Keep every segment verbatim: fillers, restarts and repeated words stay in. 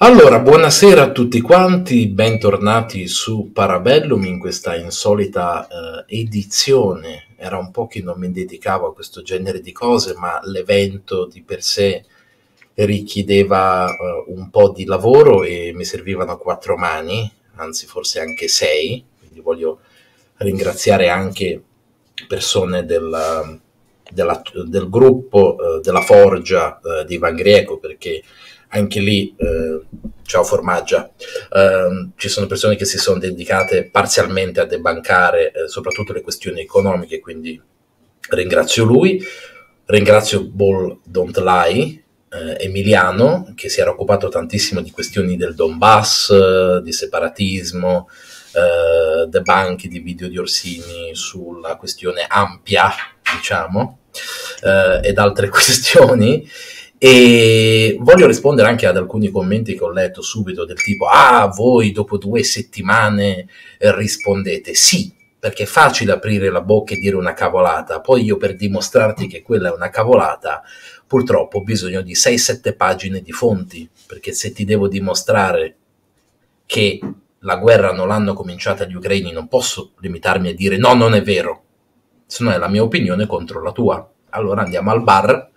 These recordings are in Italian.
Allora, buonasera a tutti quanti, bentornati su Parabellum in questa insolita eh, edizione. Era un po' che non mi dedicavo a questo genere di cose, ma l'evento di per sé richiedeva eh, un po' di lavoro e mi servivano quattro mani, anzi forse anche sei, quindi voglio ringraziare anche persone della, della, del gruppo eh, della Forgia eh, di Van Grieco, perché anche lì, eh, ciao Formaggia, eh, ci sono persone che si sono dedicate parzialmente a debancare eh, soprattutto le questioni economiche, quindi ringrazio lui, ringrazio Bull Don't Lie, eh, Emiliano, che si era occupato tantissimo di questioni del Donbass, di separatismo, eh, debanchi di video di Orsini sulla questione ampia, diciamo, eh, ed altre questioni. E voglio rispondere anche ad alcuni commenti che ho letto subito del tipo: ah, voi dopo due settimane rispondete. Sì, perché è facile aprire la bocca e dire una cavolata, poi io per dimostrarti che quella è una cavolata purtroppo ho bisogno di sei sette pagine di fonti, perché se ti devo dimostrare che la guerra non l'hanno cominciata gli ucraini non posso limitarmi a dire no, non è vero, se no è la mia opinione contro la tua, allora andiamo al bar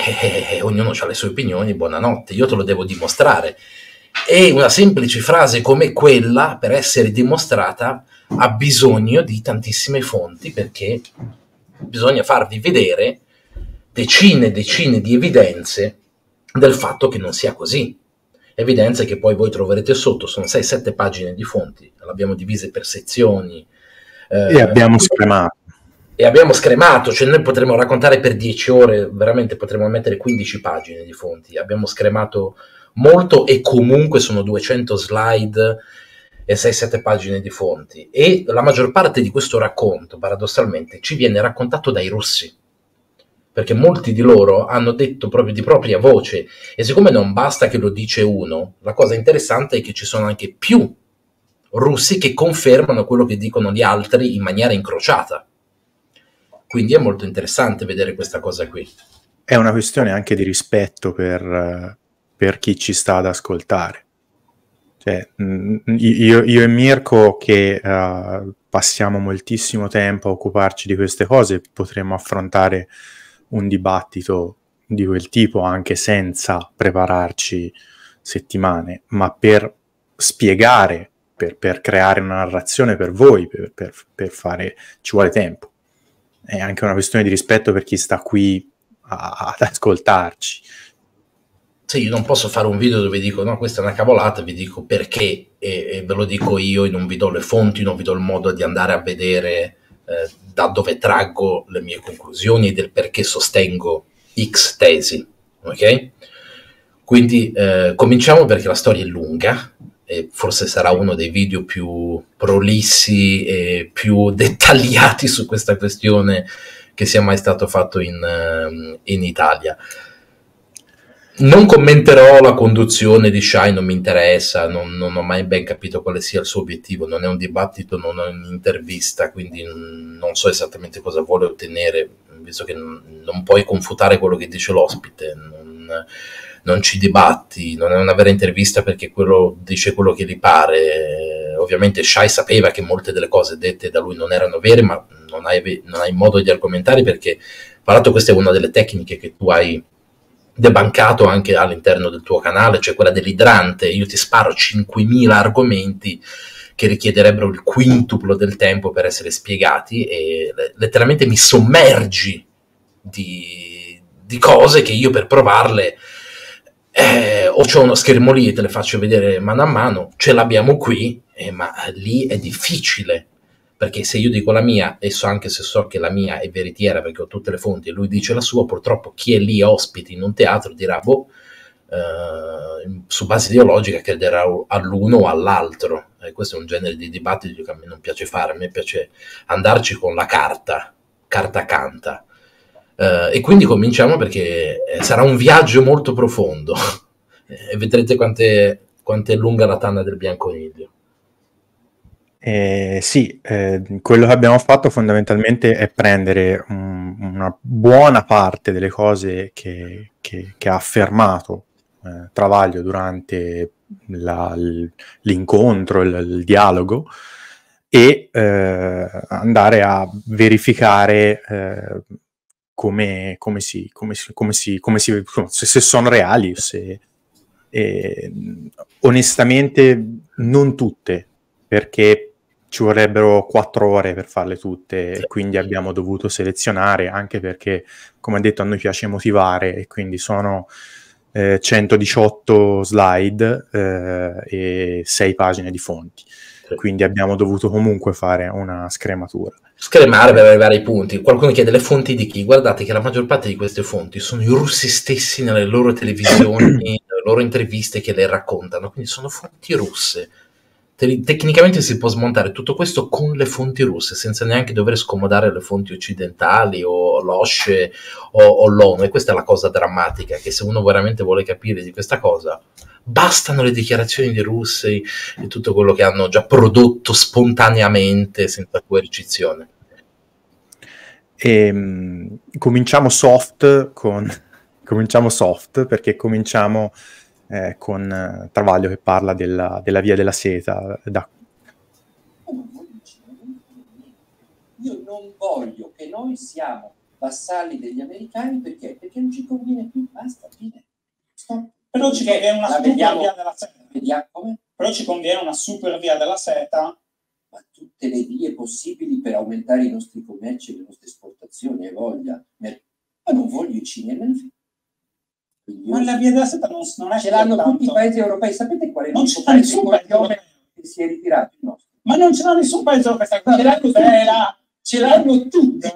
e ognuno ha le sue opinioni, buonanotte, io te lo devo dimostrare. E una semplice frase come quella, per essere dimostrata, ha bisogno di tantissime fonti, perché bisogna farvi vedere decine e decine di evidenze del fatto che non sia così. Evidenze che poi voi troverete sotto, sono sei sette pagine di fonti, l'abbiamo divise per sezioni. E eh, abbiamo scremato. E abbiamo scremato, cioè noi potremmo raccontare per dieci ore, veramente potremmo mettere quindici pagine di fonti, abbiamo scremato molto e comunque sono duecento slide e sei sette pagine di fonti. E la maggior parte di questo racconto, paradossalmente, ci viene raccontato dai russi, perché molti di loro hanno detto proprio di propria voce, e siccome non basta che lo dice uno, la cosa interessante è che ci sono anche più russi che confermano quello che dicono gli altri in maniera incrociata. Quindi è molto interessante vedere questa cosa qui. È una questione anche di rispetto per, per chi ci sta ad ascoltare. Cioè, io, io e Mirko, che uh, passiamo moltissimo tempo a occuparci di queste cose, potremmo affrontare un dibattito di quel tipo anche senza prepararci settimane, ma per spiegare, per, per creare una narrazione per voi, per, per, per fare, ci vuole tempo. È anche una questione di rispetto per chi sta qui a, ad ascoltarci. Sì, io non posso fare un video dove dico no, questa è una cavolata, vi dico perché e, e ve lo dico io e non vi do le fonti, non vi do il modo di andare a vedere eh, da dove traggo le mie conclusioni e del perché sostengo X tesi, ok? Quindi eh, cominciamo, perché la storia è lunga e forse sarà uno dei video più prolissi e più dettagliati su questa questione che sia mai stato fatto in, in Italia. Non commenterò la conduzione di Shai, non mi interessa, non, non ho mai ben capito quale sia il suo obiettivo, non è un dibattito, non è un'intervista, quindi non so esattamente cosa vuole ottenere, visto che non puoi confutare quello che dice l'ospite, non... non ci dibatti, non è una vera intervista perché quello dice quello che gli pare. Ovviamente Shai sapeva che molte delle cose dette da lui non erano vere, ma non hai, non hai modo di argomentare, perché tra l'altro questa è una delle tecniche che tu hai debancato anche all'interno del tuo canale, cioè quella dell'idrante. Io ti sparo cinquemila argomenti che richiederebbero il quintuplo del tempo per essere spiegati e letteralmente mi sommergi di, di cose che io per provarle... Eh, o c'ho uno schermo lì e te le faccio vedere mano a mano, ce l'abbiamo qui, eh, ma lì è difficile, perché se io dico la mia, e so anche se so che la mia è veritiera perché ho tutte le fonti e lui dice la sua, purtroppo chi è lì ospite in un teatro dirà boh, eh, su base ideologica crederà all'uno o all'altro, e eh, questo è un genere di dibattito che a me non piace fare, a me piace andarci con la carta, carta canta. Uh, e quindi cominciamo, perché sarà un viaggio molto profondo e vedrete quante, quante è lunga la tana del bianconiglio. Eh, sì, eh, quello che abbiamo fatto fondamentalmente è prendere un, una buona parte delle cose che, che, che ha affermato eh, Travaglio durante la, l'incontro, il, il dialogo, e eh, andare a verificare eh, come, come si, come si, come si, come si se, se sono reali, se, eh, onestamente non tutte, perché ci vorrebbero quattro ore per farle tutte, sì. E quindi abbiamo dovuto selezionare, anche perché, come detto, a noi piace motivare, e quindi sono eh, centodiciotto slide eh, e sei pagine di fonti, sì. Quindi abbiamo dovuto comunque fare una scrematura. Scremare per arrivare ai punti. Qualcuno chiede le fonti di chi? Guardate che la maggior parte di queste fonti sono i russi stessi nelle loro televisioni, nelle loro interviste che le raccontano, quindi sono fonti russe. Tecnicamente si può smontare tutto questo con le fonti russe, senza neanche dover scomodare le fonti occidentali o l'OSCE o, o l'ONU, e questa è la cosa drammatica, che se uno veramente vuole capire di questa cosa, bastano le dichiarazioni dei russi e tutto quello che hanno già prodotto spontaneamente, senza coercizione. E, cominciamo soft, con, cominciamo soft perché cominciamo... Eh, con eh, Travaglio che parla della, della via della seta. Da... Io non voglio che noi siamo vassalli degli americani, perché? Perché non ci conviene più, basta, fine. Stop. Però ci conviene una super via della seta. Vediamo come? Però ci conviene una super via della seta. Ma tutte le vie possibili per aumentare i nostri commerci e le nostre esportazioni, e voglia. Ma non voglio i cinesi. Ma la via della seta non, non è ce l'hanno tanto. Tutti i paesi europei, sapete quale? Non c'è nessun paese che si è ritirato, no. Ma non ce l'ha nessun paese questa cosa, ce l'hanno tutti, ce l'hanno tutti,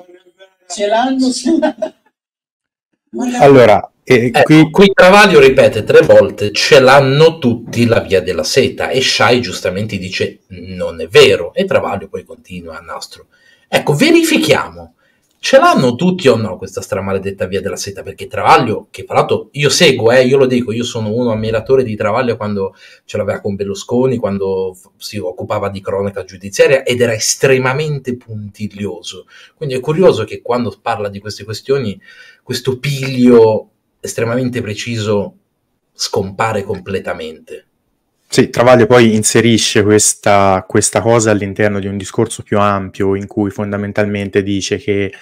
ce l'hanno tutti. Allora, eh, qui... Eh, qui Travaglio ripete tre volte, ce l'hanno tutti la via della seta, e Shai giustamente dice non è vero, e Travaglio poi continua a nastro. Ecco, verifichiamo. Ce l'hanno tutti o no questa stramaledetta via della seta? Perché Travaglio, che tra l'altro io seguo, eh, io lo dico, io sono uno ammiratore di Travaglio quando ce l'aveva con Berlusconi, quando si occupava di cronaca giudiziaria, ed era estremamente puntiglioso. Quindi è curioso che quando parla di queste questioni, questo piglio estremamente preciso scompare completamente. Sì, Travaglio poi inserisce questa, questa cosa all'interno di un discorso più ampio in cui fondamentalmente dice che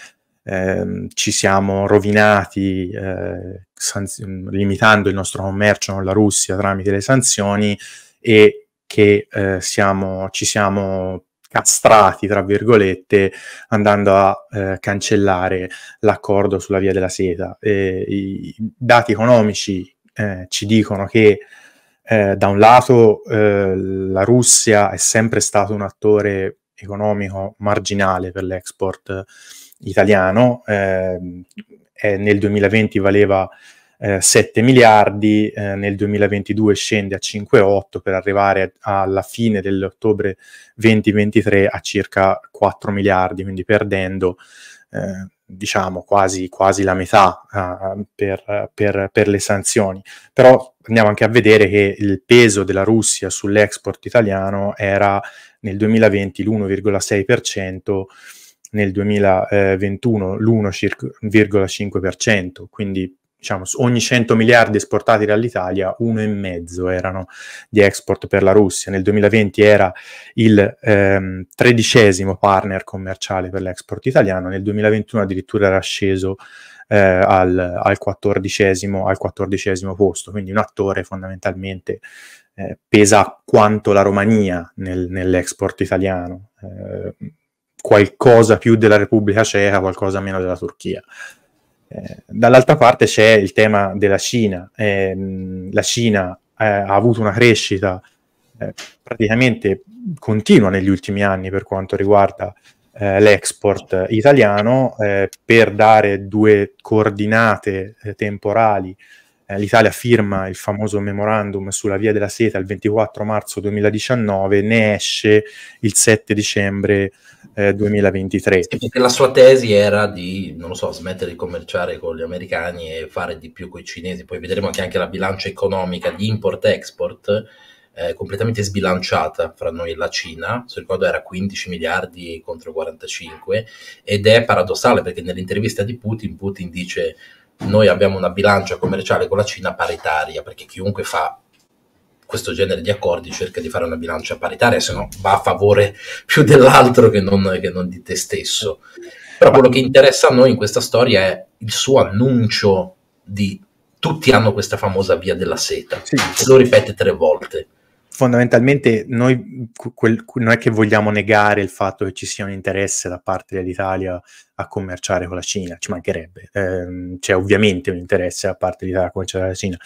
ehm, ci siamo rovinati eh, sanz- limitando il nostro commercio con la Russia tramite le sanzioni, e che eh, siamo, ci siamo castrati, tra virgolette, andando a eh, cancellare l'accordo sulla via della seta. E i dati economici eh, ci dicono che Eh, da un lato eh, la Russia è sempre stato un attore economico marginale per l'export italiano, eh, eh, nel duemilaventi valeva eh, sette miliardi, eh, nel duemilaventidue scende a cinque virgola otto per arrivare a, alla fine dell'ottobre duemilaventitré a circa quattro miliardi, quindi perdendo eh, diciamo quasi, quasi la metà uh, per, per, per le sanzioni. Però andiamo anche a vedere che il peso della Russia sull'export italiano era nel duemilaventi l'uno virgola sei per cento, nel duemilaventuno l'uno virgola cinque per cento, quindi diciamo ogni cento miliardi esportati dall'Italia uno virgola cinque erano di export per la Russia. Nel duemilaventi era il ehm, tredicesimo partner commerciale per l'export italiano, nel duemilaventuno addirittura era sceso eh, al, al, quattordicesimo, al quattordicesimo posto, quindi un attore fondamentalmente eh, pesa quanto la Romania nel, nell'export italiano, eh, qualcosa più della Repubblica Ceca, qualcosa meno della Turchia. Eh, dall'altra parte c'è il tema della Cina. Eh, la Cina eh, ha avuto una crescita eh, praticamente continua negli ultimi anni per quanto riguarda eh, l'export italiano. Eh, per dare due coordinate eh, temporali, eh, l'Italia firma il famoso memorandum sulla via della seta il ventiquattro marzo duemiladiciannove, ne esce il sette dicembre Eh, duemilaventitré. Sì, perché la sua tesi era di, non lo so, smettere di commerciare con gli americani e fare di più con i cinesi. Poi vedremo che anche la bilancia economica di import-export è completamente sbilanciata fra noi e la Cina. Se ricordo era quindici miliardi contro quarantacinque, ed è paradossale perché nell'intervista di Putin, Putin dice noi abbiamo una bilancia commerciale con la Cina paritaria, perché chiunque fa questo genere di accordi cerca di fare una bilancia paritaria, se no va a favore più dell'altro che non, che non di te stesso. Però quello che interessa a noi in questa storia è il suo annuncio di tutti hanno questa famosa via della seta, sì, e lo ripete tre volte. Fondamentalmente noi quel, non è che vogliamo negare il fatto che ci sia un interesse da parte dell'Italia a commerciare con la Cina, ci mancherebbe, eh, c'è ovviamente un interesse da parte dell'Italia a commerciare con la Cina,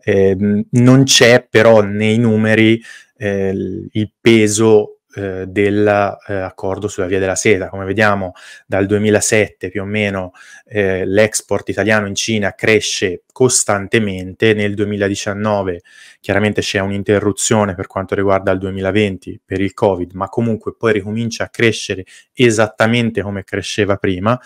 eh, non c'è però nei numeri eh, il peso eh, dell'accordo eh, sulla via della seta. Come vediamo dal duemilasette più o meno eh, l'export italiano in Cina cresce costantemente. Nel duemiladiciannove chiaramente c'è un'interruzione per quanto riguarda il duemilaventi per il Covid, ma comunque poi ricomincia a crescere esattamente come cresceva prima.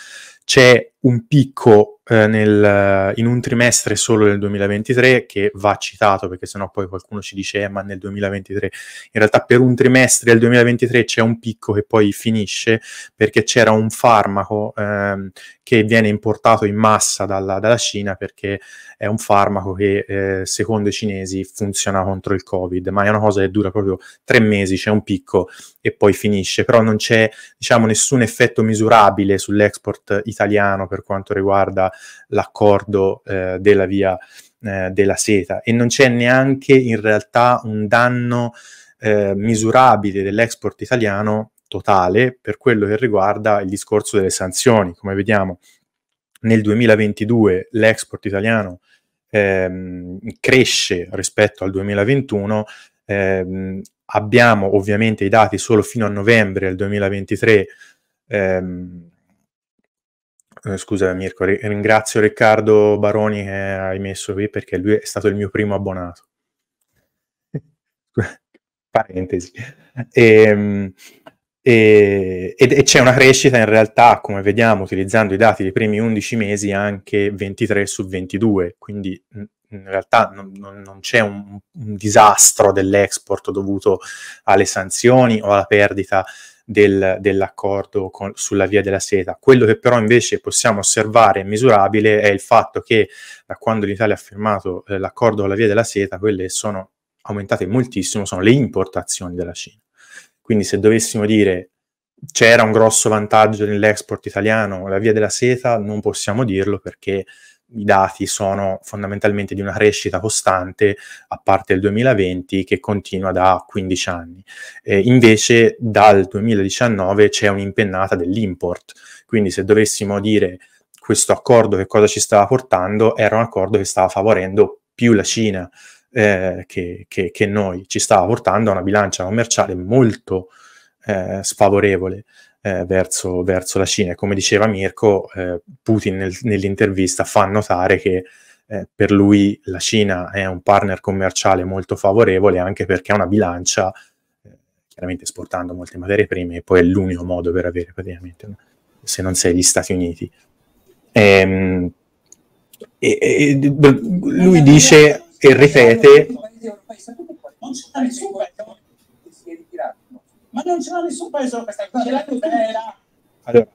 C'è un picco eh, nel, in un trimestre solo del duemilaventitré che va citato, perché sennò poi qualcuno ci dice eh, ma nel duemilaventitré, in realtà per un trimestre del duemilaventitré c'è un picco che poi finisce, perché c'era un farmaco eh, che viene importato in massa dalla, dalla Cina, perché è un farmaco che eh, secondo i cinesi funziona contro il Covid, ma è una cosa che dura proprio tre mesi, c'è un picco e poi finisce. Però non c'è, diciamo, nessun effetto misurabile sull'export italiano per quanto riguarda l'accordo eh, della via eh, della seta, e non c'è neanche in realtà un danno eh, misurabile dell'export italiano totale per quello che riguarda il discorso delle sanzioni. Come vediamo, nel duemilaventidue l'export italiano ehm, cresce rispetto al duemilaventuno, ehm, abbiamo ovviamente i dati solo fino a novembre del duemilaventitré, ehm, eh, scusa Mirko, ri- ringrazio Riccardo Baroni che hai messo qui perché lui è stato il mio primo abbonato. Parentesi. Ehm, E, e, e c'è una crescita in realtà, come vediamo utilizzando i dati dei primi undici mesi, anche ventitré su ventidue, quindi in realtà non, non c'è un, un disastro dell'export dovuto alle sanzioni o alla perdita del, dell'accordo con, sulla via della seta. Quello che però invece possiamo osservare e misurabile è il fatto che da quando l'Italia ha firmato eh, l'accordo con la via della seta, quelle sono aumentate moltissimo, sono le importazioni della Cina. Quindi se dovessimo dire c'era un grosso vantaggio nell'export italiano, la via della seta, non possiamo dirlo perché i dati sono fondamentalmente di una crescita costante, a parte il duemilaventi, che continua da quindici anni. Eh, invece dal duemiladiciannove c'è un'impennata dell'import, quindi se dovessimo dire questo accordo che cosa ci stava portando, era un accordo che stava favorendo più la Cina. Eh, che, che, che noi ci stava portando a una bilancia commerciale molto eh, sfavorevole eh, verso, verso la Cina. Come diceva Mirko, eh, Putin nel, nell'intervista fa notare che eh, per lui la Cina è un partner commerciale molto favorevole, anche perché ha una bilancia, eh, chiaramente esportando molte materie prime, e poi è l'unico modo per avere praticamente, no? Se non sei gli Stati Uniti. Ehm, e, e, lui dice... e ripete, non c'è nessun paese che si è ritirato, ma non c'è nessun paese che sta tutela. Allora,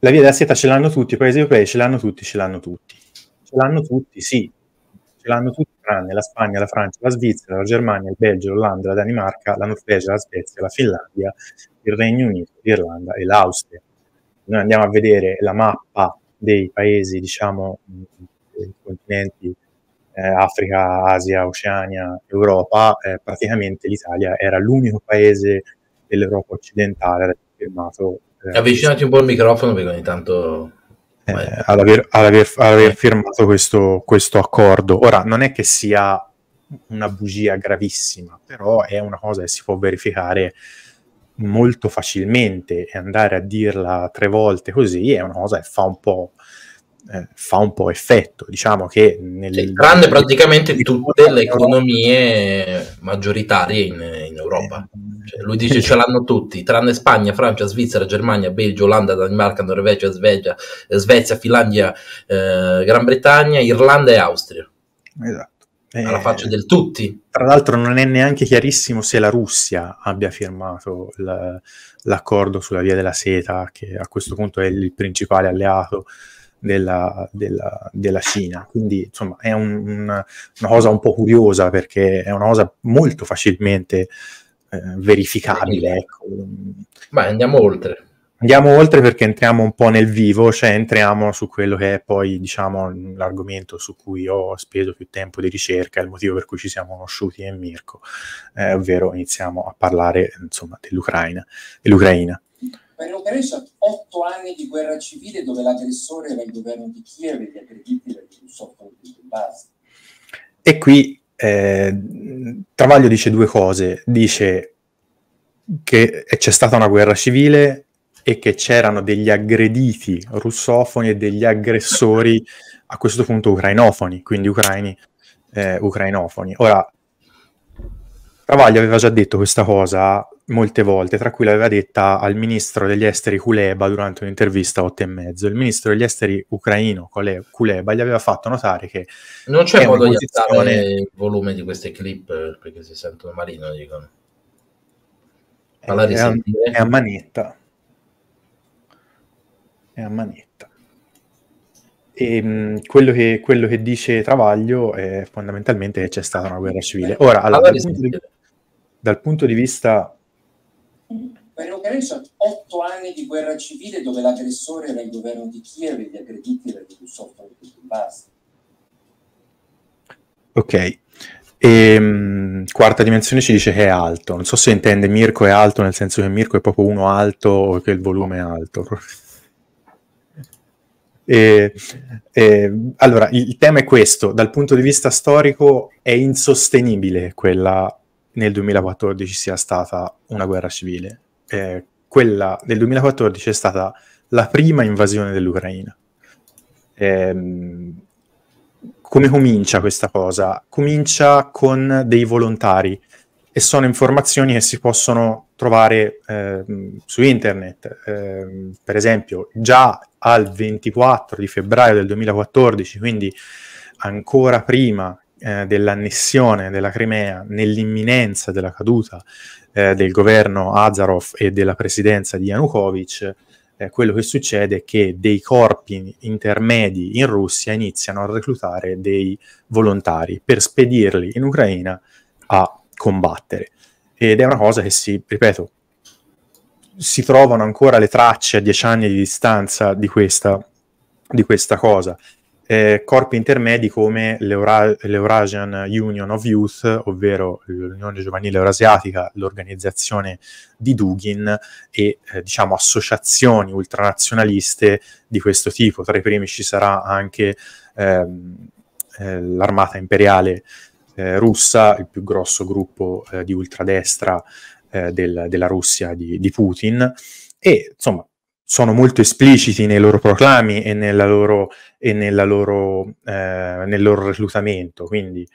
la via della seta ce l'hanno tutti, i paesi europei ce l'hanno tutti, ce l'hanno tutti, ce l'hanno tutti, sì, ce l'hanno tutti, tranne la Spagna, la Francia, la Svizzera, la Germania, il Belgio, l'Olanda, la Danimarca, la Norvegia, la Svezia, la Finlandia, il Regno Unito, l'Irlanda e l'Austria. Noi andiamo a vedere la mappa dei paesi, diciamo, dei continenti, Africa, Asia, Oceania, Europa, eh, praticamente l'Italia era l'unico paese dell'Europa occidentale ad aver firmato... Eh, avvicinati un po' al microfono perché ogni tanto... Eh, ad, aver, ad, aver, ad aver firmato questo, questo accordo. Ora, non è che sia una bugia gravissima, però è una cosa che si può verificare molto facilmente, e andare a dirla tre volte così è una cosa che fa un po'... Eh, fa un po' effetto, diciamo che nelle, tranne praticamente tutte le economie maggioritarie in, in Europa, cioè, lui dice ce l'hanno tutti tranne Spagna, Francia, Svizzera, Germania, Belgio, Olanda, Danimarca, Norvegia, Svezia, Svezia, Finlandia, eh, Gran Bretagna, Irlanda e Austria. Esatto, alla eh, faccia del tutti. Tra l'altro non è neanche chiarissimo se la Russia abbia firmato l- l'accordo sulla via della seta, che a questo punto è il principale alleato della, della, della Cina. Quindi insomma è un, un, una cosa un po' curiosa, perché è una cosa molto facilmente eh, verificabile, ecco. Ma andiamo oltre. Andiamo oltre perché entriamo un po' nel vivo, cioè entriamo su quello che è poi, diciamo, l'argomento su cui ho speso più tempo di ricerca, il motivo per cui ci siamo conosciuti e Mirko, eh, ovvero iniziamo a parlare, insomma, dell'Ucraina. dell'Ucraina. Per l'Operation, otto anni di guerra civile dove l'aggressore era il governo di Kiev e gli aggrediti erano i rusofoni di Donbass. E qui eh, Travaglio dice due cose, dice che c'è stata una guerra civile e che c'erano degli aggrediti russofoni e degli aggressori, a questo punto ucrainofoni, quindi ucraini, eh, ucrainofoni. Ora, Travaglio aveva già detto questa cosa molte volte, tra cui l'aveva detta al ministro degli esteri Kuleba durante un'intervista a otto e mezzo. Il ministro degli esteri ucraino Kuleba gli aveva fatto notare che... Non c'è modo di alzare il volume di queste clip, perché si sentono malino, dicono. È, è a manetta. a manetta. E, mh, quello, che, quello che dice Travaglio è fondamentalmente che c'è stata una guerra civile. Ora, allora, dal, punto di, dal punto di vista... Per l'Ucraina, otto anni di guerra civile dove l'aggressore era il governo di Kiev e gli aggrediti erano i rusofoni di Donbass. Ok. E, mh, Quarta Dimensione ci dice che è alto. Non so se intende Mirko è alto nel senso che Mirko è proprio uno alto o che il volume è alto. Eh, eh, allora, il tema è questo: dal punto di vista storico è insostenibile quella nel duemilaquattordici sia stata una guerra civile. Eh, quella del duemilaquattordici è stata la prima invasione dell'Ucraina. Eh, come comincia questa cosa? Comincia con dei volontari, e sono informazioni che si possono trovare eh, su internet. Eh, per esempio, già al ventiquattro di febbraio del duemilaquattordici, quindi ancora prima eh, dell'annessione della Crimea, nell'imminenza della caduta eh, del governo Azarov e della presidenza di Yanukovych, eh, quello che succede è che dei corpi intermedi in Russia iniziano a reclutare dei volontari per spedirli in Ucraina a combattere. Ed è una cosa che si, ripeto, si trovano ancora le tracce a dieci anni di distanza di questa, di questa cosa. Eh, corpi intermedi come l'Eura- l'Eurasian Union of Youth, ovvero l'Unione Giovanile Eurasiatica, l'organizzazione di Dugin, e eh, diciamo associazioni ultranazionaliste di questo tipo. Tra i primi ci sarà anche ehm, eh, l'Armata Imperiale eh, Russa, il più grosso gruppo eh, di ultradestra Eh, del, della Russia di, di Putin, e insomma sono molto espliciti nei loro proclami e, nella loro, e nella loro, eh, nel loro reclutamento. Quindi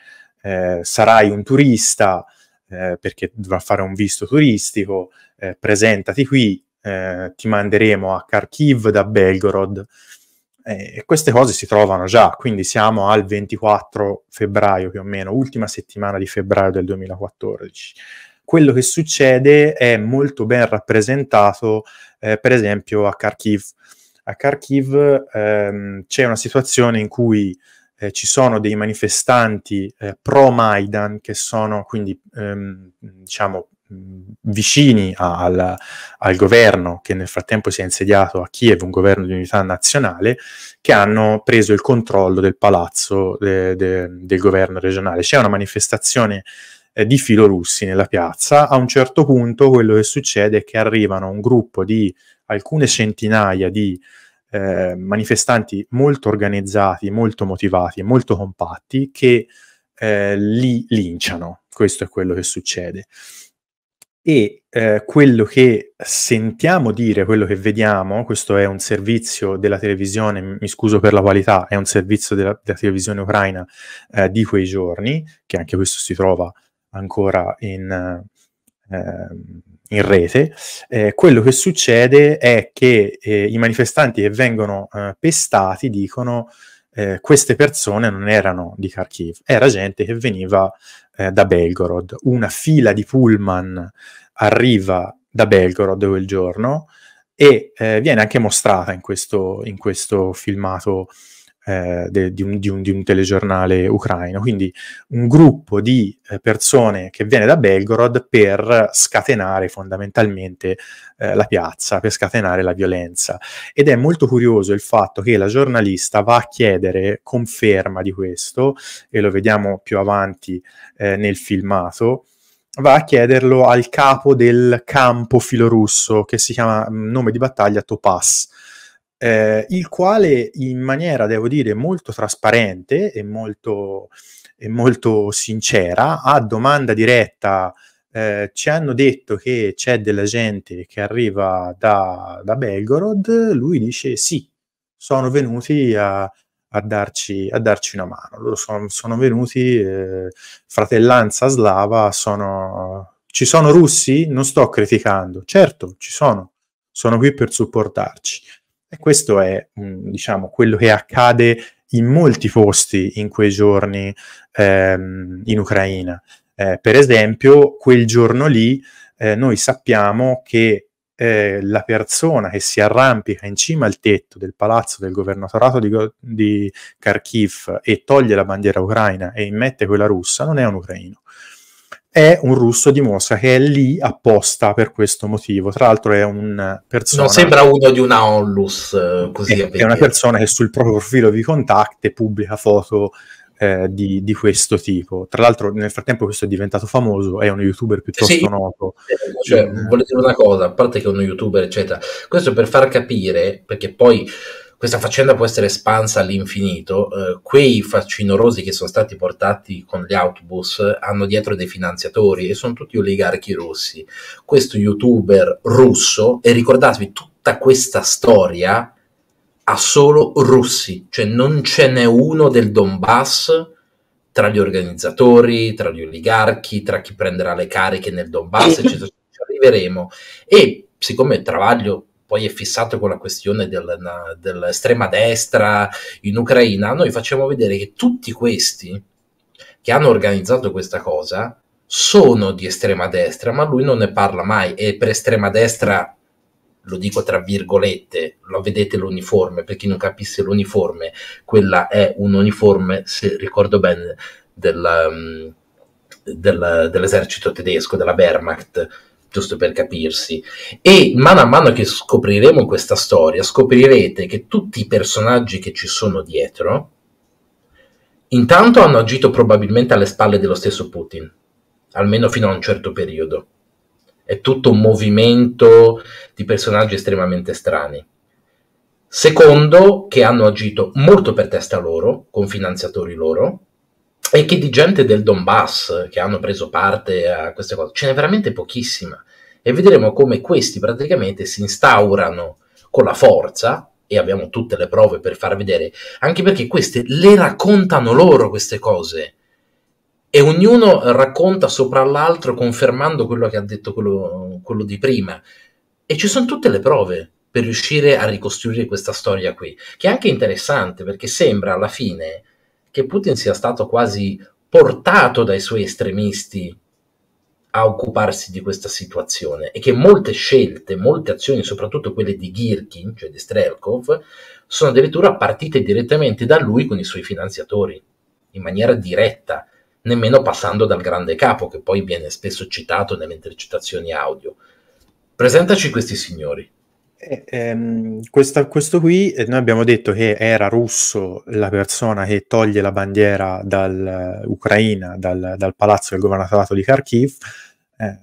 eh, sarai un turista eh, perché dovrà fare un visto turistico, eh, presentati qui, eh, ti manderemo a Kharkiv da Belgorod, eh, e queste cose si trovano già. Quindi siamo al ventiquattro febbraio più o meno, ultima settimana di febbraio del duemilaquattordici. Quello che succede è molto ben rappresentato, eh, per esempio, a Kharkiv. A Kharkiv ehm, c'è una situazione in cui eh, ci sono dei manifestanti eh, pro-Maidan, che sono quindi, ehm, diciamo, vicini al, al governo che nel frattempo si è insediato a Kiev, un governo di unità nazionale, che hanno preso il controllo del palazzo de, de, del governo regionale. C'è una manifestazione di filorussi nella piazza. A un certo punto quello che succede è che arrivano un gruppo di alcune centinaia di eh, manifestanti molto organizzati, molto motivati e molto compatti, che eh, li linciano. Questo è quello che succede. E eh, quello che sentiamo dire, quello che vediamo, questo è un servizio della televisione, mi scuso per la qualità, è un servizio della, della televisione ucraina eh, di quei giorni, che anche questo si trova ancora in, eh, in rete. Eh, quello che succede è che eh, i manifestanti che vengono eh, pestati dicono eh, queste persone non erano di Kharkiv, era gente che veniva eh, da Belgorod. Una fila di pullman arriva da Belgorod quel giorno, e eh, viene anche mostrata in questo, in questo filmato eh, de, di, un, di, un, di un telegiornale ucraino. Quindi un gruppo di persone che viene da Belgorod per scatenare fondamentalmente eh, la piazza, per scatenare la violenza. Ed è molto curioso il fatto che la giornalista va a chiedere conferma di questo, e lo vediamo più avanti eh, nel filmato, va a chiederlo al capo del campo filorusso, che si chiama, nome di battaglia, Topaz, eh, il quale in maniera, devo dire, molto trasparente e molto, e molto sincera, a domanda diretta, eh, ci hanno detto che c'è della gente che arriva da, da Belgorod, lui dice sì, sono venuti a... A darci, a darci una mano. Loro sono, sono venuti, eh, fratellanza slava, sono... Ci sono russi? Non sto criticando. Certo, ci sono. Sono qui per supportarci. E questo è, mh, diciamo, quello che accade in molti posti in quei giorni ehm, in Ucraina. Eh, per esempio, quel giorno lì eh, noi sappiamo che Eh, la persona che si arrampica in cima al tetto del palazzo del governatorato di, di Kharkiv e toglie la bandiera ucraina e immette quella russa non è un ucraino, è un russo di Mosca che è lì apposta per questo motivo. Tra l'altro è un persona, non sembra uno di una onlus, così è, è una persona che sul proprio profilo di Contact pubblica foto Eh, di, di questo tipo. Tra l'altro nel frattempo questo è diventato famoso, è uno youtuber piuttosto sì, noto. Cioè, mm. Volevo dire una cosa, a parte che è uno youtuber eccetera, questo per far capire, perché poi questa faccenda può essere espansa all'infinito, eh, quei facinorosi che sono stati portati con gli autobus hanno dietro dei finanziatori e sono tutti oligarchi russi. Questo youtuber russo, e ricordatevi, tutta questa storia ha solo russi, cioè non ce n'è uno del Donbass tra gli organizzatori, tra gli oligarchi, tra chi prenderà le cariche nel Donbass, eccetera. Ci arriveremo. E siccome il Travaglio poi è fissato con la questione del, na, dell'estrema destra in Ucraina, noi facciamo vedere che tutti questi che hanno organizzato questa cosa sono di estrema destra, ma lui non ne parla mai. E per estrema destra, lo dico tra virgolette, lo vedete l'uniforme, per chi non capisse l'uniforme, quella è un uniforme, se ricordo bene, del, del, dell'esercito tedesco, della Wehrmacht, giusto per capirsi. E mano a mano che scopriremo questa storia, scoprirete che tutti i personaggi che ci sono dietro, intanto hanno agito probabilmente alle spalle dello stesso Putin, almeno fino a un certo periodo. È tutto un movimento di personaggi estremamente strani. Secondo, che hanno agito molto per testa loro, con finanziatori loro, e che di gente del Donbass che hanno preso parte a queste cose ce n'è veramente pochissima. E vedremo come questi praticamente si instaurano con la forza, e abbiamo tutte le prove per far vedere, anche perché queste le raccontano loro queste cose. E ognuno racconta sopra l'altro confermando quello che ha detto quello, quello di prima. E ci sono tutte le prove per riuscire a ricostruire questa storia qui, che è anche interessante perché sembra alla fine che Putin sia stato quasi portato dai suoi estremisti a occuparsi di questa situazione e che molte scelte, molte azioni, soprattutto quelle di Girkin, cioè di Strelkov, sono addirittura partite direttamente da lui con i suoi finanziatori, in maniera diretta, nemmeno passando dal grande capo, che poi viene spesso citato nelle intercettazioni audio. Presentaci questi signori. Eh, ehm, questa, questo qui, eh, noi abbiamo detto che era russo la persona che toglie la bandiera dall'Ucraina, dal, dal palazzo del governatorato di Kharkiv. Eh,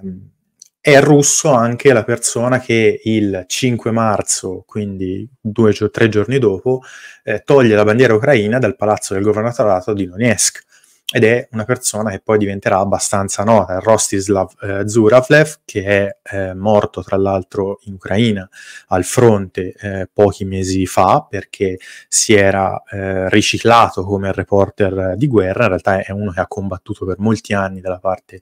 è russo anche la persona che il cinque marzo, quindi due o tre giorni dopo, eh, toglie la bandiera ucraina dal palazzo del governatorato di Donetsk. Ed è una persona che poi diventerà abbastanza nota, Rostislav eh, Zuravlev, che è eh, morto tra l'altro in Ucraina al fronte eh, pochi mesi fa, perché si era eh, riciclato come reporter di guerra. In realtà è uno che ha combattuto per molti anni dalla parte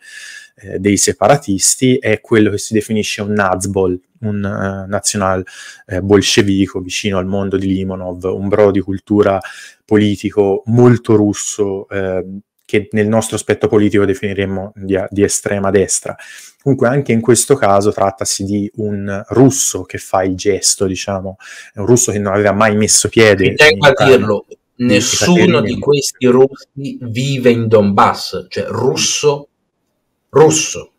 eh, dei separatisti, è quello che si definisce un Nazbol, un eh, nazional eh, bolscevico vicino al mondo di Limonov, un bro di cultura politico molto russo, eh, che nel nostro aspetto politico definiremmo di, di estrema destra. Comunque anche in questo caso trattasi di un russo che fa il gesto, diciamo, un russo che non aveva mai messo piede. Tengo a dirlo, nessuno di questi russi vive in Donbass, cioè russo, russo.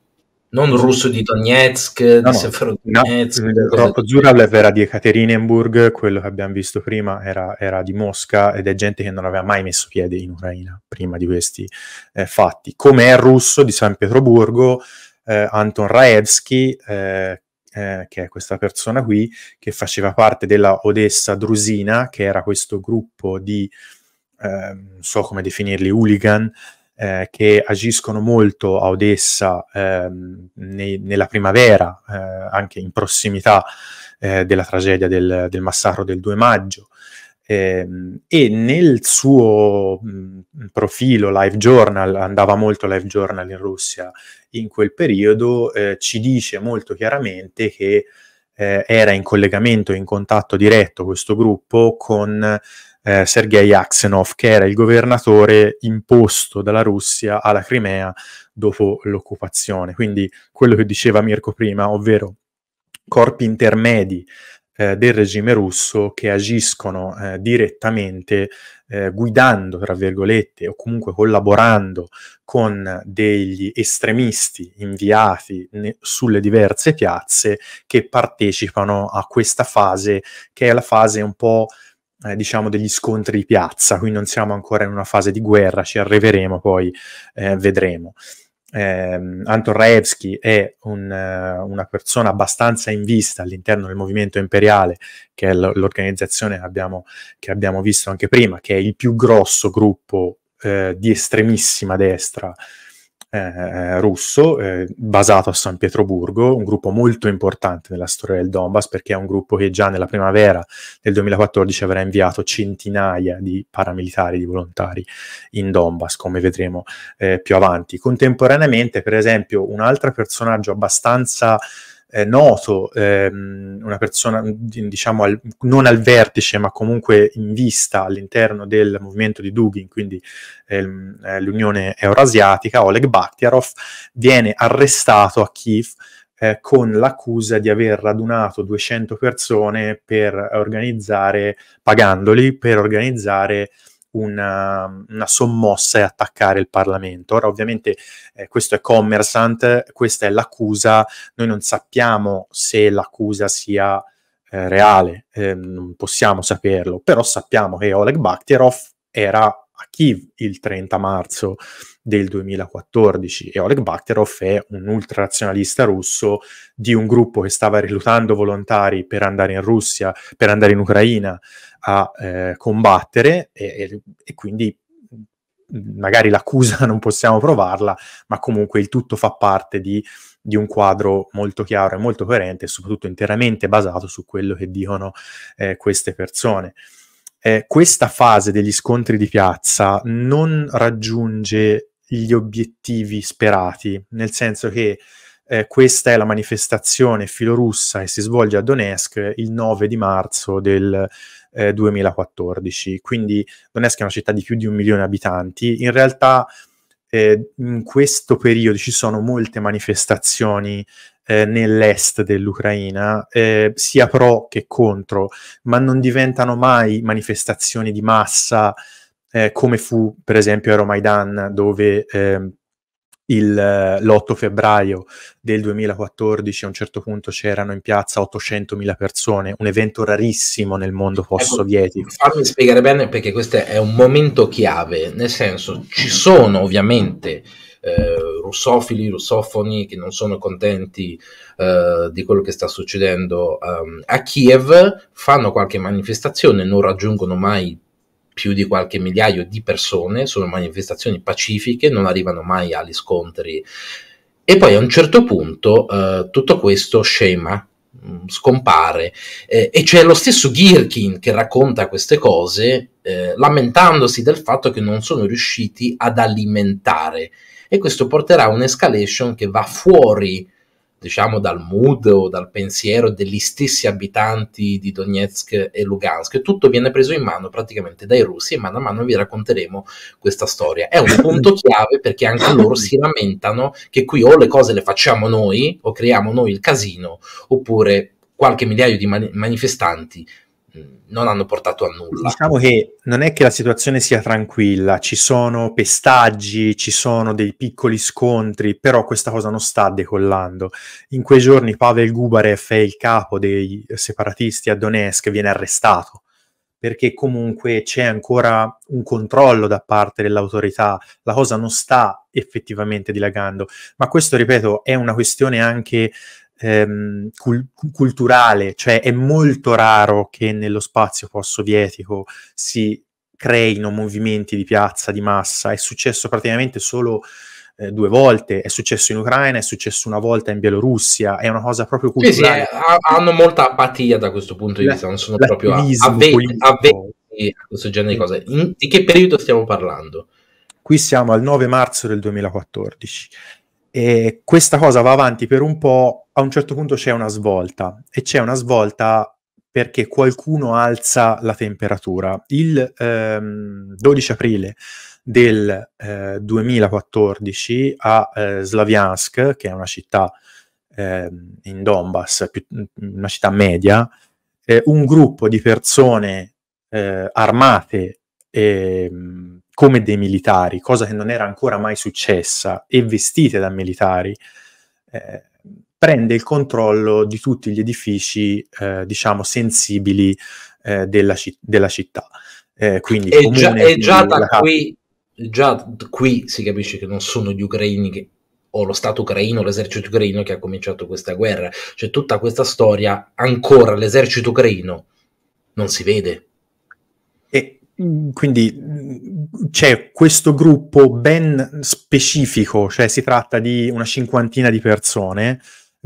Non russo di Donetsk, no, di Severodonetsk. No, Zurablev era di Ekaterinburg, quello che abbiamo visto prima era, era di Mosca, ed è gente che non aveva mai messo piede in Ucraina prima di questi eh, fatti. Come è russo di San Pietroburgo eh, Anton Raevsky, eh, eh, che è questa persona qui, che faceva parte della Odessa Drusina, che era questo gruppo di, eh, non so come definirli, hooligan, Eh, che agiscono molto a Odessa ehm, nei, nella primavera, eh, anche in prossimità eh, della tragedia del, del massacro del due maggio. Eh, e nel suo mh, profilo Live Journal, andava molto Live Journal in Russia in quel periodo, eh, ci dice molto chiaramente che eh, era in collegamento, in contatto diretto questo gruppo con Eh, Sergei Aksenov, che era il governatore imposto dalla Russia alla Crimea dopo l'occupazione. Quindi quello che diceva Mirko prima, ovvero corpi intermedi eh, del regime russo che agiscono eh, direttamente eh, guidando, tra virgolette, o comunque collaborando con degli estremisti inviati sulle diverse piazze, che partecipano a questa fase, che è la fase un po' Eh, diciamo degli scontri di piazza. Qui non siamo ancora in una fase di guerra, ci arriveremo, poi eh, vedremo. Eh, Anton Raevsky è un, una persona abbastanza in vista all'interno del movimento imperiale, che è l'organizzazione che abbiamo, che abbiamo visto anche prima, che è il più grosso gruppo eh, di estremissima destra Eh, russo, eh, basato a San Pietroburgo, un gruppo molto importante nella storia del Donbass, perché è un gruppo che già nella primavera del duemilaquattordici avrà inviato centinaia di paramilitari, di volontari in Donbass, come vedremo eh, più avanti. Contemporaneamente, per esempio, un altro personaggio abbastanza eh, noto, ehm, una persona diciamo al, non al vertice ma comunque in vista all'interno del movimento di Dugin, quindi ehm, eh, l'Unione Eurasiatica, Oleg Bakhtiarov, viene arrestato a Kiev eh, con l'accusa di aver radunato duecento persone per organizzare, pagandoli, per organizzare Una, una sommossa e attaccare il Parlamento. Ora ovviamente eh, questo è Kommersant, questa è l'accusa, noi non sappiamo se l'accusa sia eh, reale, eh, non possiamo saperlo, però sappiamo che Oleg Bakhtiarov era a Kiev il trenta marzo del duemilaquattordici, e Oleg Bakhtiarov è un ultranazionalista russo di un gruppo che stava reclutando volontari per andare in Russia, per andare in Ucraina a eh, combattere, e, e, e quindi magari l'accusa non possiamo provarla, ma comunque il tutto fa parte di, di un quadro molto chiaro e molto coerente, e soprattutto interamente basato su quello che dicono eh, queste persone. Eh, questa fase degli scontri di piazza non raggiunge gli obiettivi sperati, nel senso che eh, questa è la manifestazione filorussa che si svolge a Donetsk il nove di marzo del eh, duemilaquattordici, quindi Donetsk è una città di più di un milione di abitanti. In realtà eh, in questo periodo ci sono molte manifestazioni eh, nell'est dell'Ucraina, eh, sia pro che contro, ma non diventano mai manifestazioni di massa Eh, come fu per esempio Euromaidan, dove eh, l'otto febbraio del duemilaquattordici a un certo punto c'erano in piazza ottocentomila persone, un evento rarissimo nel mondo post-sovietico. Ecco, fammi spiegare bene, perché questo è un momento chiave, nel senso, ci sono ovviamente eh, russofili, russofoni che non sono contenti eh, di quello che sta succedendo um, a Kiev, fanno qualche manifestazione, non raggiungono mai più di qualche migliaio di persone, sono manifestazioni pacifiche, non arrivano mai agli scontri. E poi a un certo punto eh, tutto questo scema, mh, scompare, eh, e c'è lo stesso Girkin che racconta queste cose eh, lamentandosi del fatto che non sono riusciti ad alimentare, e questo porterà a un'escalation che va fuori diciamo dal mood o dal pensiero degli stessi abitanti di Donetsk e Lugansk. Tutto viene preso in mano praticamente dai russi, e mano a mano vi racconteremo questa storia. È un punto chiave perché anche loro si lamentano che qui o le cose le facciamo noi o creiamo noi il casino, oppure qualche migliaio di mani- manifestanti non hanno portato a nulla. Diciamo che non è che la situazione sia tranquilla, ci sono pestaggi, ci sono dei piccoli scontri, però questa cosa non sta decollando. In quei giorni Pavel Gubarev, è il capo dei separatisti a Donetsk, viene arrestato, perché comunque c'è ancora un controllo da parte dell'autorità, la cosa non sta effettivamente dilagando. Ma questo, ripeto, è una questione anche culturale, cioè è molto raro che nello spazio post-sovietico si creino movimenti di piazza, di massa. È successo praticamente solo eh, due volte, è successo in Ucraina, è successo una volta in Bielorussia, è una cosa proprio culturale. Sì, sì, hanno molta apatia da questo punto di vista, non sono proprio avventi a questo genere di cose. In, di che periodo stiamo parlando? Qui siamo al nove marzo del duemilaquattordici. E questa cosa va avanti per un po', a un certo punto c'è una svolta, e c'è una svolta perché qualcuno alza la temperatura. Il ehm, dodici aprile del duemilaquattordici a eh, Slaviansk, che è una città eh, in Donbass, più, una città media, eh, un gruppo di persone eh, armate e come dei militari, cosa che non era ancora mai successa, e vestite da militari, eh, prende il controllo di tutti gli edifici, eh, diciamo, sensibili eh, della, ci- della città. Eh, quindi e già, e già da qui, già qui si capisce che non sono gli ucraini che, o lo Stato ucraino, l'esercito ucraino che ha cominciato questa guerra. Cioè tutta questa storia, ancora l'esercito ucraino non si vede. E quindi c'è questo gruppo ben specifico, cioè si tratta di una cinquantina di persone,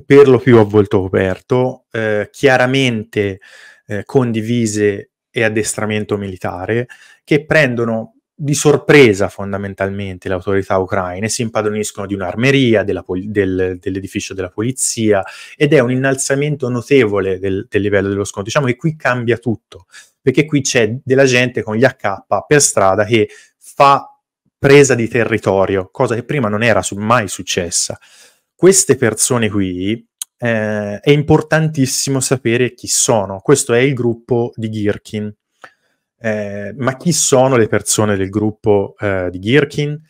per lo più a volto coperto, eh, chiaramente eh, con divise e addestramento militare, che prendono di sorpresa fondamentalmente le autorità ucraine, si impadroniscono di un'armeria, della pol- del, dell'edificio della polizia, ed è un innalzamento notevole del, del livello dello scontro. Diciamo che qui cambia tutto, perché qui c'è della gente con gli A K per strada che fa presa di territorio, cosa che prima non era mai successa. Queste persone qui, eh, è importantissimo sapere chi sono. Questo è il gruppo di Girkin. Eh, ma chi sono le persone del gruppo eh, di Girkin?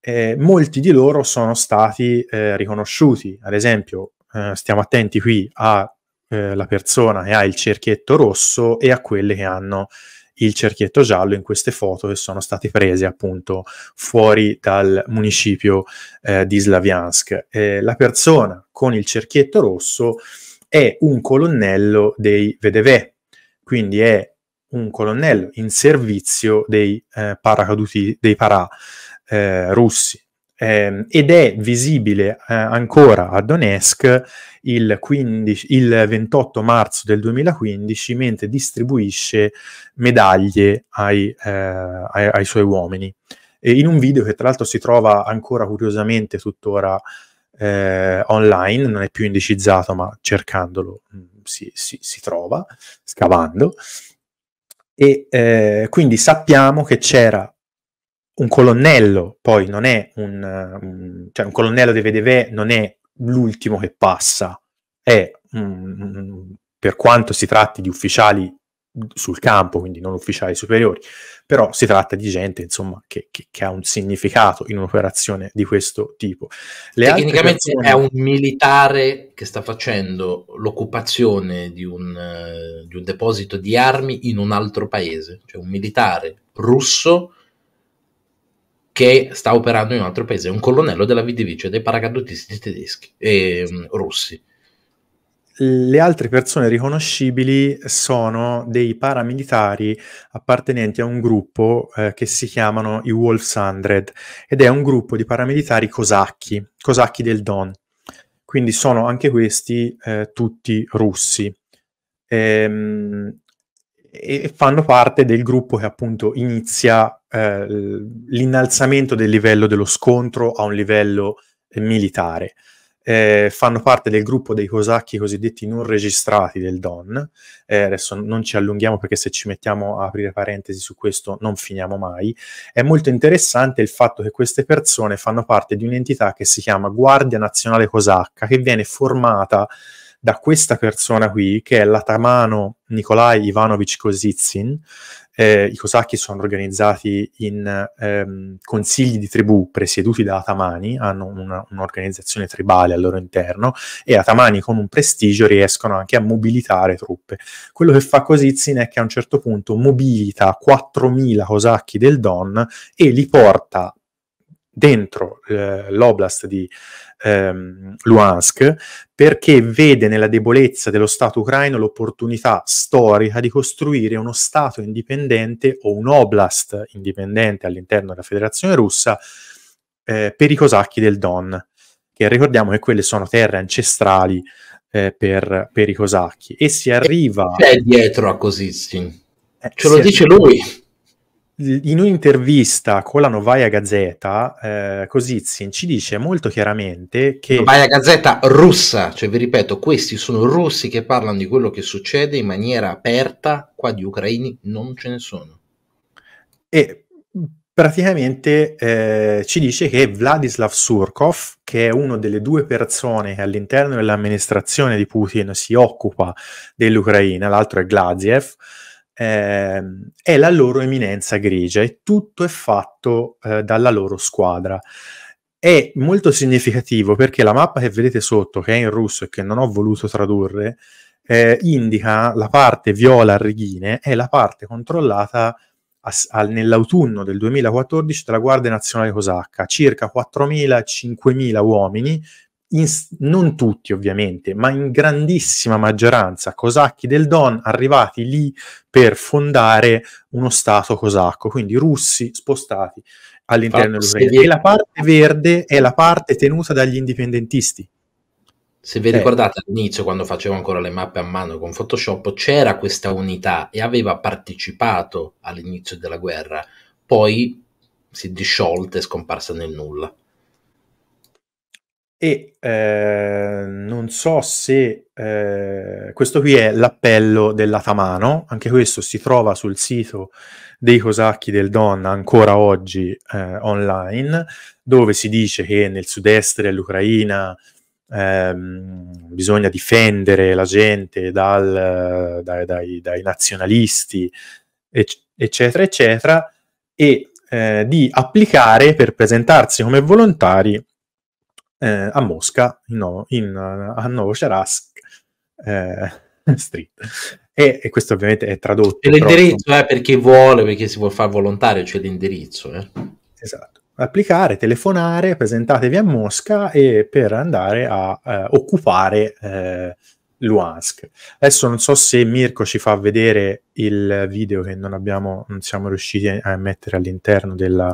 Eh, molti di loro sono stati eh, riconosciuti. Ad esempio, eh, stiamo attenti qui a la persona che ha il cerchietto rosso e a quelle che hanno il cerchietto giallo in queste foto che sono state prese appunto fuori dal municipio eh, di Slaviansk. Eh, la persona con il cerchietto rosso è un colonnello dei Vedevè, quindi è un colonnello in servizio dei eh, paracaduti, dei parà eh, russi. Eh, ed è visibile eh, ancora a Donetsk il, quindici, il ventotto marzo del duemilaquindici, mentre distribuisce medaglie ai, eh, ai, ai suoi uomini. E in un video che tra l'altro si trova ancora curiosamente tuttora eh, online, non è più indicizzato, ma cercandolo mh, si, si, si trova, scavando. E eh, quindi sappiamo che c'era un colonnello, poi non è un, un cioè un colonnello dei Vedevè non è l'ultimo che passa, è um, per quanto si tratti di ufficiali sul campo, quindi non ufficiali superiori, però si tratta di gente insomma che, che, che ha un significato in un'operazione di questo tipo. Le Tecnicamente persone... è un militare che sta facendo l'occupazione di un, uh, di un deposito di armi in un altro paese, cioè un militare russo che sta operando in un altro paese, è un colonnello della Vidivice dei paracadutisti tedeschi e eh, russi. Le altre persone riconoscibili sono dei paramilitari appartenenti a un gruppo eh, che si chiamano i Wolfsandred, ed è un gruppo di paramilitari cosacchi, cosacchi del Don. Quindi sono anche questi eh, tutti russi. Ehm, e fanno parte del gruppo che appunto inizia eh, l'innalzamento del livello dello scontro a un livello eh, militare. eh, fanno parte del gruppo dei cosacchi cosiddetti non registrati del Don. Eh, adesso non ci allunghiamo, perché se ci mettiamo a aprire parentesi su questo non finiamo mai. È molto interessante il fatto che queste persone fanno parte di un'entità che si chiama Guardia Nazionale Cosacca, che viene formata da questa persona qui, che è l'atamano Nikolai Ivanovic Kositsin. Eh, I cosacchi sono organizzati in ehm, consigli di tribù presieduti da atamani, hanno una, un'organizzazione tribale al loro interno, e atamani con un prestigio riescono anche a mobilitare truppe. Quello che fa Kositsin è che a un certo punto mobilita quattromila cosacchi del Don e li porta dentro eh, l'oblast di ehm, Luhansk, perché vede nella debolezza dello Stato ucraino l'opportunità storica di costruire uno Stato indipendente o un oblast indipendente all'interno della Federazione Russa eh, per i cosacchi del Don, che ricordiamo che quelle sono terre ancestrali eh, per, per i cosacchi. E si arriva... C'è dietro a Kositsin? Eh, Ce lo dice arriva... lui. In un'intervista con la Novaja Gazeta, eh, Kositsin ci dice molto chiaramente che... Novaja Gazeta russa, cioè vi ripeto, questi sono russi che parlano di quello che succede in maniera aperta, qua di ucraini non ce ne sono. E praticamente eh, ci dice che Vladislav Surkov, che è una delle due persone che all'interno dell'amministrazione di Putin si occupa dell'Ucraina, l'altro è Glaziev, Eh, è la loro eminenza grigia, e tutto è fatto eh, dalla loro squadra. È molto significativo perché la mappa che vedete sotto, che è in russo e che non ho voluto tradurre, eh, indica la parte viola a righine, è la parte controllata a, a, nell'autunno del duemilaquattordici dalla Guardia Nazionale Cosacca, circa quattromila cinquemila uomini, In, non tutti ovviamente, ma in grandissima maggioranza cosacchi del Don, arrivati lì per fondare uno stato cosacco, quindi russi spostati all'interno dell'Ucraina. E la parte verde è la parte tenuta dagli indipendentisti. Se vi eh. ricordate, all'inizio, quando facevo ancora le mappe a mano con Photoshop, c'era questa unità e aveva partecipato all'inizio della guerra, poi si è disciolta e scomparsa nel nulla. E eh, non so se eh, questo qui è l'appello dell'atamano, anche questo si trova sul sito dei cosacchi del Don ancora oggi eh, online, dove si dice che nel sud-est dell'Ucraina ehm, bisogna difendere la gente dal, dai, dai, dai nazionalisti, eccetera, eccetera, e eh, di applicare per presentarsi come volontari Eh, a Mosca, no, in, a Novocerask eh, Street. E, e questo ovviamente è tradotto. C'è l'indirizzo, eh, per chi vuole, perché si vuol far volontario, c'è l'indirizzo. Eh. Esatto. Applicare, telefonare, presentatevi a Mosca e per andare a eh, occupare eh, Luhansk. Adesso non so se Mirko ci fa vedere il video che non abbiamo, non siamo riusciti a mettere all'interno della...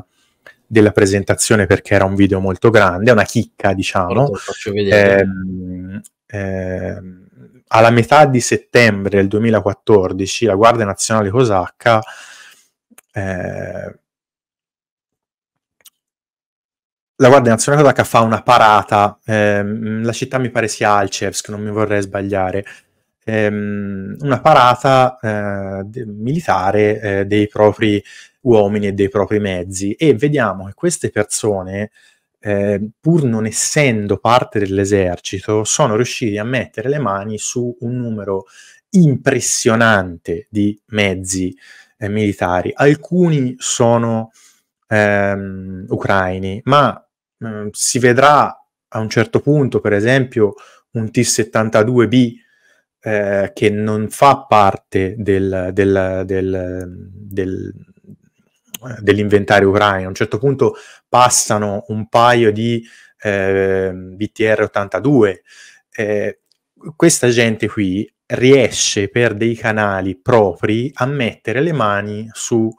della presentazione, perché era un video molto grande, una chicca, diciamo. Faccio vedere. Eh, eh, alla metà di settembre del duemilaquattordici la Guardia Nazionale Cosacca eh, la Guardia Nazionale Cosacca fa una parata, eh, la città mi pare sia Alchevsk, non mi vorrei sbagliare, eh, una parata eh, de- militare eh, dei propri uomini e dei propri mezzi, e vediamo che queste persone, eh, pur non essendo parte dell'esercito, sono riusciti a mettere le mani su un numero impressionante di mezzi eh, militari. Alcuni sono ehm, ucraini, ma eh, si vedrà a un certo punto, per esempio, un T settantadue B eh, che non fa parte del... del, del, del dell'inventario ucraino. A un certo punto passano un paio di eh, B T R ottantadue. Eh, questa gente qui riesce per dei canali propri a mettere le mani su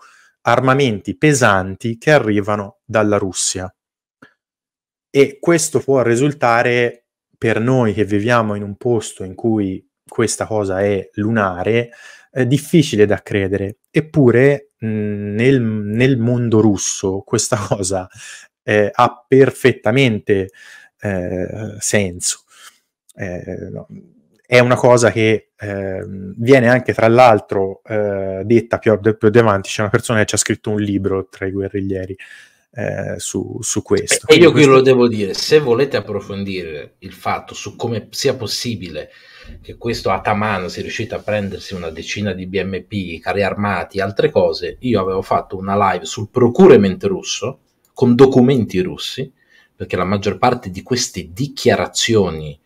armamenti pesanti che arrivano dalla Russia, e questo può risultare, per noi che viviamo in un posto in cui questa cosa è lunare, eh, difficile da credere. Eppure Nel, nel mondo russo questa cosa eh, ha perfettamente eh, senso. Eh, no. È una cosa che eh, viene anche, tra l'altro, eh, detta più, più avanti. C'è una persona che ci ha scritto un libro tra i guerriglieri eh, su, su questo. E io qui questo... lo devo dire, se volete approfondire il fatto su come sia possibile che questo Ataman sia riuscito a prendersi una decina di B M P, carri armati, altre cose, io avevo fatto una live sul procurement russo, con documenti russi, perché la maggior parte di queste dichiarazioni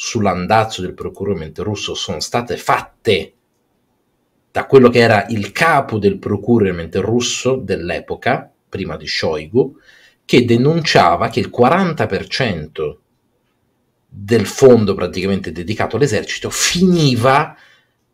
sull'andazzo del procurement russo sono state fatte da quello che era il capo del procurement russo dell'epoca, prima di Shoigu, che denunciava che il quaranta per cento del fondo praticamente dedicato all'esercito finiva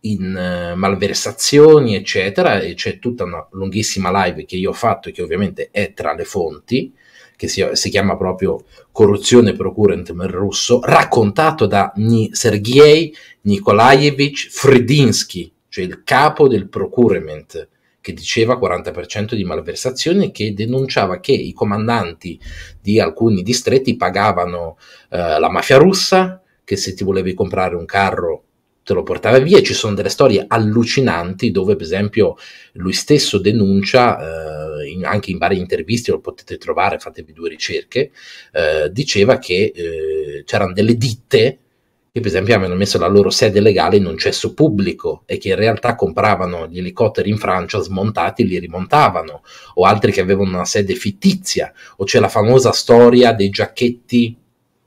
in uh, malversazioni, eccetera, e c'è tutta una lunghissima live che io ho fatto e che ovviamente è tra le fonti, che si, si chiama proprio Corruzione Procurement Russo, raccontato da Ni, Sergei Nikolaevich Fridinsky, cioè il capo del procurement, che diceva quaranta per cento di malversazioni, che denunciava che i comandanti di alcuni distretti pagavano eh, la mafia russa, che se ti volevi comprare un carro te lo portava via. Ci sono delle storie allucinanti dove, per esempio, lui stesso denuncia, eh, in, anche in varie interviste, lo potete trovare, fatevi due ricerche, eh, diceva che eh, c'erano delle ditte che, per esempio, avevano messo la loro sede legale in un cesso pubblico e che in realtà compravano gli elicotteri in Francia smontati e li rimontavano, o altri che avevano una sede fittizia, o c'è la famosa storia dei giacchetti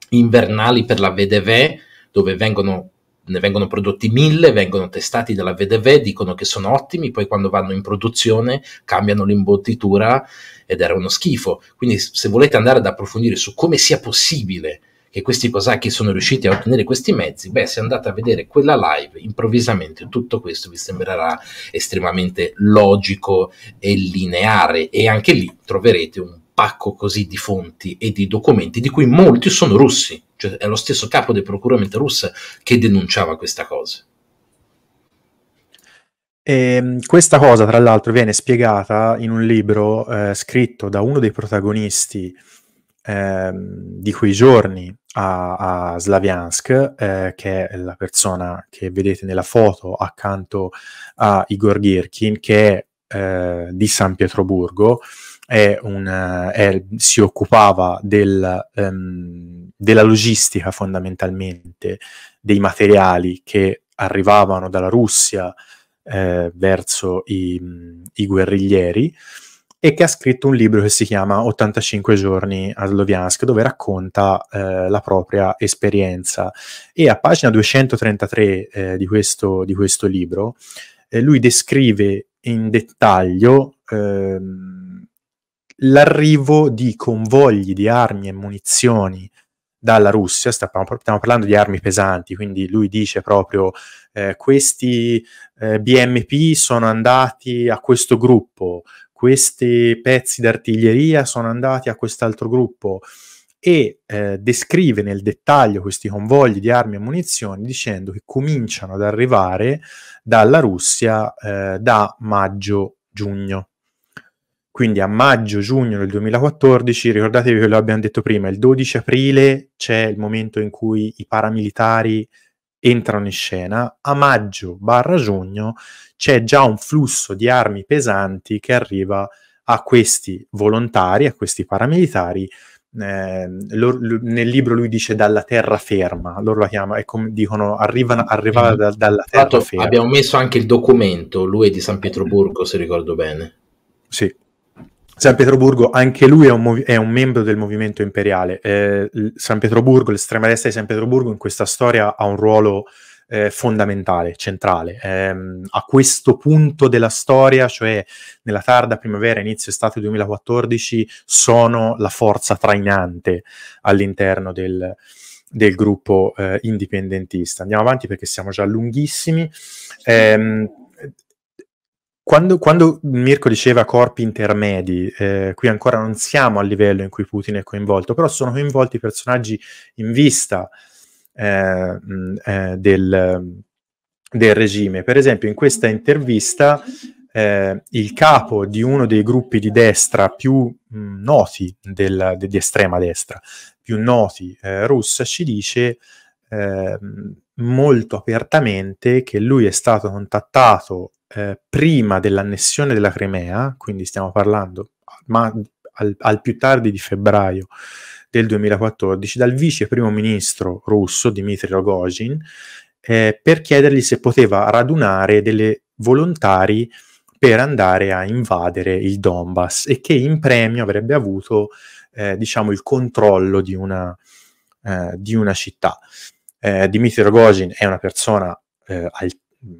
invernali per la V D V, dove vengono... ne vengono prodotti mille, vengono testati dalla V D V, dicono che sono ottimi, poi quando vanno in produzione cambiano l'imbottitura ed era uno schifo. Quindi se volete andare ad approfondire su come sia possibile che questi cosacchi sono riusciti a ottenere questi mezzi, beh, se andate a vedere quella live, improvvisamente tutto questo vi sembrerà estremamente logico e lineare, e anche lì troverete un pacco così di fonti e di documenti, di cui molti sono russi, cioè è lo stesso capo del procurement russo che denunciava questa cosa. E questa cosa, tra l'altro, viene spiegata in un libro eh, scritto da uno dei protagonisti eh, di quei giorni a, a Slaviansk, eh, che è la persona che vedete nella foto accanto a Igor Girkin, che è eh, di San Pietroburgo. È un, è, si occupava del, um, della logistica, fondamentalmente dei materiali che arrivavano dalla Russia eh, verso i, i guerriglieri, e che ha scritto un libro che si chiama ottantacinque giorni a Sloviansk, dove racconta eh, la propria esperienza. E a pagina duecentotrentatré eh, di, questo, di questo libro eh, lui descrive in dettaglio eh, l'arrivo di convogli di armi e munizioni dalla Russia. Stiamo, stiamo parlando di armi pesanti, quindi lui dice proprio eh, questi eh, B M P sono andati a questo gruppo, questi pezzi d'artiglieria sono andati a quest'altro gruppo, e eh, descrive nel dettaglio questi convogli di armi e munizioni, dicendo che cominciano ad arrivare dalla Russia eh, da maggio-giugno. Quindi a maggio-giugno del duemilaquattordici, ricordatevi che lo abbiamo detto prima, il dodici aprile c'è il momento in cui i paramilitari entrano in scena, a maggio-giugno c'è già un flusso di armi pesanti che arriva a questi volontari, a questi paramilitari. Eh, loro, nel libro lui dice dalla terraferma, loro la chiamano, è come dicono, arrivano, arrivava da, dalla terraferma. Abbiamo messo anche il documento, lui è di San Pietroburgo, se ricordo bene. Sì. San Pietroburgo, anche lui è un, è un membro del movimento imperiale. Eh, San Pietroburgo, l'estrema destra di San Pietroburgo in questa storia ha un ruolo eh, fondamentale, centrale. Eh, a questo punto della storia, cioè nella tarda primavera, inizio estate duemilaquattordici, sono la forza trainante all'interno del, del gruppo eh, indipendentista. Andiamo avanti perché siamo già lunghissimi. Eh, Quando, quando Mirko diceva corpi intermedi, eh, qui ancora non siamo al livello in cui Putin è coinvolto, però sono coinvolti personaggi in vista eh, eh, del, del regime. Per esempio in questa intervista eh, il capo di uno dei gruppi di destra più mh, noti, del, de, di estrema destra, più noti eh, russa, ci dice eh, molto apertamente che lui è stato contattato eh, prima dell'annessione della Crimea, quindi stiamo parlando ma al, al più tardi di febbraio del duemilaquattordici, dal vice primo ministro russo Dmitry Rogozin, eh, per chiedergli se poteva radunare delle volontari per andare a invadere il Donbass, e che in premio avrebbe avuto eh, diciamo il controllo di una, eh, di una città. Eh, Dmitry Rogozin è una persona eh, al,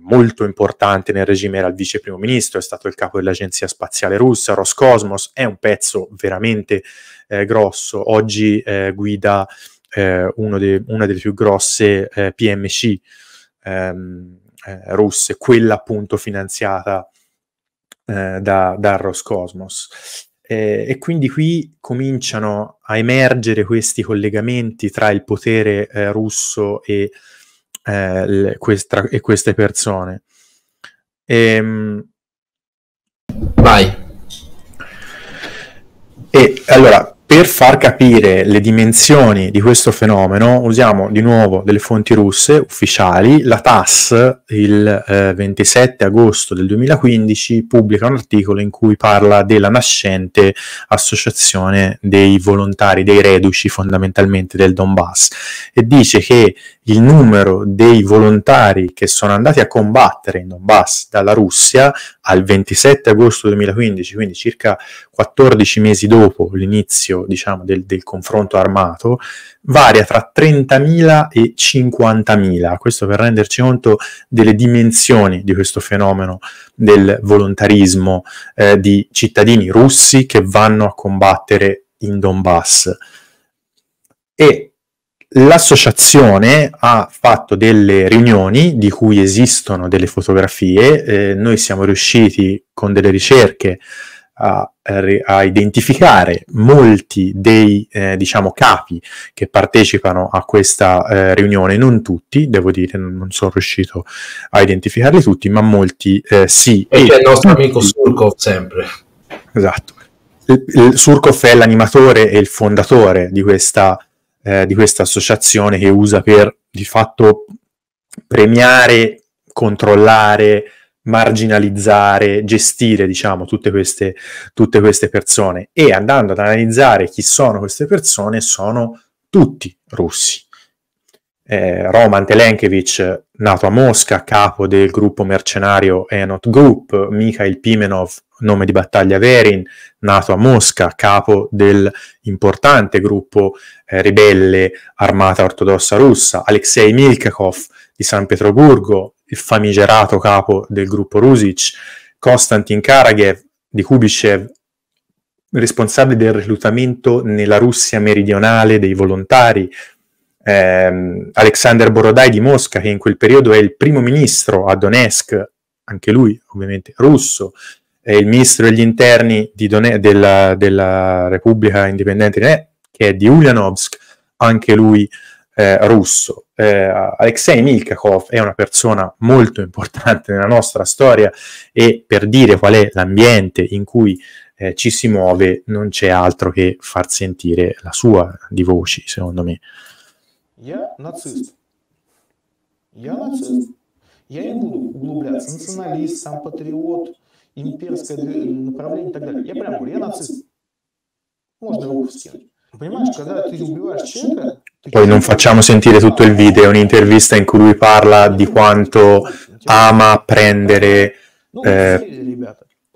molto importante nel regime, era il vice primo ministro, è stato il capo dell'agenzia spaziale russa, Roscosmos, è un pezzo veramente eh, grosso, oggi eh, guida eh, uno de, una delle più grosse eh, P M C ehm, eh, russe, quella appunto finanziata eh, da, da Roscosmos. Eh, e quindi qui cominciano a emergere questi collegamenti tra il potere eh, russo e, eh, le, questa, e queste persone. Ehm... Vai. E allora, per far capire le dimensioni di questo fenomeno, usiamo di nuovo delle fonti russe ufficiali. La TASS, il eh, ventisette agosto del duemilaquindici, pubblica un articolo in cui parla della nascente associazione dei volontari, dei reduci fondamentalmente del Donbass, e dice che il numero dei volontari che sono andati a combattere in Donbass dalla Russia al ventisette agosto duemilaquindici, quindi circa quattordici mesi dopo l'inizio, diciamo, del, del confronto armato, varia tra trentamila e cinquantamila, questo per renderci conto delle dimensioni di questo fenomeno del volontarismo eh, di cittadini russi che vanno a combattere in Donbass. E l'associazione ha fatto delle riunioni di cui esistono delle fotografie, eh, noi siamo riusciti con delle ricerche a, a identificare molti dei eh, diciamo capi che partecipano a questa eh, riunione, non tutti, devo dire, non, non sono riuscito a identificarli tutti, ma molti eh, sì. E, e c'è il nostro amico Surkov sempre. Esatto. Surkov è l'animatore e il fondatore di questa di questa associazione, che usa per di fatto premiare, controllare, marginalizzare, gestire, diciamo, tutte queste, tutte queste persone. E andando ad analizzare chi sono queste persone, sono tutti russi. Eh, Roman Telenkevich, nato a Mosca, capo del gruppo mercenario Enot Group; Mikhail Pimenov, nome di battaglia Verin, nato a Mosca, capo del importante gruppo eh, ribelle armata ortodossa russa; Alexei Milkakov di San Pietroburgo, il famigerato capo del gruppo Rusic; Konstantin Karagev di Kubyshev, responsabile del reclutamento nella Russia meridionale dei volontari; ehm, Alexander Borodai di Mosca, che in quel periodo è il primo ministro a Donetsk, anche lui ovviamente russo, il ministro degli interni di Donè, della, della Repubblica Indipendente di Donè, che è di Ulyanovsk, anche lui eh, russo. Eh, Alexei Milkakov è una persona molto importante nella nostra storia, e per dire qual è l'ambiente in cui eh, ci si muove non c'è altro che far sentire la sua di voci, secondo me. Io nazista. Io nazista. Io non voglio углубляться. Nazionalista, сам patriota, имперское направление и так далее. Я прям говорю, я нацист. Можно его скинуть. Понимаешь, когда ты убиваешь человека... Poi non facciamo sentire tutto il video, è un'intervista in cui lui parla di quanto ama prendere eh,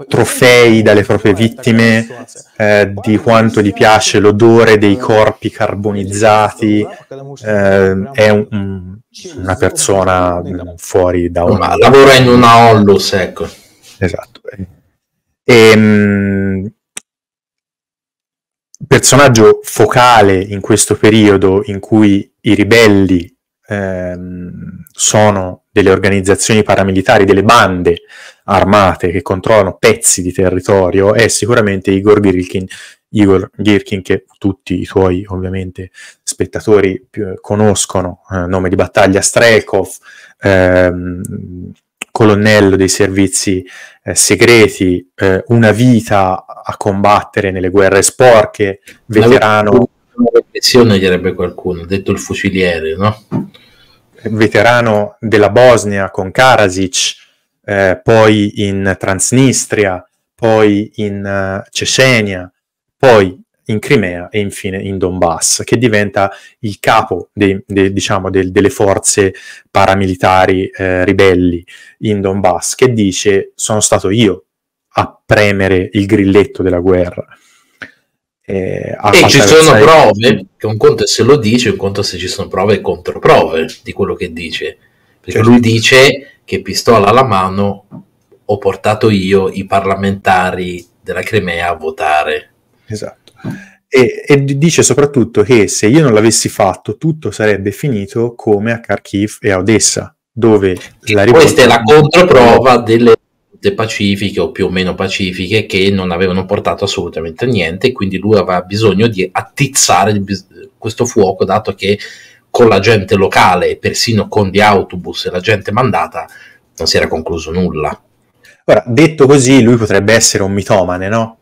trofei dalle proprie vittime, eh, di quanto gli piace l'odore dei corpi carbonizzati, eh, è un, un, una persona fuori da un... Ma lavora in una Ollus, ecco. Esatto. E, mh, personaggio focale in questo periodo in cui i ribelli ehm, sono delle organizzazioni paramilitari, delle bande armate che controllano pezzi di territorio, è sicuramente Igor Girkin, Igor Girkin che tutti i tuoi ovviamente spettatori più, conoscono, eh, nome di battaglia Strelkov, ehm, colonnello dei servizi eh, segreti, eh, una vita a combattere nelle guerre sporche, veterano. Una repressione direbbe qualcuno, detto il fuciliere, no? Veterano della Bosnia con Karadzic, eh, poi in Transnistria, poi in uh, Cecenia, poi in Crimea e infine in Donbass, che diventa il capo dei, dei, diciamo, del, delle forze paramilitari eh, ribelli in Donbass, che dice: sono stato io a premere il grilletto della guerra. Eh, e ci sono prove, che un conto è se lo dice, un conto è se ci sono prove e controprove di quello che dice, perché certo. Lui dice che pistola alla mano ho portato io i parlamentari della Crimea a votare. Esatto. E, e dice soprattutto che se io non l'avessi fatto tutto sarebbe finito come a Kharkiv e a Odessa, dove la rivolta... Questa è la controprova delle rotte pacifiche o più o meno pacifiche che non avevano portato assolutamente niente, quindi lui aveva bisogno di attizzare il, questo fuoco, dato che con la gente locale, persino con gli autobus e la gente mandata, non si era concluso nulla. Ora, detto così, lui potrebbe essere un mitomane, no?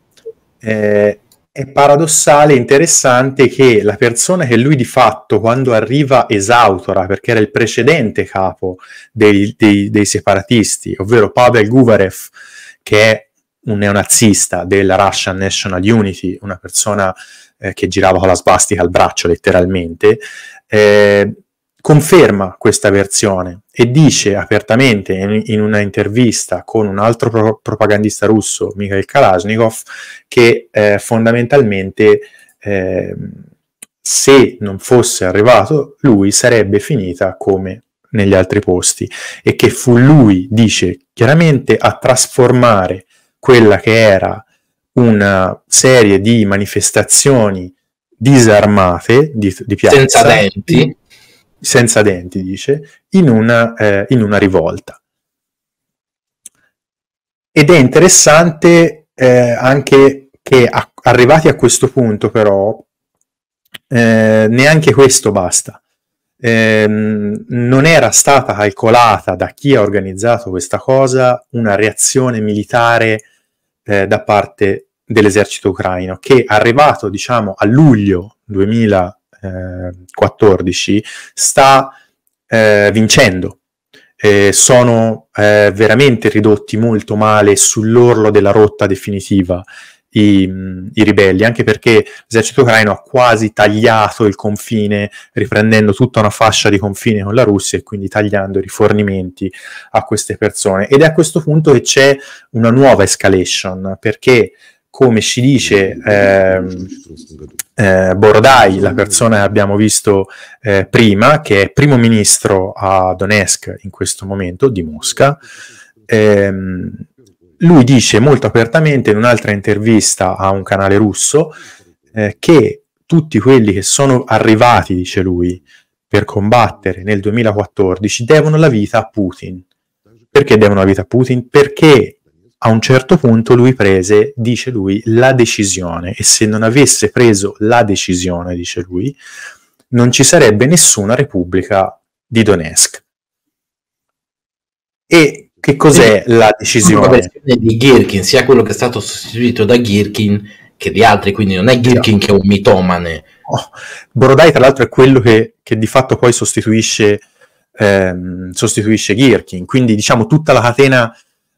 Eh... È paradossale e interessante che la persona che lui di fatto, quando arriva esautora, perché era il precedente capo dei, dei, dei separatisti, ovvero Pavel Guvarev, che è un neonazista della Russian National Unity, una persona eh, che girava con la svastica al braccio letteralmente, eh, conferma questa versione e dice apertamente in, in una intervista con un altro pro- propagandista russo, Mikhail Kalashnikov, che eh, fondamentalmente eh, se non fosse arrivato lui sarebbe finita come negli altri posti, e che fu lui, dice chiaramente, a trasformare quella che era una serie di manifestazioni disarmate di, di piazza, senza denti, senza denti, dice, in una, eh, in una rivolta. Ed è interessante eh, anche che a, arrivati a questo punto però eh, neanche questo basta. Eh, non era stata calcolata da chi ha organizzato questa cosa una reazione militare eh, da parte dell'esercito ucraino, che arrivato diciamo a luglio duemilaquattordici sta eh, vincendo, eh, sono eh, veramente ridotti molto male, sull'orlo della rotta definitiva i, i ribelli, anche perché l'esercito ucraino ha quasi tagliato il confine, riprendendo tutta una fascia di confine con la Russia e quindi tagliando i rifornimenti a queste persone. Ed è a questo punto che c'è una nuova escalation, perché come ci dice eh, eh, Borodaj, la persona che abbiamo visto eh, prima, che è primo ministro a Donetsk in questo momento, di Mosca, eh, lui dice molto apertamente in un'altra intervista a un canale russo eh, che tutti quelli che sono arrivati, dice lui, per combattere nel duemilaquattordici devono la vita a Putin. Perché devono la vita a Putin? Perché a un certo punto lui prese, dice lui, la decisione, e se non avesse preso la decisione, dice lui, non ci sarebbe nessuna repubblica di Donetsk. E che cos'è la decisione? La decisione di Girkin, sia quello che è stato sostituito da Girkin che di altri, quindi non è Girkin che è un mitomane. Oh, Borodaj tra l'altro è quello che, che di fatto poi sostituisce, ehm, sostituisce Girkin, quindi diciamo tutta la catena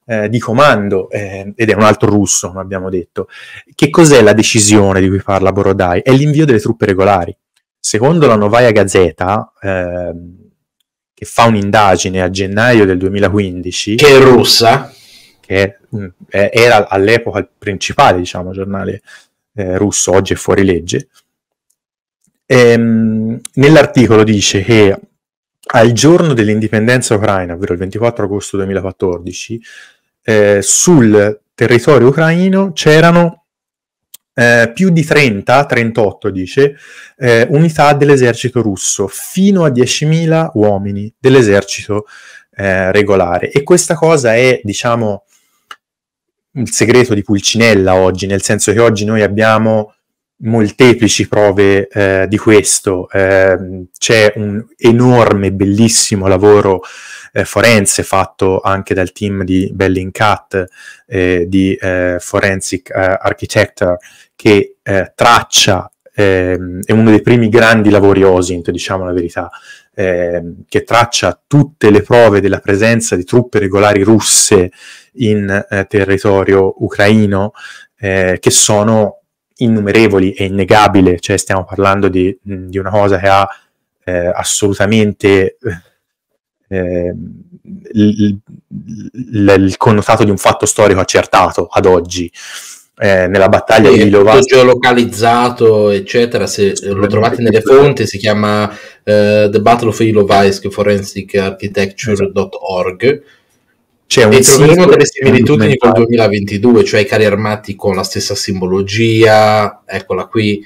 Eh, di comando, eh, ed è un altro russo, come abbiamo detto. Che cos'è la decisione di cui parla Borodaj? È l'invio delle truppe regolari. Secondo la Novaya Gazeta, eh, che fa un'indagine a gennaio del duemilaquindici, che è russa, che è, era all'epoca il principale, diciamo, giornale eh, russo, oggi è fuori legge, ehm, nell'articolo dice che al giorno dell'indipendenza ucraina, ovvero il ventiquattro agosto duemilaquattordici, eh, sul territorio ucraino c'erano eh, più di trenta, trentotto dice, eh, unità dell'esercito russo, fino a diecimila uomini dell'esercito eh, regolare. E questa cosa è, diciamo, il segreto di Pulcinella oggi, nel senso che oggi noi abbiamo molteplici prove eh, di questo. Eh, c'è un enorme, bellissimo lavoro eh, forense fatto anche dal team di Bellingcat, eh, di eh, Forensic eh, Architecture, che eh, traccia, eh, è uno dei primi grandi lavori OSINT, diciamo la verità, eh, che traccia tutte le prove della presenza di truppe regolari russe in eh, territorio ucraino, eh, che sono innumerevoli, è innegabile, cioè stiamo parlando di, di una cosa che ha eh, assolutamente eh, il, il, il connotato di un fatto storico accertato ad oggi. Eh, nella battaglia e di Ilovaisk, geolocalizzato, eccetera, se lo trovate nelle fonti, si chiama eh, The Battle of Ilovaisk, forensic architecture dot org. C'è un e troveremo delle similitudini col duemilaventidue, cioè i carri armati con la stessa simbologia, eccola qui,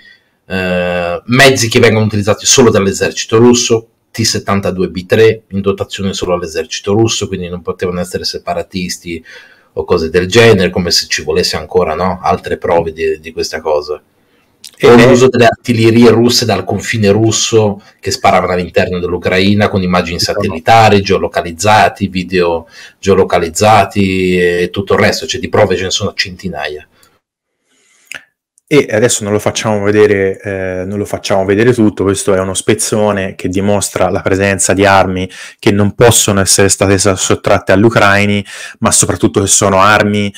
eh, mezzi che vengono utilizzati solo dall'esercito russo, T settantadue B tre, in dotazione solo all'esercito russo, quindi non potevano essere separatisti o cose del genere, come se ci volesse ancora, no? Altre prove di, di questa cosa. E l'uso delle artiglierie russe dal confine russo che sparavano all'interno dell'Ucraina con immagini satellitari, geolocalizzati, video geolocalizzati e tutto il resto, cioè di prove ce ne sono centinaia. E adesso non lo facciamo vedere, eh, non lo facciamo vedere tutto, questo è uno spezzone che dimostra la presenza di armi che non possono essere state sottratte agli ucraini, ma soprattutto che sono armi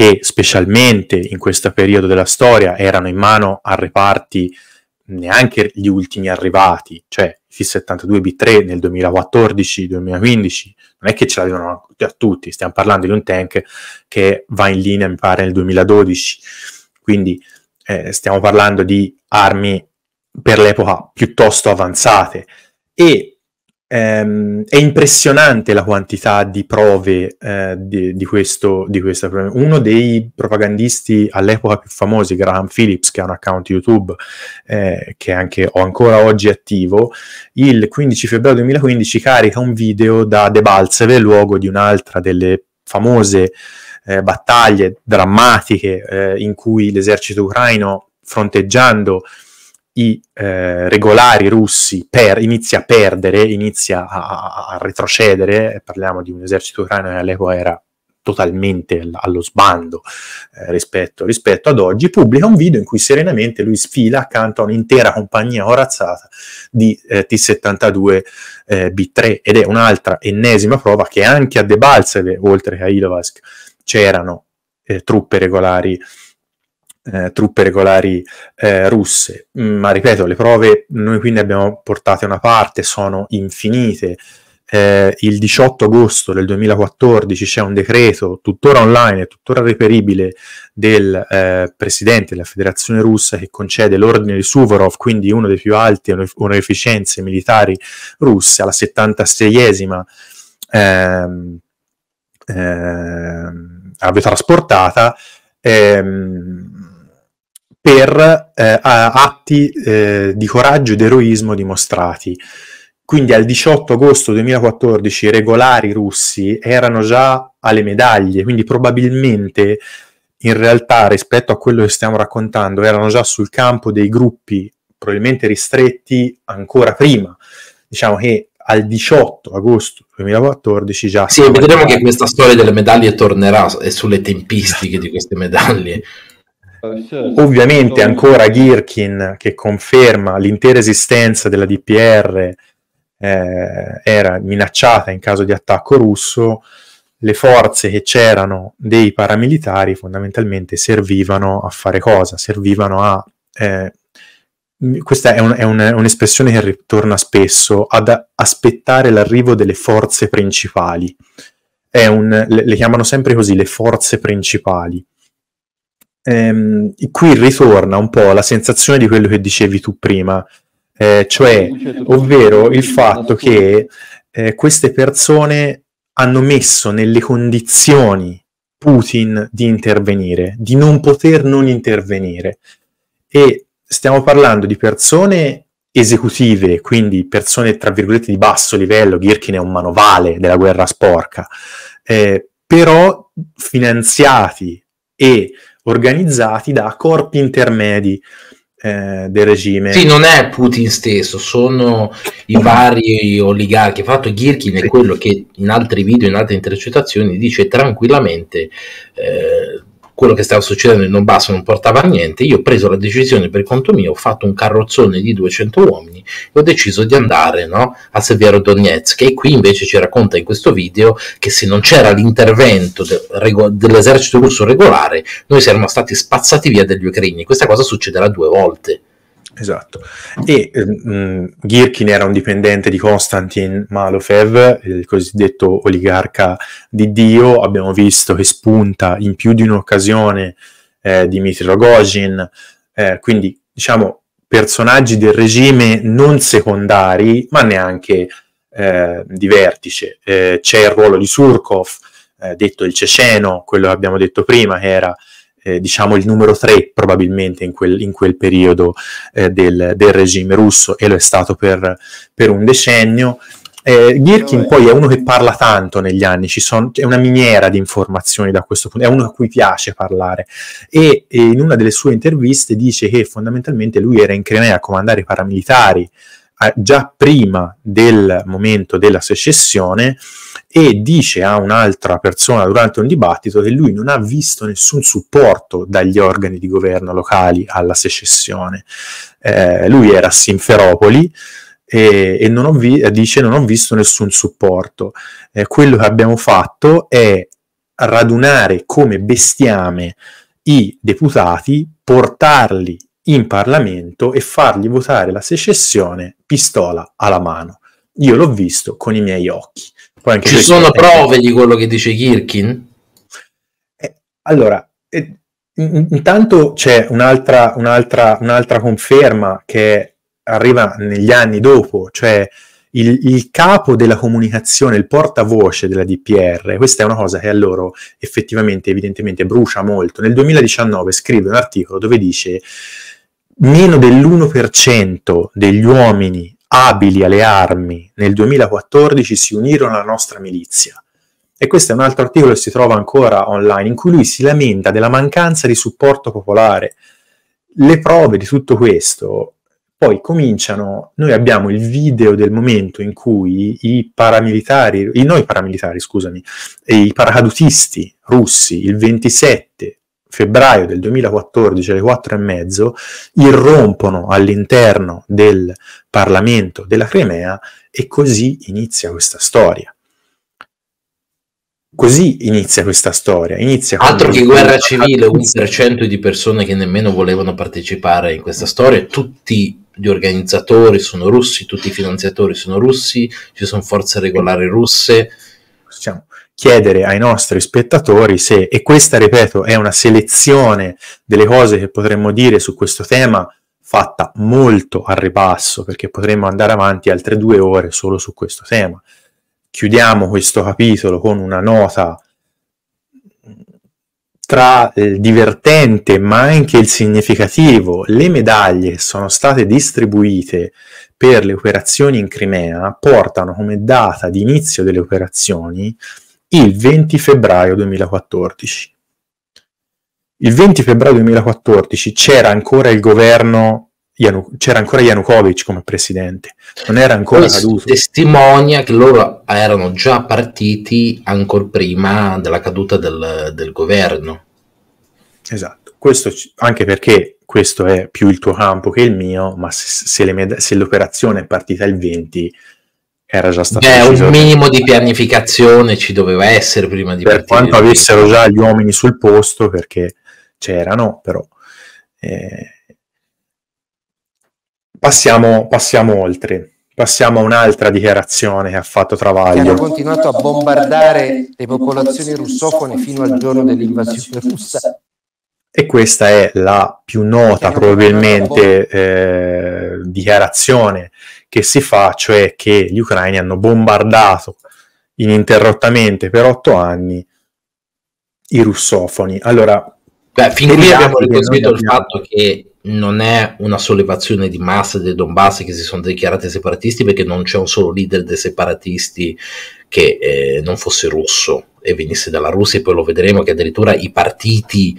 che specialmente in questo periodo della storia erano in mano a reparti neanche gli ultimi arrivati, cioè T settantadue B tre nel duemilaquattordici duemilaquindici, non è che ce l'avevano a tutti, stiamo parlando di un tank che va in linea mi pare nel duemiladodici, quindi eh, stiamo parlando di armi per l'epoca piuttosto avanzate e Um, è impressionante la quantità di prove eh, di, di, questo, di questa prova. Uno dei propagandisti all'epoca più famosi, Graham Phillips, che ha un account YouTube eh, che anche ho ancora oggi attivo, il quindici febbraio duemilaquindici carica un video da Debaltseve, luogo di un'altra delle famose eh, battaglie drammatiche eh, in cui l'esercito ucraino, fronteggiando i eh, regolari russi, per, inizia a perdere, inizia a, a retrocedere. Parliamo di un esercito ucraino che all'epoca era totalmente allo sbando eh, rispetto, rispetto ad oggi. Pubblica un video in cui serenamente lui sfila accanto a un'intera compagnia corazzata di eh, T settantadue eh, B tre, ed è un'altra ennesima prova che anche a Debaltseve, oltre che a Ilovaisk, c'erano eh, truppe regolari Eh, truppe regolari eh, russe. Ma ripeto, le prove noi qui ne abbiamo portate una parte, sono infinite. Eh, il diciotto agosto del duemilaquattordici c'è un decreto tuttora online, tuttora reperibile, del eh, presidente della federazione russa che concede l'ordine di Suvorov, quindi uno dei più alti onorificenze militari russe, alla settantaseiesima ehm, ehm, aviotrasportata, ehm, per eh, atti eh, di coraggio ed eroismo dimostrati. Quindi al diciotto agosto duemilaquattordici i regolari russi erano già alle medaglie, quindi probabilmente in realtà rispetto a quello che stiamo raccontando erano già sul campo dei gruppi probabilmente ristretti ancora prima. Diciamo che al diciotto agosto duemilaquattordici già... Sì, vedremo che questa storia delle medaglie tornerà e sulle tempistiche di queste medaglie. Ovviamente ancora Girkin che conferma l'intera esistenza della D P R eh, era minacciata in caso di attacco russo. Le forze che c'erano dei paramilitari fondamentalmente servivano a fare cosa? Servivano a... Eh, questa è, un, è, un, è un'espressione che ritorna spesso, ad aspettare l'arrivo delle forze principali. È un, le, le chiamano sempre così, le forze principali. Ehm, qui ritorna un po' la sensazione di quello che dicevi tu prima, eh, cioè ovvero il fatto che eh, queste persone hanno messo nelle condizioni Putin di intervenire, di non poter non intervenire, e stiamo parlando di persone esecutive, quindi persone tra virgolette di basso livello. Girkin è un manovale della guerra sporca, eh, però finanziati e organizzati da corpi intermedi eh, del regime. Sì, non è Putin stesso, sono i vari oligarchi. Il fatto Girkin è quello che in altri video, in altre intercettazioni dice tranquillamente eh, quello che stava succedendo in Donbass non portava a niente, io ho preso la decisione per conto mio, ho fatto un carrozzone di duecento uomini e ho deciso di andare, no, a Severodonetsk. E qui invece ci racconta in questo video che se non c'era l'intervento de- rego- dell'esercito russo regolare, noi saremmo stati spazzati via dagli ucraini. Questa cosa succederà due volte. Esatto. E ehm, Girkin era un dipendente di Konstantin Malofev, il cosiddetto oligarca di Dio. Abbiamo visto che spunta in più di un'occasione eh, Dmitry Rogozhin, eh, quindi diciamo personaggi del regime non secondari ma neanche eh, di vertice. Eh, c'è il ruolo di Surkov, eh, detto il ceceno, quello che abbiamo detto prima, che era Eh, diciamo il numero tre probabilmente in quel, in quel periodo eh, del, del regime russo, e lo è stato per, per un decennio. eh, Girkin poi è uno che parla tanto negli anni, ci sono, è una miniera di informazioni da questo punto, è uno a cui piace parlare, e, e in una delle sue interviste dice che fondamentalmente lui era in Crimea a comandare i paramilitari eh, già prima del momento della secessione, e dice a un'altra persona durante un dibattito che lui non ha visto nessun supporto dagli organi di governo locali alla secessione. Eh, lui era a Simferopoli e, e non ho vi- dice non ho visto nessun supporto. Eh, quello che abbiamo fatto è radunare come bestiame i deputati, portarli in Parlamento e fargli votare la secessione pistola alla mano. Io l'ho visto con i miei occhi. Poi anche ci sono prove di quello che dice Girkin? Eh, allora, eh, intanto c'è un'altra, un'altra, un'altra conferma che arriva negli anni dopo, cioè il, il capo della comunicazione, il portavoce della D P R, questa è una cosa che a loro effettivamente, evidentemente, brucia molto. Nel duemiladiciannove scrive un articolo dove dice meno dell'uno per cento degli uomini abili alle armi nel duemilaquattordici si unirono alla nostra milizia. E questo è un altro articolo che si trova ancora online, in cui lui si lamenta della mancanza di supporto popolare. Le prove di tutto questo poi cominciano, noi abbiamo il video del momento in cui i paramilitari, i noi paramilitari, scusami, e i paracadutisti russi, il ventisette febbraio del duemilaquattordici alle quattro e mezzo, irrompono all'interno del Parlamento della Crimea, e così inizia questa storia. Così inizia questa storia. Inizia Altro che guerra civile, un per cento di persone che nemmeno volevano partecipare in questa storia, tutti gli organizzatori sono russi, tutti i finanziatori sono russi, ci sono forze regolari russe. Siamo. Chiedere ai nostri spettatori se, e questa ripeto è una selezione delle cose che potremmo dire su questo tema fatta molto al ribasso, perché potremmo andare avanti altre due ore solo su questo tema. Chiudiamo questo capitolo con una nota tra il divertente ma anche il significativo: le medaglie che sono state distribuite per le operazioni in Crimea portano come data di inizio delle operazioni il venti febbraio duemilaquattordici. Il venti febbraio duemilaquattordici c'era ancora il governo, Yanu- c'era ancora Yanukovych come presidente, non era ancora Questo caduto. Testimonia che loro erano già partiti ancora prima della caduta del, del governo. Esatto, questo c- anche perché questo è più il tuo campo che il mio, ma se, se, le med- se l'operazione è partita il venti era già stato Beh, un minimo di pianificazione ci doveva essere prima di per partire. Per quanto avessero già gli uomini sul posto, perché c'erano, però. Eh... Passiamo, passiamo oltre. Passiamo a un'altra dichiarazione che ha fatto Travaglio. Che hanno continuato a bombardare le popolazioni russofone fino al giorno dell'invasione russa. E questa è la più nota probabilmente eh, dichiarazione che si fa, cioè che gli ucraini hanno bombardato ininterrottamente per otto anni i russofoni. Allora, beh, fin qui abbiamo ricostruito il abbiamo... fatto che non è una sollevazione di massa del Donbass che si sono dichiarati separatisti, perché non c'è un solo leader dei separatisti che eh, non fosse russo e venisse dalla Russia, e poi lo vedremo che addirittura i partiti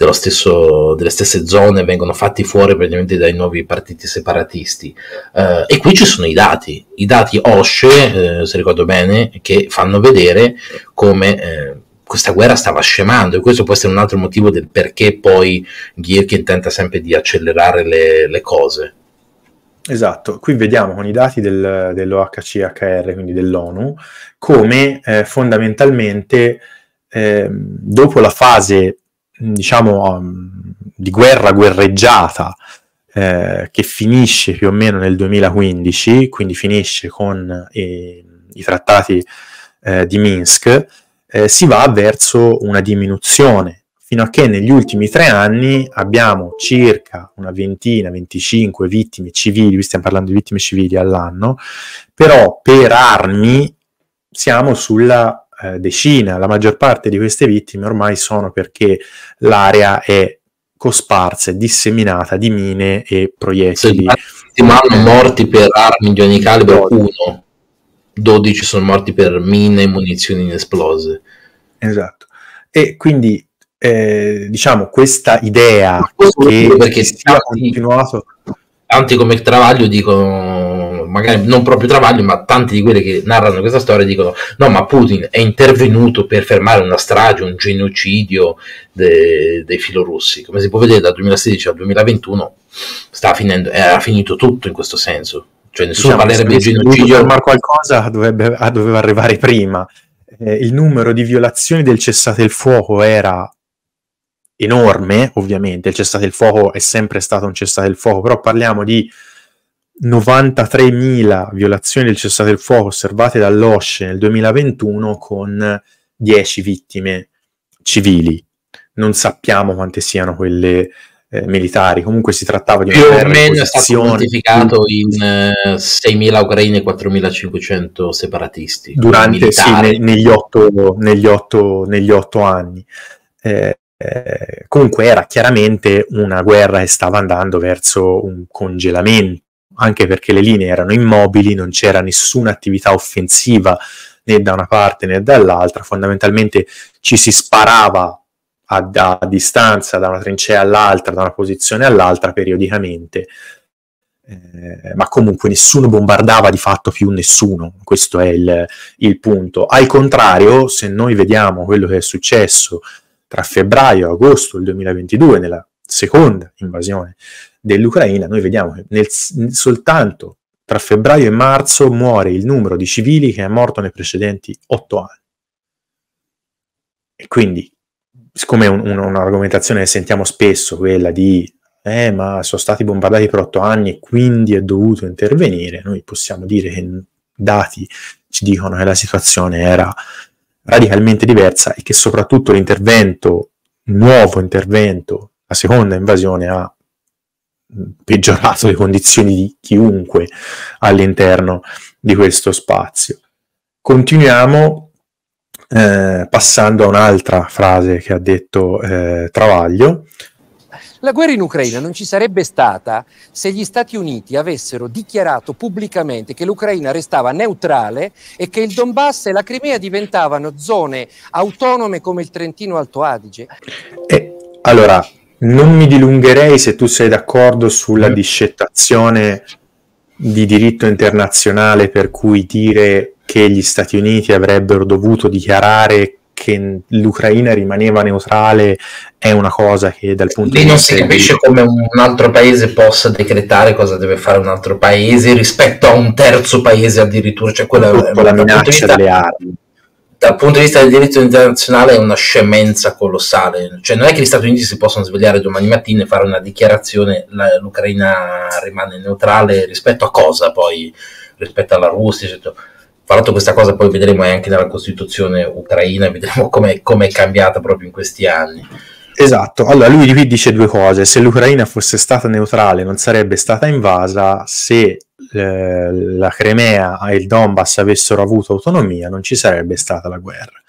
dello stesso, delle stesse zone vengono fatti fuori praticamente dai nuovi partiti separatisti. Eh, e qui ci sono i dati, i dati OSCE, eh, se ricordo bene, che fanno vedere come eh, questa guerra stava scemando, e questo può essere un altro motivo del perché poi Girkin tenta sempre di accelerare le, le cose. Esatto, qui vediamo con i dati del, dell'O H C H R, quindi dell'ONU, come eh, fondamentalmente eh, dopo la fase, diciamo, um, di guerra guerreggiata eh, che finisce più o meno nel duemilaquindici, quindi finisce con eh, i trattati eh, di Minsk, eh, si va verso una diminuzione, fino a che negli ultimi tre anni abbiamo circa una ventina, venticinque vittime civili, qui stiamo parlando di vittime civili all'anno, però per armi siamo sulla eh, decina, la maggior parte di queste vittime ormai sono perché l'area è cosparsa e disseminata di mine e proiettili. Si hanno morti per armi di ogni calibro uno, dodici sono morti per mine e munizioni inesplose. Esatto, e quindi... Eh, diciamo questa idea che perché sia continuato tanti come Travaglio dicono, magari non proprio Travaglio ma tanti di quelli che narrano questa storia dicono no, ma Putin è intervenuto per fermare una strage, un genocidio de- dei filorussi. Come si può vedere, dal duemilasedici al duemilaventuno sta finendo, era finito tutto in questo senso, cioè nessuno diciamo, parlerebbe di genocidio, ma qualcosa dovrebbe, doveva arrivare prima. Eh, il numero di violazioni del cessate il fuoco era enorme, ovviamente, il cessate il fuoco è sempre stato un cessate il fuoco, però parliamo di novantatremila violazioni del cessate il fuoco osservate dall'OSCE nel duemilaventuno con dieci vittime civili, non sappiamo quante siano quelle eh, militari, comunque si trattava di una guerra di posizione. Più o meno è stato quantificato in eh, seimila ucraini e quattromilacinquecento separatisti. Durante, sì, ne, negli, otto, negli, otto, negli otto anni. Eh, Eh, comunque era chiaramente una guerra che stava andando verso un congelamento, anche perché le linee erano immobili, non c'era nessuna attività offensiva né da una parte né dall'altra, fondamentalmente ci si sparava a, a distanza da una trincea all'altra, da una posizione all'altra periodicamente, eh, ma comunque nessuno bombardava di fatto più nessuno, questo è il, il punto. Al contrario, se noi vediamo quello che è successo tra febbraio e agosto del duemilaventidue, nella seconda invasione dell'Ucraina, noi vediamo che nel, soltanto tra febbraio e marzo muore il numero di civili che è morto nei precedenti otto anni. E quindi, siccome è un, un, un'argomentazione che sentiamo spesso, quella di eh, ma sono stati bombardati per otto anni e quindi è dovuto intervenire, noi possiamo dire che i dati ci dicono che la situazione era radicalmente diversa e che soprattutto l'intervento, il nuovo intervento, la seconda invasione ha peggiorato le condizioni di chiunque all'interno di questo spazio. Continuiamo eh, passando a un'altra frase che ha detto eh, Travaglio. La guerra in Ucraina non ci sarebbe stata se gli Stati Uniti avessero dichiarato pubblicamente che l'Ucraina restava neutrale e che il Donbass e la Crimea diventavano zone autonome come il Trentino Alto Adige. Eh, allora, non mi dilungherei, se tu sei d'accordo, sulla discettazione di diritto internazionale per cui dire che gli Stati Uniti avrebbero dovuto dichiarare che l'Ucraina rimaneva neutrale è una cosa che dal punto Lì di vista... non si capisce come un altro paese possa decretare cosa deve fare un altro paese rispetto a un terzo paese addirittura, cioè quella è la minaccia delle armi. Dal punto di vista del diritto internazionale è una scemenza colossale, cioè non è che gli Stati Uniti si possono svegliare domani mattina e fare una dichiarazione, la, l'Ucraina rimane neutrale rispetto a cosa poi? Rispetto alla Russia, eccetera. Tra l'altro questa cosa poi vedremo anche nella Costituzione ucraina, vedremo come è cambiata proprio in questi anni. Esatto, allora lui qui dice due cose: se l'Ucraina fosse stata neutrale non sarebbe stata invasa, se eh, la Crimea e il Donbass avessero avuto autonomia non ci sarebbe stata la guerra.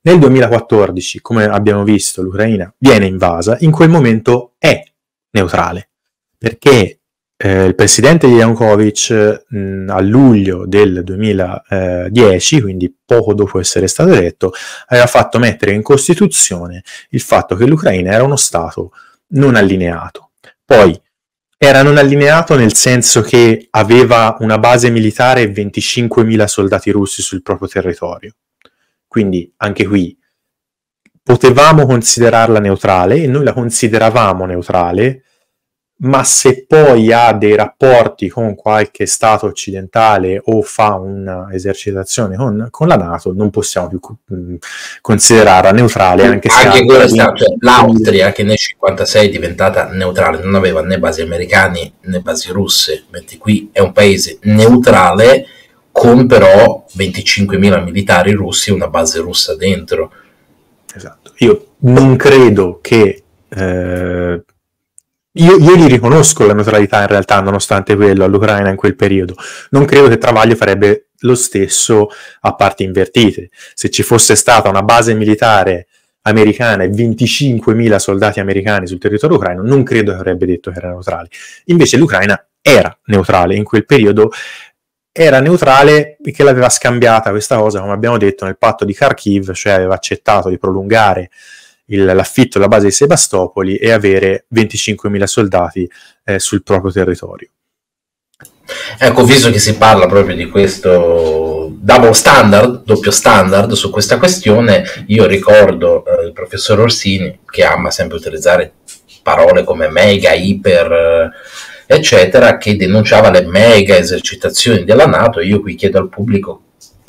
Nel duemilaquattordici, come abbiamo visto, l'Ucraina viene invasa, in quel momento è neutrale, perché eh, il presidente di Janukovic mh, a luglio del duemiladieci, quindi poco dopo essere stato eletto, aveva fatto mettere in Costituzione il fatto che l'Ucraina era uno Stato non allineato. Poi era non allineato nel senso che aveva una base militare e venticinquemila soldati russi sul proprio territorio. Quindi anche qui potevamo considerarla neutrale e noi la consideravamo neutrale, ma se poi ha dei rapporti con qualche stato occidentale o fa un'esercitazione con, con la NATO, non possiamo più mh, considerarla neutrale. Anche, anche quella è stata l'Austria, che nel cinquantasei è diventata neutrale, non aveva né basi americane né basi russe, mentre qui è un paese neutrale con però venticinquemila militari russi e una base russa dentro. Esatto. Io non credo che... Eh, Io, io gli riconosco la neutralità in realtà, nonostante quello, all'Ucraina in quel periodo. Non credo che Travaglio farebbe lo stesso a parti invertite. Se ci fosse stata una base militare americana e venticinquemila soldati americani sul territorio ucraino, non credo che avrebbe detto che era neutrale. Invece l'Ucraina era neutrale in quel periodo, era neutrale perché l'aveva scambiata questa cosa, come abbiamo detto, nel patto di Kharkiv, cioè aveva accettato di prolungare Il, l'affitto alla base di Sebastopoli e avere venticinquemila soldati eh, sul proprio territorio. Ecco, visto che si parla proprio di questo double standard, doppio standard su questa questione, io ricordo eh, il professor Orsini, che ama sempre utilizzare parole come mega, iper, eh, eccetera, che denunciava le mega esercitazioni della NATO. Io qui chiedo al pubblico: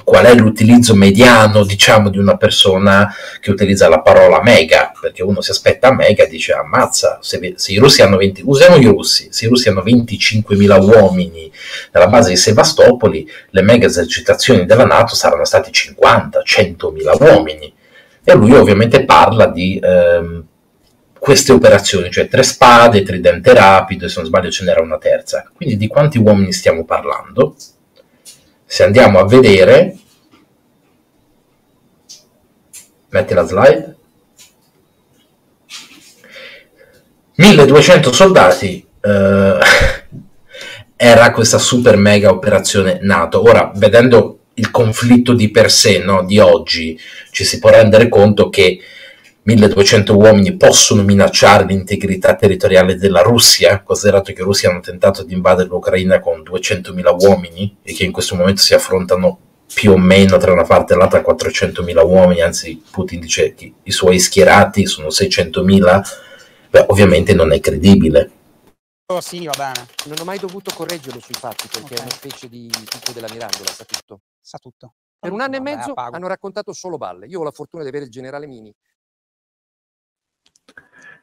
qual è l'utilizzo mediano, diciamo, di una persona che utilizza la parola mega? Perché uno si aspetta mega e dice ammazza, se, se i russi hanno venti, usiamo i russi, se i russi hanno venticinquemila uomini nella base di Sebastopoli, le mega esercitazioni della NATO saranno stati cinquanta, centomila uomini. E lui ovviamente parla di ehm, queste operazioni, cioè tre spade, tridente rapido, e se non sbaglio ce n'era una terza. Quindi di quanti uomini stiamo parlando? Se andiamo a vedere, metti la slide, milleduecento soldati, eh, era questa super mega operazione NATO. Ora, vedendo il conflitto di per sé, no, di oggi, ci si può rendere conto che milleduecento uomini possono minacciare l'integrità territoriale della Russia, considerato che i russi hanno tentato di invadere l'Ucraina con duecentomila uomini e che in questo momento si affrontano più o meno tra una parte e l'altra quattrocentomila uomini, anzi Putin dice che i suoi schierati sono seicentomila, beh, ovviamente non è credibile. Oh, sì, va bene. Non ho mai dovuto correggerlo sui fatti, perché okay. È una specie di tipo della mirandola, sa tutto. Sa tutto. Per un anno e mezzo Vabbè, hanno raccontato solo balle. Io ho la fortuna di avere il generale Mini.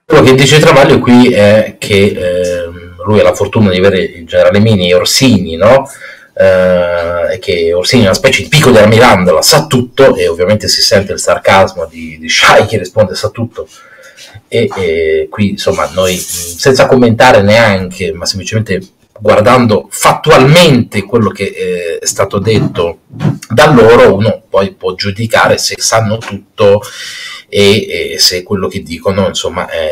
Quello che dice Travaglio qui è che eh, lui ha la fortuna di avere il generale Mini e Orsini, no? Eh, che Orsini è una specie di picco della mirandola, sa tutto, e ovviamente si sente il sarcasmo di, di Shai che risponde sa tutto. E, e qui insomma noi, senza commentare neanche, ma semplicemente guardando fattualmente quello che è stato detto da loro, uno poi può giudicare se sanno tutto e, e se quello che dicono insomma è,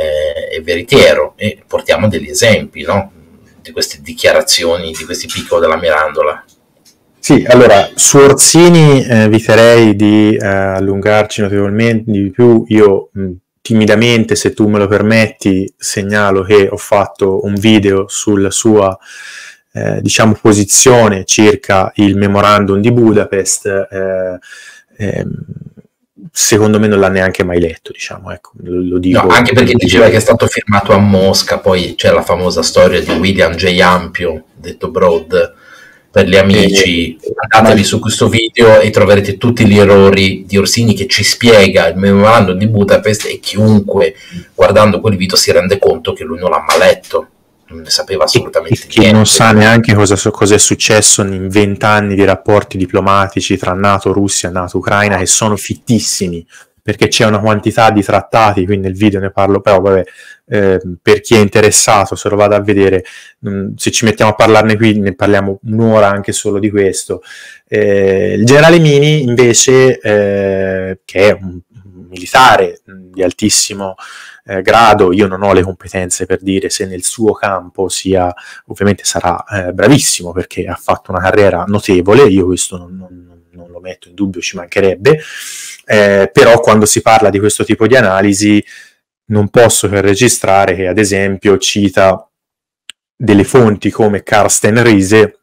è veritiero, e portiamo degli esempi, no? Di queste dichiarazioni, di questi piccoli della mirandola. Sì, allora, su Orsini eh, eviterei di eh, allungarci notevolmente di più. Io mh, timidamente, se tu me lo permetti, segnalo che ho fatto un video sulla sua eh, diciamo posizione circa il memorandum di Budapest. eh, ehm, Secondo me non l'ha neanche mai letto, diciamo, ecco, lo, lo dico. No, anche perché diceva che è stato firmato a Mosca, poi c'è la famosa storia di William J. Ampio, detto Broad, per gli amici. E, andatevi ma... su questo video e troverete tutti gli errori di Orsini che ci spiega il memorandum di Budapest, e chiunque guardando quel video si rende conto che lui non l'ha mai letto, non ne sapeva assolutamente niente. Che non sa neanche cosa, cosa è successo in vent'anni di rapporti diplomatici tra NATO Russia e NATO Ucraina, che sono fittissimi, perché c'è una quantità di trattati, quindi nel video ne parlo, però vabbè, eh, per chi è interessato se lo vada a vedere, mh, se ci mettiamo a parlarne qui ne parliamo un'ora anche solo di questo. Eh, il generale Mini invece, eh, che è un militare di altissimo eh, grado. Io non ho le competenze per dire se nel suo campo sia, ovviamente sarà eh, bravissimo, perché ha fatto una carriera notevole, io questo non, non, non lo metto in dubbio, ci mancherebbe, eh, però quando si parla di questo tipo di analisi non posso che registrare che ad esempio cita delle fonti come Carsten Riese.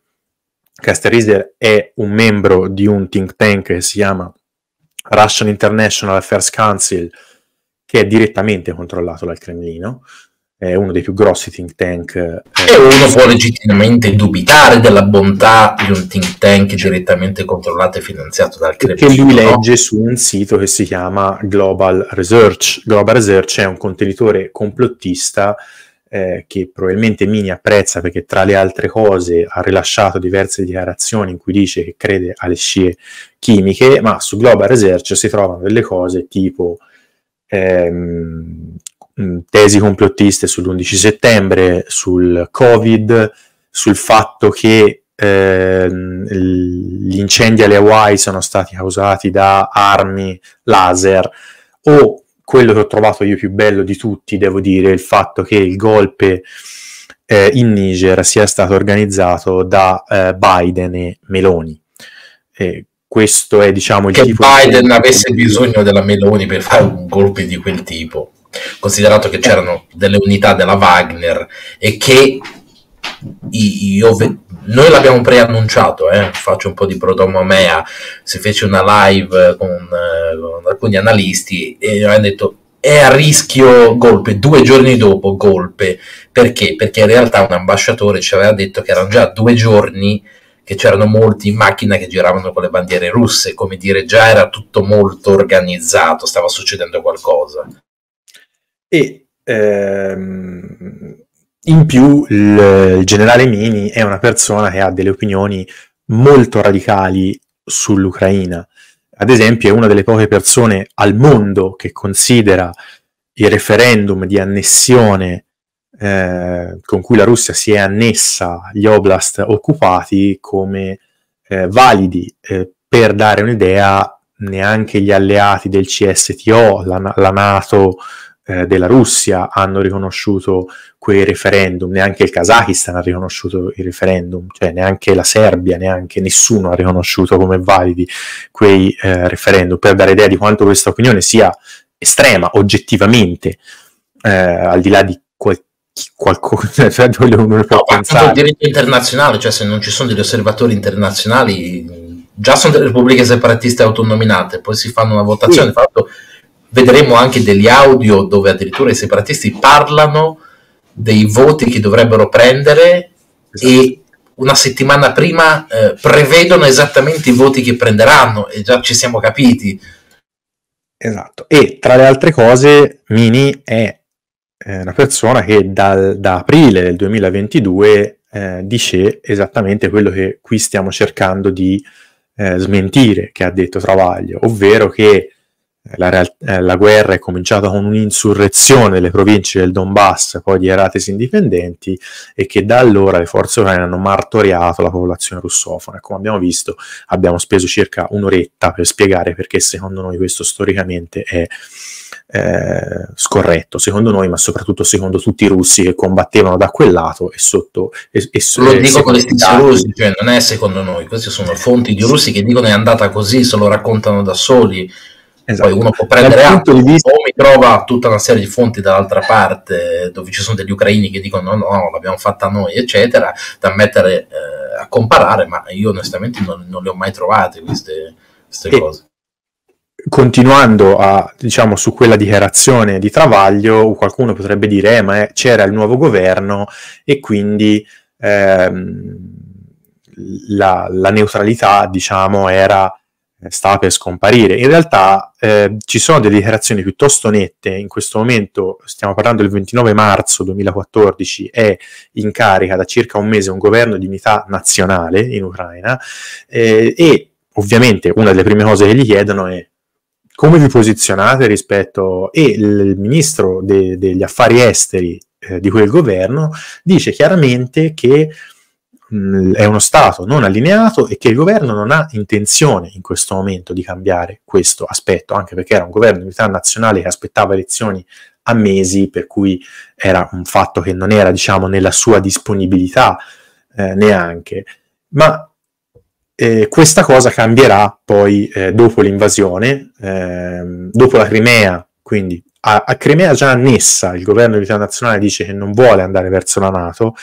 Carsten Riese è un membro di un think tank che si chiama Russian International Affairs Council, che è direttamente controllato dal Cremlino, è uno dei più grossi think tank. Eh, e uno può legittimamente dubitare della bontà di un think tank direttamente controllato e finanziato dal Cremlino. Che lui legge, no? Su un sito che si chiama Global Research. Global Research è un contenitore complottista Eh, che probabilmente Mini apprezza, perché tra le altre cose ha rilasciato diverse dichiarazioni in cui dice che crede alle scie chimiche, ma su Global Research si trovano delle cose tipo ehm, tesi complottiste sull'undici settembre, sul Covid, sul fatto che ehm, gli incendi alle Hawaii sono stati causati da armi laser, o quello che ho trovato io più bello di tutti, devo dire, il fatto che il golpe eh, in Niger sia stato organizzato da eh, Biden e Meloni. Eh, questo è, diciamo, il che tipo Biden di... avesse bisogno della Meloni per fare un golpe di quel tipo, considerato che c'erano delle unità della Wagner e che io ve... noi l'abbiamo preannunciato, eh? Faccio un po' di prodomomea, si fece una live con, eh, con alcuni analisti e hanno detto è a rischio golpe, due giorni dopo golpe, perché? Perché in realtà un ambasciatore ci aveva detto che erano già due giorni che c'erano molti in macchina che giravano con le bandiere russe, come dire già era tutto molto organizzato, stava succedendo qualcosa. E ehm... in più il, il generale Mini è una persona che ha delle opinioni molto radicali sull'Ucraina. Ad esempio è una delle poche persone al mondo che considera il referendum di annessione eh, con cui la Russia si è annessa gli oblast occupati come eh, validi. Eh, per dare un'idea, neanche gli alleati del C S T O, la, la NATO della Russia hanno riconosciuto quei referendum, neanche il Kazakistan ha riconosciuto il referendum, cioè neanche la Serbia, neanche nessuno ha riconosciuto come validi quei eh, referendum, per dare idea di quanto questa opinione sia estrema, oggettivamente, eh, al di là di qual- qualcosa, cioè dove uno può pensare. Ma il diritto internazionale, cioè se non ci sono degli osservatori internazionali, già sono delle repubbliche separatiste autonominate, poi si fanno una votazione, sì. Fatto... Vedremo anche degli audio dove addirittura i separatisti parlano dei voti che dovrebbero prendere, esatto. E una settimana prima eh, prevedono esattamente i voti che prenderanno e già ci siamo capiti. Esatto, e tra le altre cose Mini è eh, una persona che dal, da aprile del duemilaventidue eh, dice esattamente quello che qui stiamo cercando di eh, smentire, che ha detto Travaglio, ovvero che La, real- eh, la guerra è cominciata con un'insurrezione delle province del Donbass, poi dichiaratesi indipendenti, e che da allora le forze ucraine hanno martoriato la popolazione russofona. Come abbiamo visto, abbiamo speso circa un'oretta per spiegare perché secondo noi questo storicamente è eh, scorretto, secondo noi, ma soprattutto secondo tutti i russi che combattevano da quel lato e sotto. E, e Lo e dico con le stesse russi, cioè non è secondo noi, queste sono fonti di russi che dicono è andata così, se lo raccontano da soli. Esatto. Poi uno può prendere atto, di vista... poi trova tutta una serie di fonti dall'altra parte dove ci sono degli ucraini che dicono no, no, l'abbiamo fatta noi, eccetera, da mettere eh, a comparare, ma io onestamente non, non le ho mai trovate queste, queste e, cose. Continuando a, diciamo, su quella dichiarazione di Travaglio, qualcuno potrebbe dire eh, ma è, c'era il nuovo governo e quindi ehm, la, la neutralità, diciamo, era... sta per scomparire. In realtà eh, ci sono delle dichiarazioni piuttosto nette. In questo momento stiamo parlando del ventinove marzo duemilaquattordici, è in carica da circa un mese un governo di unità nazionale in Ucraina eh, e ovviamente una delle prime cose che gli chiedono è come vi posizionate rispetto, e il ministro de- degli affari esteri eh, di quel governo dice chiaramente che mh, è uno Stato non allineato e che il governo non ha intenzione in questo momento di cambiare questo aspetto, anche perché era un governo di unità nazionale che aspettava elezioni a mesi, per cui era un fatto che non era, diciamo, nella sua disponibilità eh, neanche. Ma eh, questa cosa cambierà poi eh, dopo l'invasione, eh, dopo la Crimea, quindi a, a Crimea già annessa il governo di unità nazionale dice che non vuole andare verso la NATO,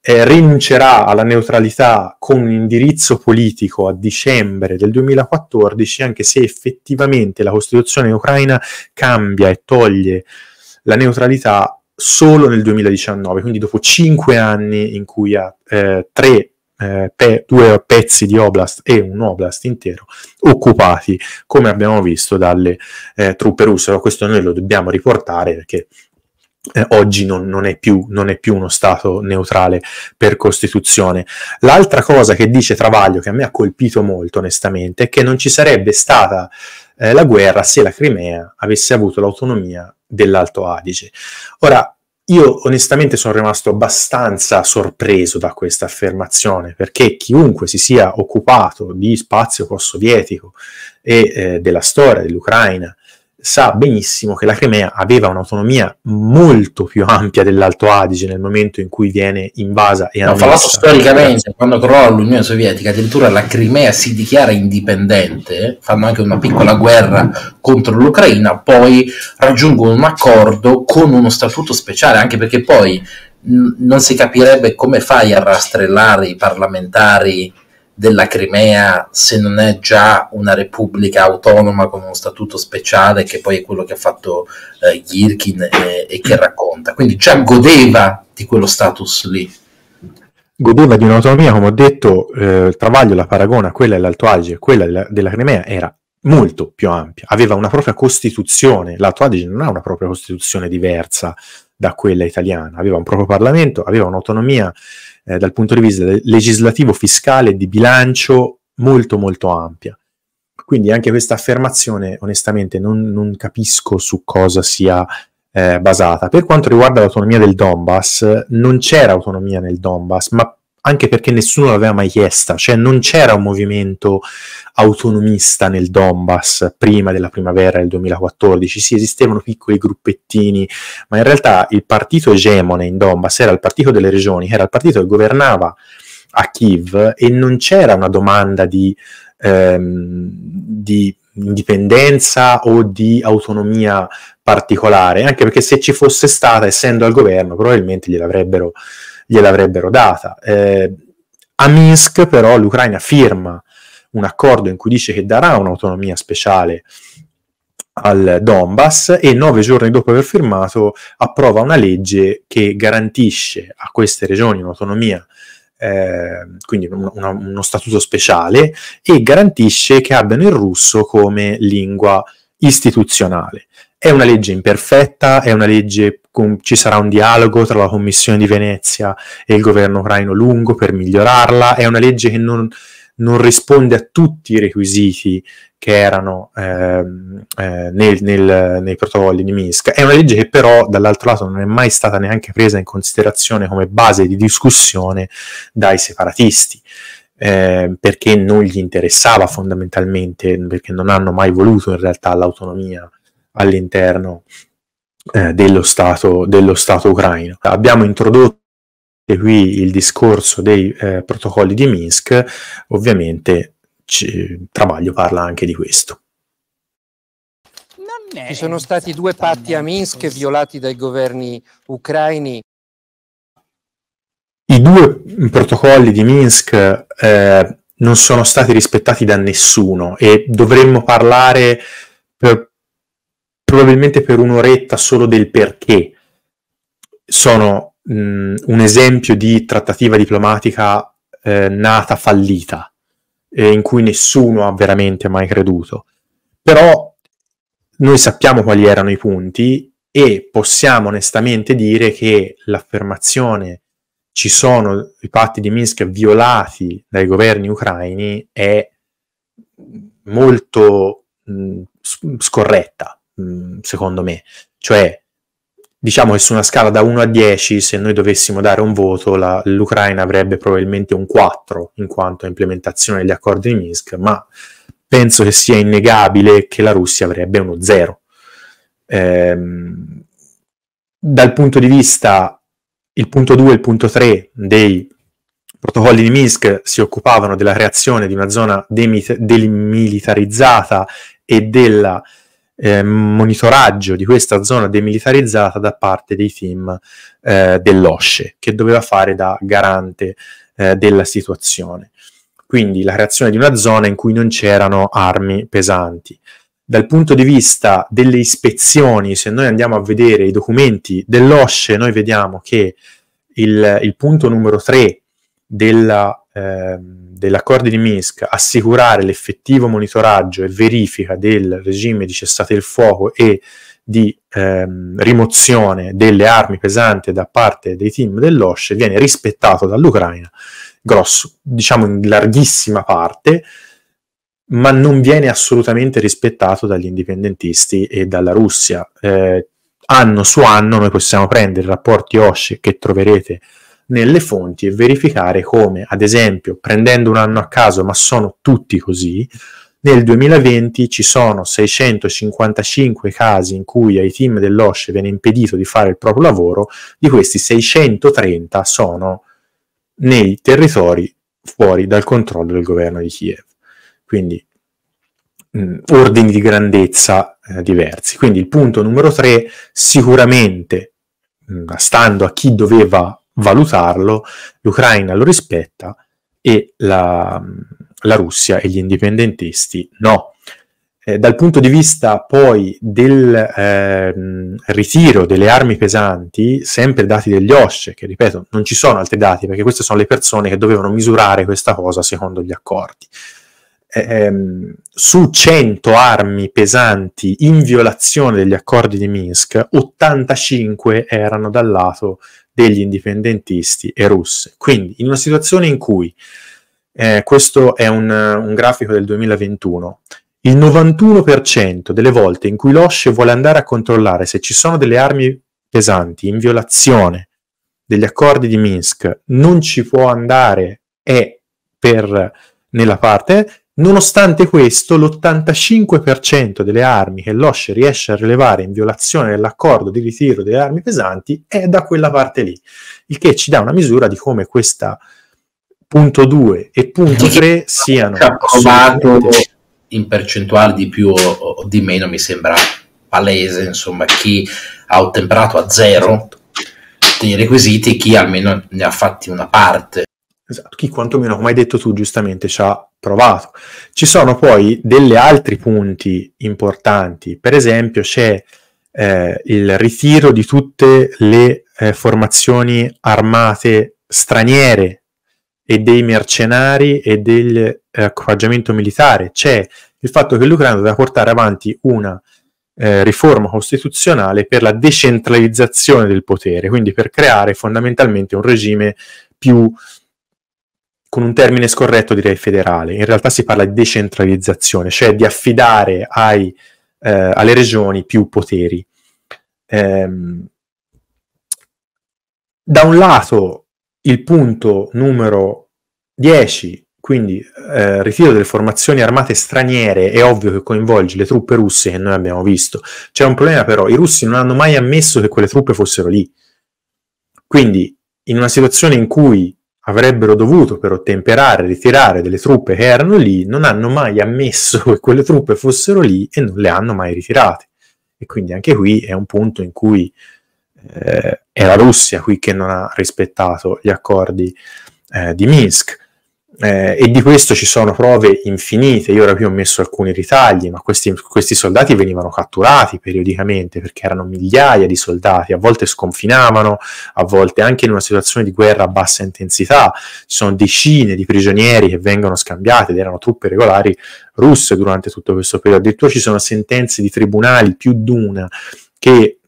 eh, rinuncerà alla neutralità con un indirizzo politico a dicembre del duemilaquattordici, anche se effettivamente la Costituzione ucraina cambia e toglie la neutralità solo nel duemiladiciannove, quindi dopo cinque anni in cui ha eh, tre, eh, pe- due pezzi di Oblast e un Oblast intero occupati, come abbiamo visto, dalle eh, truppe russe. Però questo noi lo dobbiamo riportare perché eh, oggi non, non, è più, non è più uno Stato neutrale per Costituzione. L'altra cosa che dice Travaglio, che a me ha colpito molto onestamente, è che non ci sarebbe stata eh, la guerra se la Crimea avesse avuto l'autonomia dell'Alto Adige. Ora, io onestamente sono rimasto abbastanza sorpreso da questa affermazione, perché chiunque si sia occupato di spazio post-sovietico e eh, della storia dell'Ucraina sa benissimo che la Crimea aveva un'autonomia molto più ampia dell'Alto Adige nel momento in cui viene invasa e annessa. No, storicamente, quando crolla l'Unione Sovietica, addirittura la Crimea si dichiara indipendente, fanno anche una piccola guerra contro l'Ucraina, poi raggiungono un accordo con uno statuto speciale, anche perché poi n- non si capirebbe come fai a rastrellare i parlamentari della Crimea se non è già una repubblica autonoma con uno statuto speciale, che poi è quello che ha fatto eh, Girkin e, e che racconta. Quindi già godeva di quello status lì. Godeva di un'autonomia, come ho detto, eh, Travaglio la paragona, quella dell'Alto Adige, quella della, della Crimea era molto più ampia, aveva una propria costituzione. L'Alto Adige non ha una propria costituzione diversa da quella italiana, aveva un proprio Parlamento, aveva un'autonomia eh, dal punto di vista legislativo, fiscale e di bilancio molto molto ampia. Quindi anche questa affermazione onestamente non, non capisco su cosa sia eh, basata. Per quanto riguarda l'autonomia del Donbass, non c'era autonomia nel Donbass, ma anche perché nessuno l'aveva mai chiesta, cioè non c'era un movimento autonomista nel Donbass prima della primavera del duemilaquattordici, sì esistevano piccoli gruppettini, ma in realtà il partito egemone in Donbass era il partito delle regioni, era il partito che governava a Kiev, e non c'era una domanda di, ehm, di indipendenza o di autonomia particolare, anche perché se ci fosse stata, essendo al governo, probabilmente gliel'avrebbero gliel'avrebbero data. Eh, a Minsk però l'Ucraina firma un accordo in cui dice che darà un'autonomia speciale al Donbass, e nove giorni dopo aver firmato approva una legge che garantisce a queste regioni un'autonomia, eh, quindi un, una, uno statuto speciale, e garantisce che abbiano il russo come lingua istituzionale. È una legge imperfetta, è una legge, ci sarà un dialogo tra la Commissione di Venezia e il governo ucraino lungo per migliorarla, è una legge che non, non risponde a tutti i requisiti che erano eh, nel, nel, nei protocolli di Minsk, è una legge che però dall'altro lato non è mai stata neanche presa in considerazione come base di discussione dai separatisti, eh, perché non gli interessava fondamentalmente, perché non hanno mai voluto in realtà l'autonomia all'interno eh, dello Stato, dello Stato ucraino. Abbiamo introdotto qui il discorso dei eh, protocolli di Minsk, ovviamente ci, Travaglio parla anche di questo. Ci sono stati due patti a Minsk violati dai governi ucraini. I due protocolli di Minsk eh, non sono stati rispettati da nessuno, e dovremmo parlare per probabilmente per un'oretta solo del perché. Sono mh, un esempio di trattativa diplomatica eh, nata fallita, eh, in cui nessuno ha veramente mai creduto. Però noi sappiamo quali erano i punti, e possiamo onestamente dire che l'affermazione "ci sono i patti di Minsk violati dai governi ucraini" è molto mh, scorretta, secondo me. Cioè Diciamo che su una scala da uno a dieci, se noi dovessimo dare un voto, la, l'Ucraina avrebbe probabilmente un quattro in quanto a implementazione degli accordi di Minsk, ma penso che sia innegabile che la Russia avrebbe uno zero. Ehm, dal punto di vista, il punto due e il punto tre dei protocolli di Minsk si occupavano della creazione di una zona demilitarizzata e della Eh, monitoraggio di questa zona demilitarizzata da parte dei team eh, dell'OSCE, che doveva fare da garante eh, della situazione, quindi la creazione di una zona in cui non c'erano armi pesanti. Dal punto di vista delle ispezioni, se noi andiamo a vedere i documenti dell'OSCE, noi vediamo che il, il punto numero tre della dell'accordo di Minsk, assicurare l'effettivo monitoraggio e verifica del regime di cessate il fuoco e di ehm, rimozione delle armi pesanti da parte dei team dell'OSCE, viene rispettato dall'Ucraina, grosso, diciamo in larghissima parte, ma non viene assolutamente rispettato dagli indipendentisti e dalla Russia. Eh, anno su anno noi possiamo prendere rapporti OSCE che troverete nelle fonti e verificare come, ad esempio, prendendo un anno a caso, ma sono tutti così, nel duemilaventi ci sono seicentocinquantacinque casi in cui ai team dell'OSCE viene impedito di fare il proprio lavoro. Di questi, seicentotrenta sono nei territori fuori dal controllo del governo di Kiev, quindi mh, ordini di grandezza eh, diversi. Quindi il punto numero tre sicuramente, mh, stando a chi doveva valutarlo, l'Ucraina lo rispetta e la, la Russia e gli indipendentisti no. Eh, dal punto di vista poi del eh, ritiro delle armi pesanti, sempre dati degli OSCE, che ripeto non ci sono altri dati perché queste sono le persone che dovevano misurare questa cosa secondo gli accordi, eh, su cento armi pesanti in violazione degli accordi di Minsk, ottantacinque erano dal lato degli indipendentisti e russe. Quindi in una situazione in cui, eh, questo è un, un grafico del duemilaventuno, il novantuno per cento delle volte in cui l'OSCE vuole andare a controllare se ci sono delle armi pesanti in violazione degli accordi di Minsk, non ci può andare è per, nella parte, nonostante questo l'ottantacinque per cento delle armi che l'OSCE riesce a rilevare in violazione dell'accordo di ritiro delle armi pesanti è da quella parte lì, il che ci dà una misura di come questa punto due e punto tre siano approvato in percentuale di più o di meno, mi sembra palese, insomma, chi ha ottemperato a zero i requisiti e chi almeno ne ha fatti una parte. Esatto, chi quantomeno, come hai detto tu giustamente, ci ha provato. Ci sono poi degli altri punti importanti, per esempio c'è eh, il ritiro di tutte le eh, formazioni armate straniere e dei mercenari e del equipaggiamento eh, militare, c'è il fatto che l'Ucraina doveva portare avanti una Eh, riforma costituzionale per la decentralizzazione del potere, quindi per creare fondamentalmente un regime più, con un termine scorretto direi federale, in realtà si parla di decentralizzazione, cioè di affidare ai, eh, alle regioni più poteri. Ehm, da un lato il punto numero dieci, quindi eh, ritiro delle formazioni armate straniere, è ovvio che coinvolge le truppe russe che noi abbiamo visto. C'è un problema però, i russi non hanno mai ammesso che quelle truppe fossero lì, quindi in una situazione in cui avrebbero dovuto per ottemperare ritirare delle truppe che erano lì, non hanno mai ammesso che quelle truppe fossero lì e non le hanno mai ritirate, e quindi anche qui è un punto in cui eh, è la Russia qui che non ha rispettato gli accordi eh, di Minsk. Eh, e di questo ci sono prove infinite. Io ora qui ho messo alcuni ritagli, ma questi, questi soldati venivano catturati periodicamente, perché erano migliaia di soldati, a volte sconfinavano, a volte anche in una situazione di guerra a bassa intensità ci sono decine di prigionieri che vengono scambiati, ed erano truppe regolari russe durante tutto questo periodo. Addirittura ci sono sentenze di tribunali, più d'una, che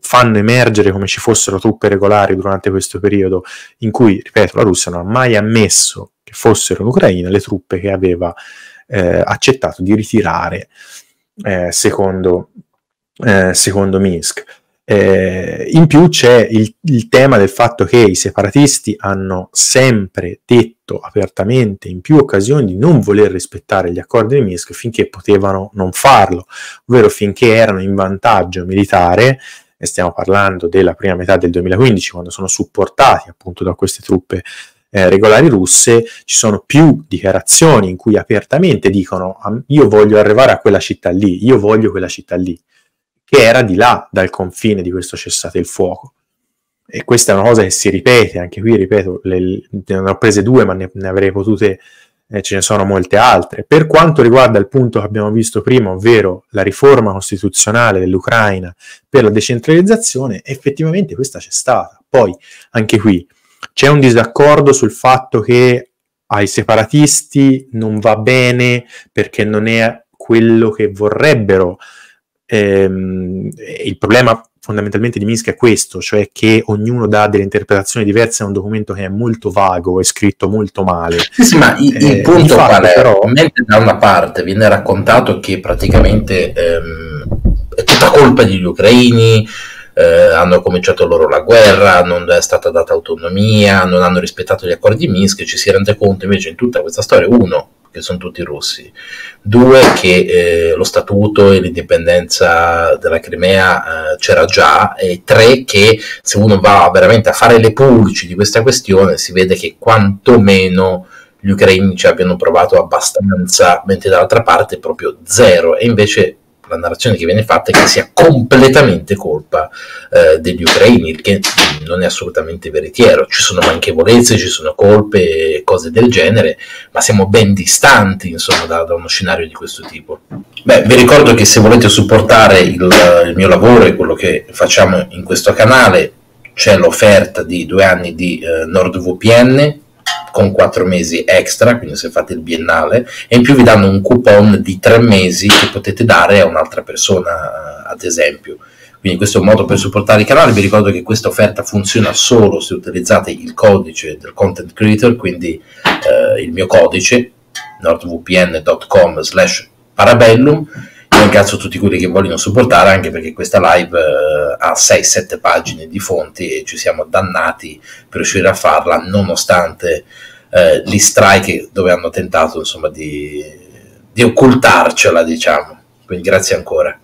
fanno emergere come ci fossero truppe regolari durante questo periodo, in cui, ripeto, la Russia non ha mai ammesso che fossero in Ucraina le truppe che aveva eh, accettato di ritirare eh, secondo, eh, secondo Minsk. Eh, in più c'è il, il tema del fatto che i separatisti hanno sempre detto apertamente in più occasioni di non voler rispettare gli accordi di Minsk finché potevano non farlo, ovvero finché erano in vantaggio militare, e stiamo parlando della prima metà del duemilaquindici, quando sono supportati appunto da queste truppe eh, regolari russe. Ci sono più dichiarazioni in cui apertamente dicono io voglio arrivare a quella città lì, io voglio quella città lì, che era di là dal confine di questo cessate il fuoco. E questa è una cosa che si ripete, anche qui ripeto, le, ne ho prese due, ma ne, ne avrei potute, eh, ce ne sono molte altre. Per quanto riguarda il punto che abbiamo visto prima, ovvero la riforma costituzionale dell'Ucraina per la decentralizzazione, effettivamente questa c'è stata. Poi, anche qui, c'è un disaccordo sul fatto che ai separatisti non va bene perché non è quello che vorrebbero. Ehm, il problema fondamentalmente di Minsk è questo, cioè che ognuno dà delle interpretazioni diverse a un documento che è molto vago, è scritto molto male. Sì, sì, ma il, eh, il punto infatti, qual è? Però... mentre da una parte viene raccontato che praticamente ehm, è tutta colpa degli ucraini, eh, hanno cominciato loro la guerra, non è stata data autonomia, non hanno rispettato gli accordi di Minsk, ci si rende conto invece in tutta questa storia, uno, che sono tutti russi, due, che eh, lo statuto e l'indipendenza della Crimea eh, c'era già, e tre, che se uno va veramente a fare le pulci di questa questione si vede che quantomeno gli ucraini ci abbiano provato abbastanza, mentre dall'altra parte proprio zero, e invece la narrazione che viene fatta è che sia completamente colpa eh, degli ucraini, il che non è assolutamente veritiero. Ci sono manchevolezze, ci sono colpe e cose del genere, ma siamo ben distanti insomma da, da uno scenario di questo tipo. Beh, vi ricordo che se volete supportare il, il mio lavoro e quello che facciamo in questo canale, c'è l'offerta di due anni di eh, NordVPN con quattro mesi extra, quindi se fate il biennale, e in più vi danno un coupon di tre mesi che potete dare a un'altra persona ad esempio. Quindi questo è un modo per supportare il canale. Vi ricordo che questa offerta funziona solo se utilizzate il codice del content creator, quindi eh, il mio codice nordvpn dot com slash parabellum. Io ringrazio tutti quelli che vogliono supportare, anche perché questa live eh, ha sei sette pagine di fonti e ci siamo dannati per riuscire a farla, nonostante eh, gli strike dove hanno tentato insomma di, di occultarcela, diciamo. Quindi grazie ancora.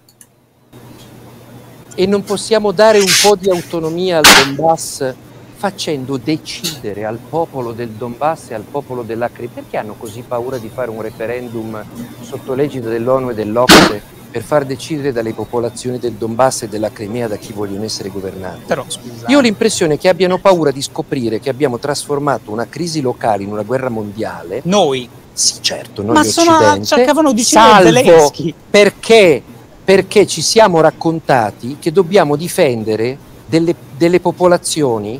E non possiamo dare un po' di autonomia al Donbass facendo decidere al popolo del Donbass e al popolo della Crimea? Perché hanno così paura di fare un referendum sotto l'egida dell'ONU e dell'OCSE per far decidere dalle popolazioni del Donbass e della Crimea da chi vogliono essere governati? Però, scusate. Io ho l'impressione che abbiano paura di scoprire che abbiamo trasformato una crisi locale in una guerra mondiale. Noi? Sì, certo, noi occidente. Ma sono, cercavano di salvo Zelensky. Perché? Perché ci siamo raccontati che dobbiamo difendere delle, delle popolazioni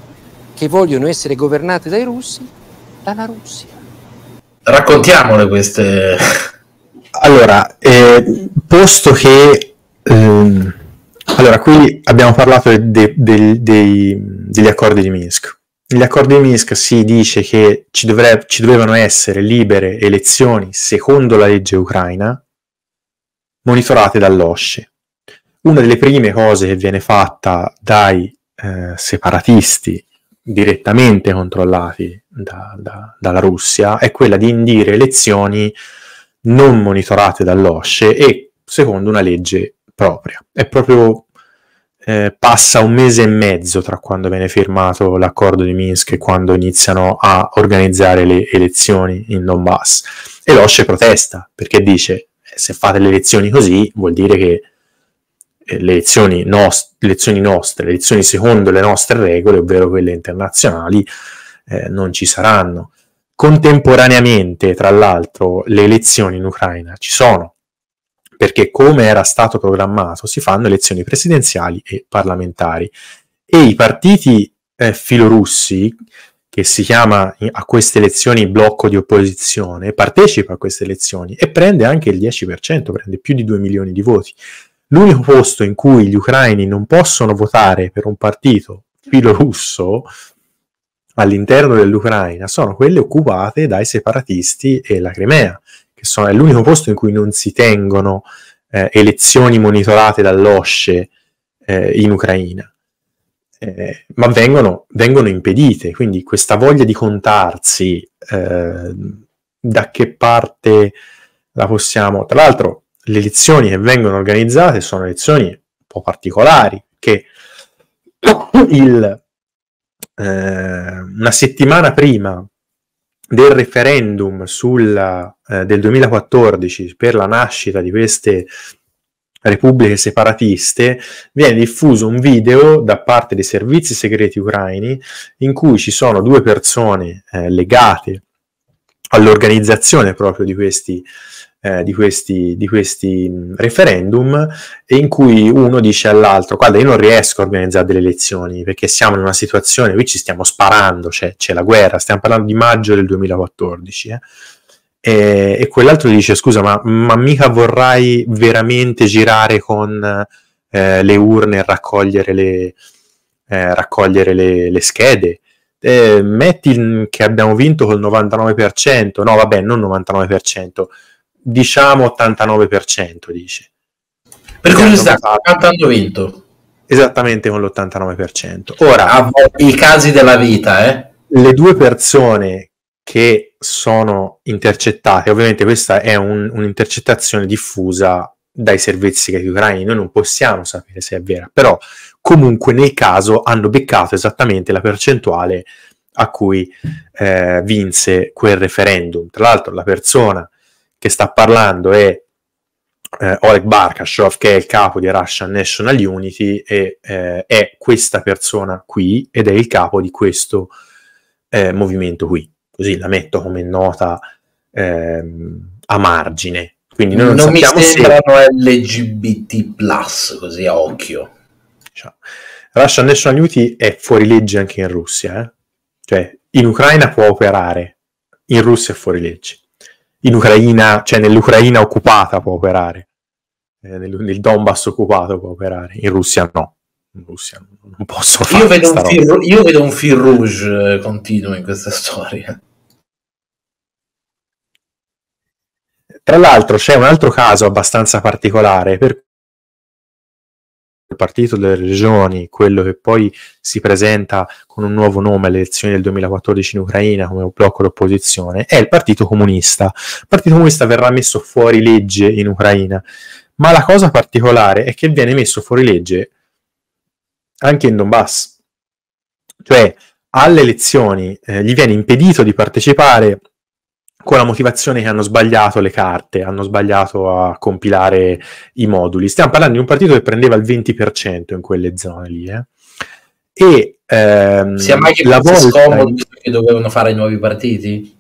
che vogliono essere governate dai russi, dalla Russia. Raccontiamole queste... Allora, eh, posto che... Ehm, allora, qui abbiamo parlato de, de, de, degli accordi di Minsk. Negli accordi di Minsk si dice che ci, dovre, ci dovevano essere libere elezioni secondo la legge ucraina, monitorate dall'OSCE. Una delle prime cose che viene fatta dai eh, separatisti direttamente controllati da, da, dalla Russia è quella di indire elezioni non monitorate dall'OSCE e secondo una legge propria. È proprio eh, passa un mese e mezzo tra quando viene firmato l'accordo di Minsk e quando iniziano a organizzare le elezioni in Donbass, e l'OSCE protesta perché dice: se fate le elezioni così vuol dire che le elezioni, nost- elezioni nostre, le elezioni secondo le nostre regole, ovvero quelle internazionali, eh, non ci saranno. Contemporaneamente, tra l'altro, le elezioni in Ucraina ci sono, perché come era stato programmato si fanno elezioni presidenziali e parlamentari, e i partiti eh, filorussi, che si chiama a queste elezioni blocco di opposizione, partecipa a queste elezioni e prende anche il dieci per cento, prende più di due milioni di voti. L'unico posto in cui gli ucraini non possono votare per un partito filorusso all'interno dell'Ucraina sono quelle occupate dai separatisti e la Crimea, che sono, è l'unico posto in cui non si tengono eh, elezioni monitorate dall'OSCE eh, in Ucraina, eh, ma vengono, vengono impedite. Quindi questa voglia di contarsi, eh, da che parte la possiamo... Tra l'altro le elezioni che vengono organizzate sono elezioni un po' particolari, che il, eh, una settimana prima del referendum sulla, eh, del duemilaquattordici per la nascita di queste repubbliche separatiste, viene diffuso un video da parte dei servizi segreti ucraini in cui ci sono due persone eh, legate all'organizzazione proprio di questi, eh, di questi, di questi referendum, e in cui uno dice all'altro: guarda, io non riesco a organizzare delle elezioni perché siamo in una situazione, qui ci stiamo sparando, c'è, c'è la guerra, stiamo parlando di maggio del duemilaquattordici, eh. E, e quell'altro dice: scusa, ma, ma mica vorrai veramente girare con eh, le urne e raccogliere le, eh, raccogliere le, le schede? Eh, metti che abbiamo vinto col novantanove per cento, no vabbè, non novantanove per cento, diciamo ottantanove per cento, dice. Per curiosità, quanto hanno vinto? Esattamente con l'ottantanove per cento. Ora, ah, i casi della vita, eh? Le due persone che sono intercettate, ovviamente questa è un, un'intercettazione diffusa dai servizi segreti ucraini, noi non possiamo sapere se è vera, però comunque nel caso hanno beccato esattamente la percentuale a cui eh, vinse quel referendum. Tra l'altro la persona che sta parlando è eh, Oleg Barkashov, che è il capo di Russian National Unity, e eh, è questa persona qui ed è il capo di questo eh, movimento qui. Così la metto come nota eh, a margine. Quindi noi non, non mi sembrano se... L G B T plus, così a occhio. Cioè, Russian National Unity è fuorilegge anche in Russia, eh? Cioè in Ucraina può operare, in Russia è fuorilegge, in Ucraina, cioè nell'Ucraina occupata può operare, eh, nel, nel Donbass occupato può operare, in Russia no. Russia, non posso fare. Io vedo un fil, io vedo un fil rouge continuo in questa storia. Tra l'altro c'è un altro caso abbastanza particolare, per il partito delle regioni, quello che poi si presenta con un nuovo nome alle elezioni del duemilaquattordici in Ucraina come blocco d'opposizione, è il Partito Comunista. Il Partito Comunista verrà messo fuori legge in Ucraina, ma la cosa particolare è che viene messo fuori legge anche in Donbass, cioè alle elezioni eh, gli viene impedito di partecipare con la motivazione che hanno sbagliato le carte, hanno sbagliato a compilare i moduli. Stiamo parlando di un partito che prendeva il venti per cento in quelle zone lì, eh. E ehm, sia mai che la volta in... che dovevano fare i nuovi partiti,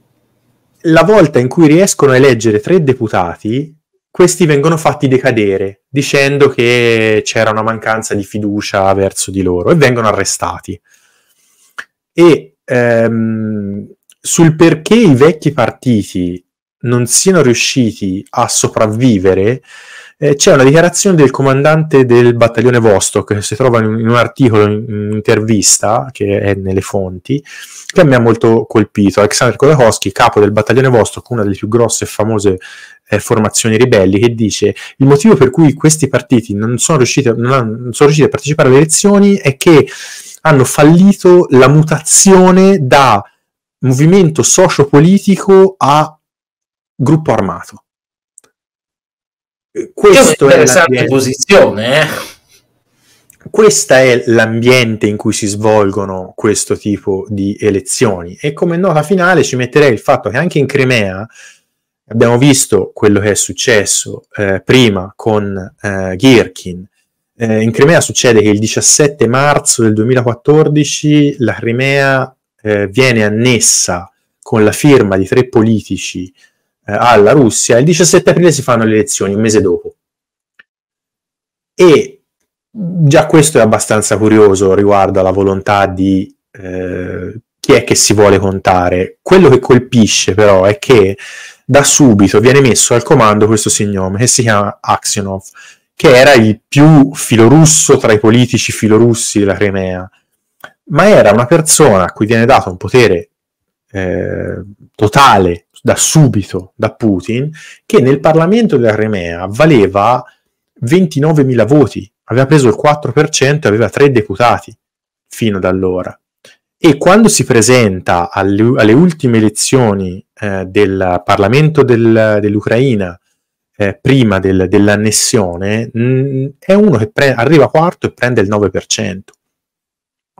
la volta in cui riescono a eleggere tre deputati, questi vengono fatti decadere, dicendo che c'era una mancanza di fiducia verso di loro, e vengono arrestati. E ehm, sul perché i vecchi partiti non siano riusciti a sopravvivere, eh, c'è una dichiarazione del comandante del battaglione Vostok, che si trova in un, in un articolo, in un'intervista, che è nelle fonti, che mi ha molto colpito. Alexander Khodorkovsky, capo del battaglione Vostok, una delle più grosse e famose Eh, formazioni ribelli, che dice: il motivo per cui questi partiti non sono riusciti, non hanno, non sono riusciti a partecipare alle elezioni è che hanno fallito la mutazione da movimento socio-politico a gruppo armato. Questo è un'interessante posizione, eh? Questa è l'ambiente in cui si svolgono questo tipo di elezioni. E come nota finale ci metterei il fatto che anche in Crimea abbiamo visto quello che è successo eh, prima con eh, Girkin. Eh, in Crimea succede che il diciassette marzo del duemilaquattordici la Crimea eh, viene annessa con la firma di tre politici eh, alla Russia. Il diciassette aprile si fanno le elezioni, un mese dopo. E già questo è abbastanza curioso riguardo alla volontà di eh, chi è che si vuole contare. Quello che colpisce però è che da subito viene messo al comando questo signore che si chiama Aksyonov, che era il più filorusso tra i politici filorussi della Crimea, ma era una persona a cui viene dato un potere eh, totale da subito da Putin, che nel Parlamento della Crimea valeva ventinovemila voti, aveva preso il quattro per cento e aveva tre deputati fino ad allora. E quando si presenta alle, alle ultime elezioni eh, del Parlamento del, dell'Ucraina, eh, prima del, dell'annessione, mh, è uno che pre- arriva quarto e prende il nove per cento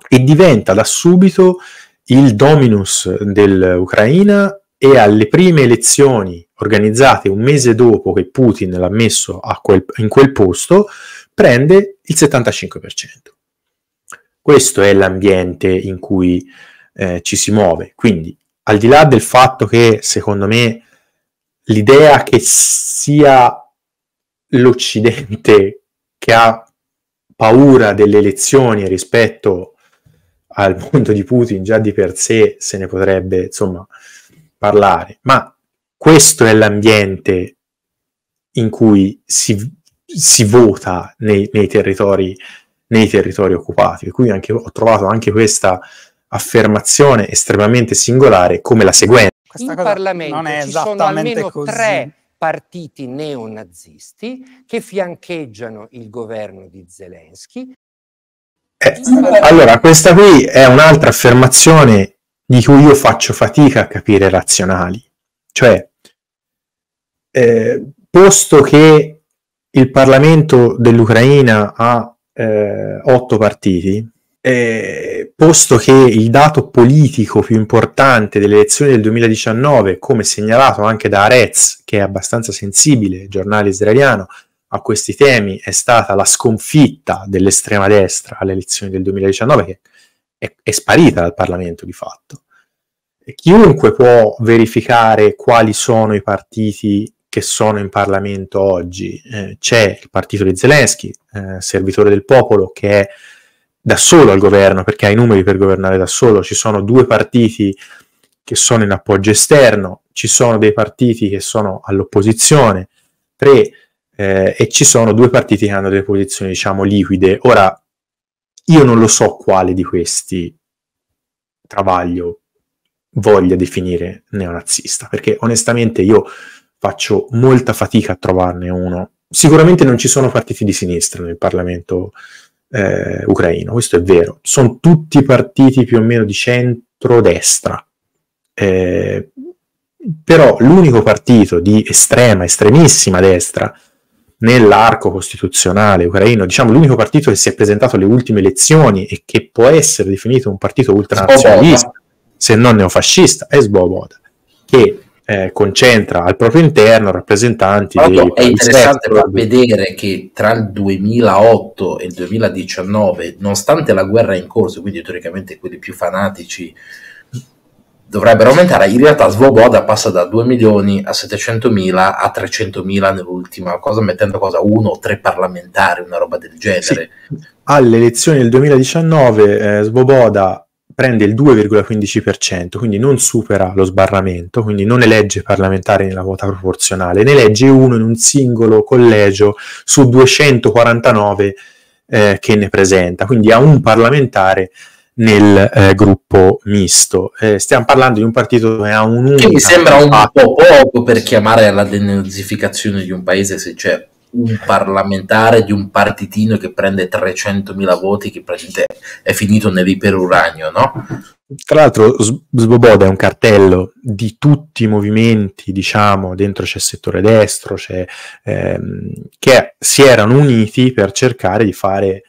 e diventa da subito il dominus dell'Ucraina, e alle prime elezioni organizzate un mese dopo che Putin l'ha messo a quel, in quel posto, prende il settantacinque per cento. Questo è l'ambiente in cui eh, ci si muove. Quindi, al di là del fatto che, secondo me, l'idea che sia l'Occidente che ha paura delle elezioni rispetto al mondo di Putin già di per sé, se ne potrebbe, insomma, parlare, ma questo è l'ambiente in cui si, si vota nei, nei, territori, nei territori occupati, per cui anche, ho trovato anche questa affermazione estremamente singolare come la seguente. In Parlamento non è ci sono almeno così. Tre partiti neonazisti che fiancheggiano il governo di Zelensky. Eh, allora, questa qui è un'altra affermazione di cui io faccio fatica a capire razionali, cioè eh, posto che il Parlamento dell'Ucraina ha eh, otto partiti, eh, posto che il dato politico più importante delle elezioni del duemiladiciannove, come segnalato anche da Arez, che è abbastanza sensibile, giornale israeliano, a questi temi, è stata la sconfitta dell'estrema destra alle elezioni del duemiladiciannove, che è sparita dal Parlamento di fatto. Chiunque può verificare quali sono i partiti che sono in Parlamento oggi. Eh, c'è il partito di Zelensky, eh, servitore del popolo, che è da solo al governo, perché ha i numeri per governare da solo. Ci sono due partiti che sono in appoggio esterno, ci sono dei partiti che sono all'opposizione, tre, eh, e ci sono due partiti che hanno delle posizioni, diciamo, liquide. Ora, io non lo so quale di questi Travaglio voglia definire neonazista, perché onestamente io faccio molta fatica a trovarne uno. Sicuramente non ci sono partiti di sinistra nel Parlamento eh, ucraino, questo è vero. Sono tutti partiti più o meno di centrodestra. Eh, però l'unico partito di estrema, estremissima destra nell'arco costituzionale ucraino, diciamo l'unico partito che si è presentato alle ultime elezioni e che può essere definito un partito ultranazionalista, se non neofascista, è Svoboda, che eh, concentra al proprio interno rappresentanti. Proprio dei, è interessante far vedere che tra il duemilaotto e il duemiladiciannove, nonostante la guerra in corso, quindi teoricamente quelli più fanatici dovrebbero aumentare, in realtà Svoboda passa da due milioni a settecentomila a trecentomila nell'ultima cosa, mettendo cosa uno o tre parlamentari, una roba del genere. Sì. Alle elezioni del duemiladiciannove eh, Svoboda prende il due virgola quindici per cento, quindi non supera lo sbarramento, quindi non elegge parlamentari nella quota proporzionale, ne elegge uno in un singolo collegio su duecentoquarantanove eh, che ne presenta, quindi ha un parlamentare nel eh, gruppo misto. Eh, stiamo parlando di un partito che ha un che mi sembra un po' poco per chiamare alla denazificazione di un paese, se c'è un parlamentare di un partitino che prende trecentomila voti, che praticamente è finito nell'iperuranio, no? Tra l'altro Svoboda è un cartello di tutti i movimenti, diciamo, dentro c'è il settore destro, c'è, ehm, che si erano uniti per cercare di fare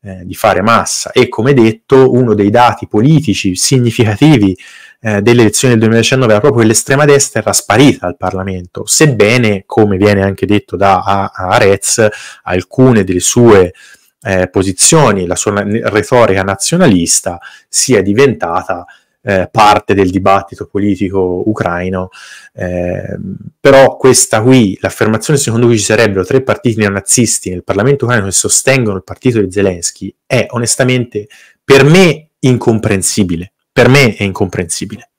Eh, di fare massa. E come detto, uno dei dati politici significativi eh, delle elezioni del duemiladiciannove era proprio che l'estrema destra era sparita al Parlamento, sebbene, come viene anche detto da a, a Arez, alcune delle sue eh, posizioni, la sua retorica nazionalista sia diventata eh, parte del dibattito politico ucraino. Eh, però questa qui, l'affermazione secondo cui ci sarebbero tre partiti neonazisti nel Parlamento ucraino che sostengono il partito di Zelensky, è onestamente per me incomprensibile. Per me è incomprensibile.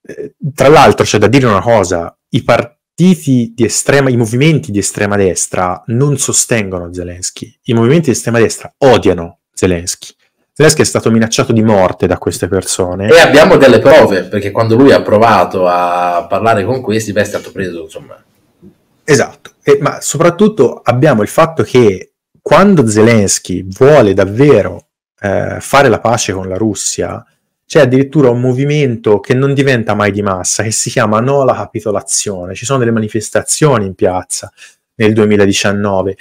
Eh, tra l'altro c'è da dire una cosa, i partiti di estrema, i movimenti di estrema destra non sostengono Zelensky, i movimenti di estrema destra odiano Zelensky. Zelensky è stato minacciato di morte da queste persone. E abbiamo delle prove, perché quando lui ha provato a parlare con questi, beh, è stato preso, insomma. Esatto, e, ma soprattutto abbiamo il fatto che quando Zelensky vuole davvero eh, fare la pace con la Russia, c'è addirittura un movimento che non diventa mai di massa, che si chiama No alla capitolazione. Ci sono delle manifestazioni in piazza nel duemiladiciannove.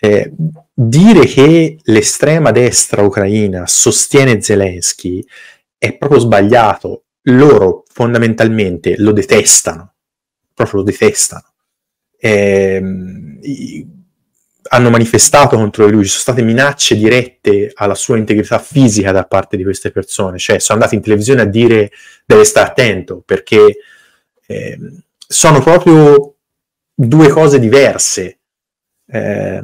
Eh, dire che l'estrema destra ucraina sostiene Zelensky è proprio sbagliato. Loro fondamentalmente lo detestano, proprio lo detestano. Eh, hanno manifestato contro di lui, ci sono state minacce dirette alla sua integrità fisica da parte di queste persone, cioè sono andati in televisione a dire deve stare attento, perché eh, sono proprio due cose diverse. Eh,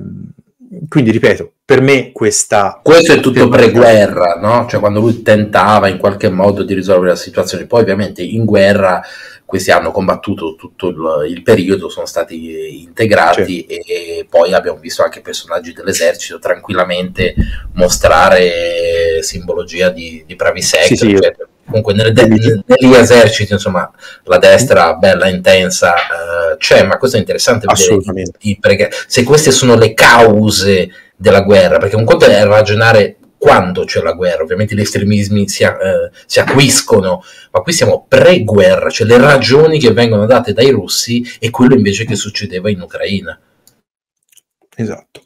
quindi ripeto, per me questa... Questo è tutto pre-guerra, no? Cioè quando lui tentava in qualche modo di risolvere la situazione, poi ovviamente in guerra questi hanno combattuto tutto il, il periodo, sono stati integrati, certo. e, e poi abbiamo visto anche personaggi dell'esercito tranquillamente mostrare simbologia di, di bravi secoli, sì, sì, cioè, comunque nel, nel, negli eserciti insomma la destra bella intensa uh, c'è, ma questo è interessante vedere, perché se queste sono le cause della guerra, perché un conto è ragionare quando c'è la guerra, ovviamente gli estremismi si, eh, si acquiscono, ma qui siamo pre-guerra, cioè le ragioni che vengono date dai russi e quello invece che succedeva in Ucraina. Esatto.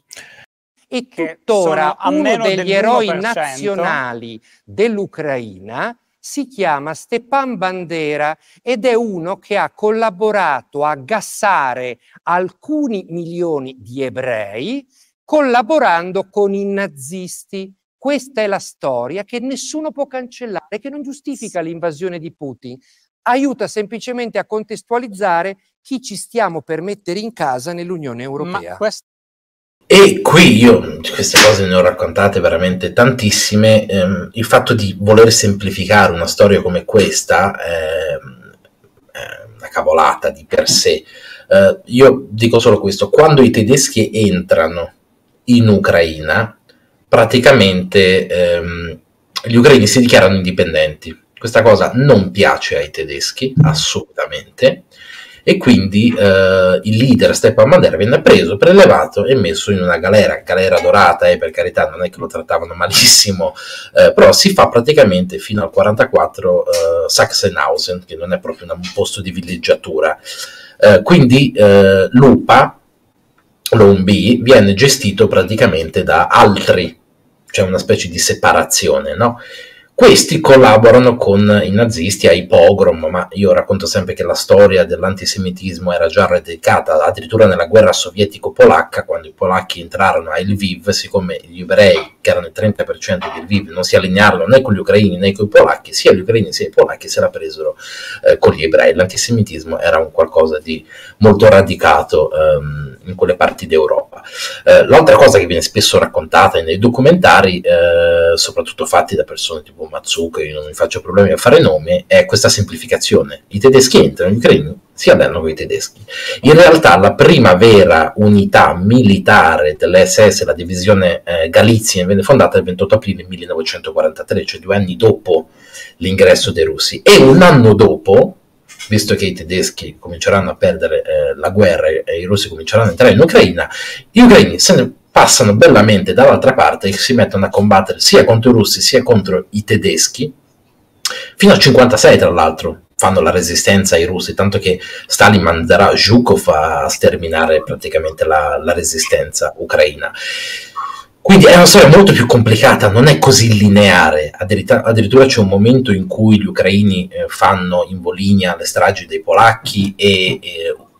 E tuttora uno degli eroi nazionali dell'Ucraina si chiama Stepan Bandera ed è uno che ha collaborato a gassare alcuni milioni di ebrei collaborando con i nazisti. Questa è la storia che nessuno può cancellare, che non giustifica l'invasione di Putin, aiuta semplicemente a contestualizzare chi ci stiamo per mettere in casa nell'Unione Europea. E qui io, queste cose ne ho raccontate veramente tantissime, ehm, il fatto di voler semplificare una storia come questa ehm, è una cavolata di per sé. Eh, io dico solo questo, quando i tedeschi entrano in Ucraina, praticamente ehm, gli ucraini si dichiarano indipendenti. Questa cosa non piace ai tedeschi, assolutamente, e quindi eh, il leader Stepan Bandera venne preso, prelevato e messo in una galera, galera dorata, eh, per carità, non è che lo trattavano malissimo, eh, però si fa praticamente fino al quarantaquattro eh, Sachsenhausen, che non è proprio un posto di villeggiatura. Eh, quindi eh, l'U P A, l'O M B viene gestito praticamente da altri, cioè una specie di separazione, no? Questi collaborano con i nazisti ai pogrom, ma io racconto sempre che la storia dell'antisemitismo era già radicata, addirittura nella guerra sovietico-polacca, quando i polacchi entrarono a Lviv, siccome gli ebrei, che erano il trenta per cento di Lviv, non si allinearono né con gli ucraini né con i polacchi, sia gli ucraini sia i polacchi se la presero eh, con gli ebrei. L'antisemitismo era un qualcosa di molto radicato ehm, in quelle parti d'Europa. Eh, l'altra cosa che viene spesso raccontata nei documentari, eh, soprattutto fatti da persone tipo Mazzucco, io non mi faccio problemi a fare nome, è questa semplificazione. I tedeschi entrano, gli ucraini si allenano con i tedeschi. In realtà la prima vera unità militare dell'esse esse, la divisione eh, Galizia, venne fondata il ventotto aprile millenovecentoquarantatré, cioè due anni dopo l'ingresso dei russi, e un anno dopo, visto che i tedeschi cominceranno a perdere eh, la guerra e i russi cominceranno ad entrare in Ucraina, gli ucraini se ne passano bellamente dall'altra parte e si mettono a combattere sia contro i russi sia contro i tedeschi, fino al cinquantasei tra l'altro fanno la resistenza ai russi, tanto che Stalin manderà Zhukov a sterminare praticamente la, la resistenza ucraina. Quindi è una storia molto più complicata, non è così lineare, addirittura, addirittura c'è un momento in cui gli ucraini eh, fanno in Volinia le stragi dei polacchi e, e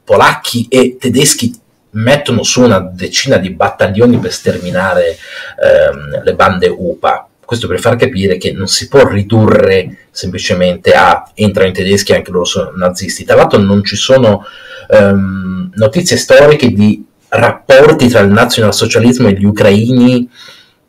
polacchi e tedeschi mettono su una decina di battaglioni per sterminare ehm, le bande U P A. Questo per far capire che non si può ridurre semplicemente a entrano i tedeschi e anche loro sono nazisti. Tra l'altro non ci sono ehm, notizie storiche di rapporti tra il nazionalsocialismo e gli ucraini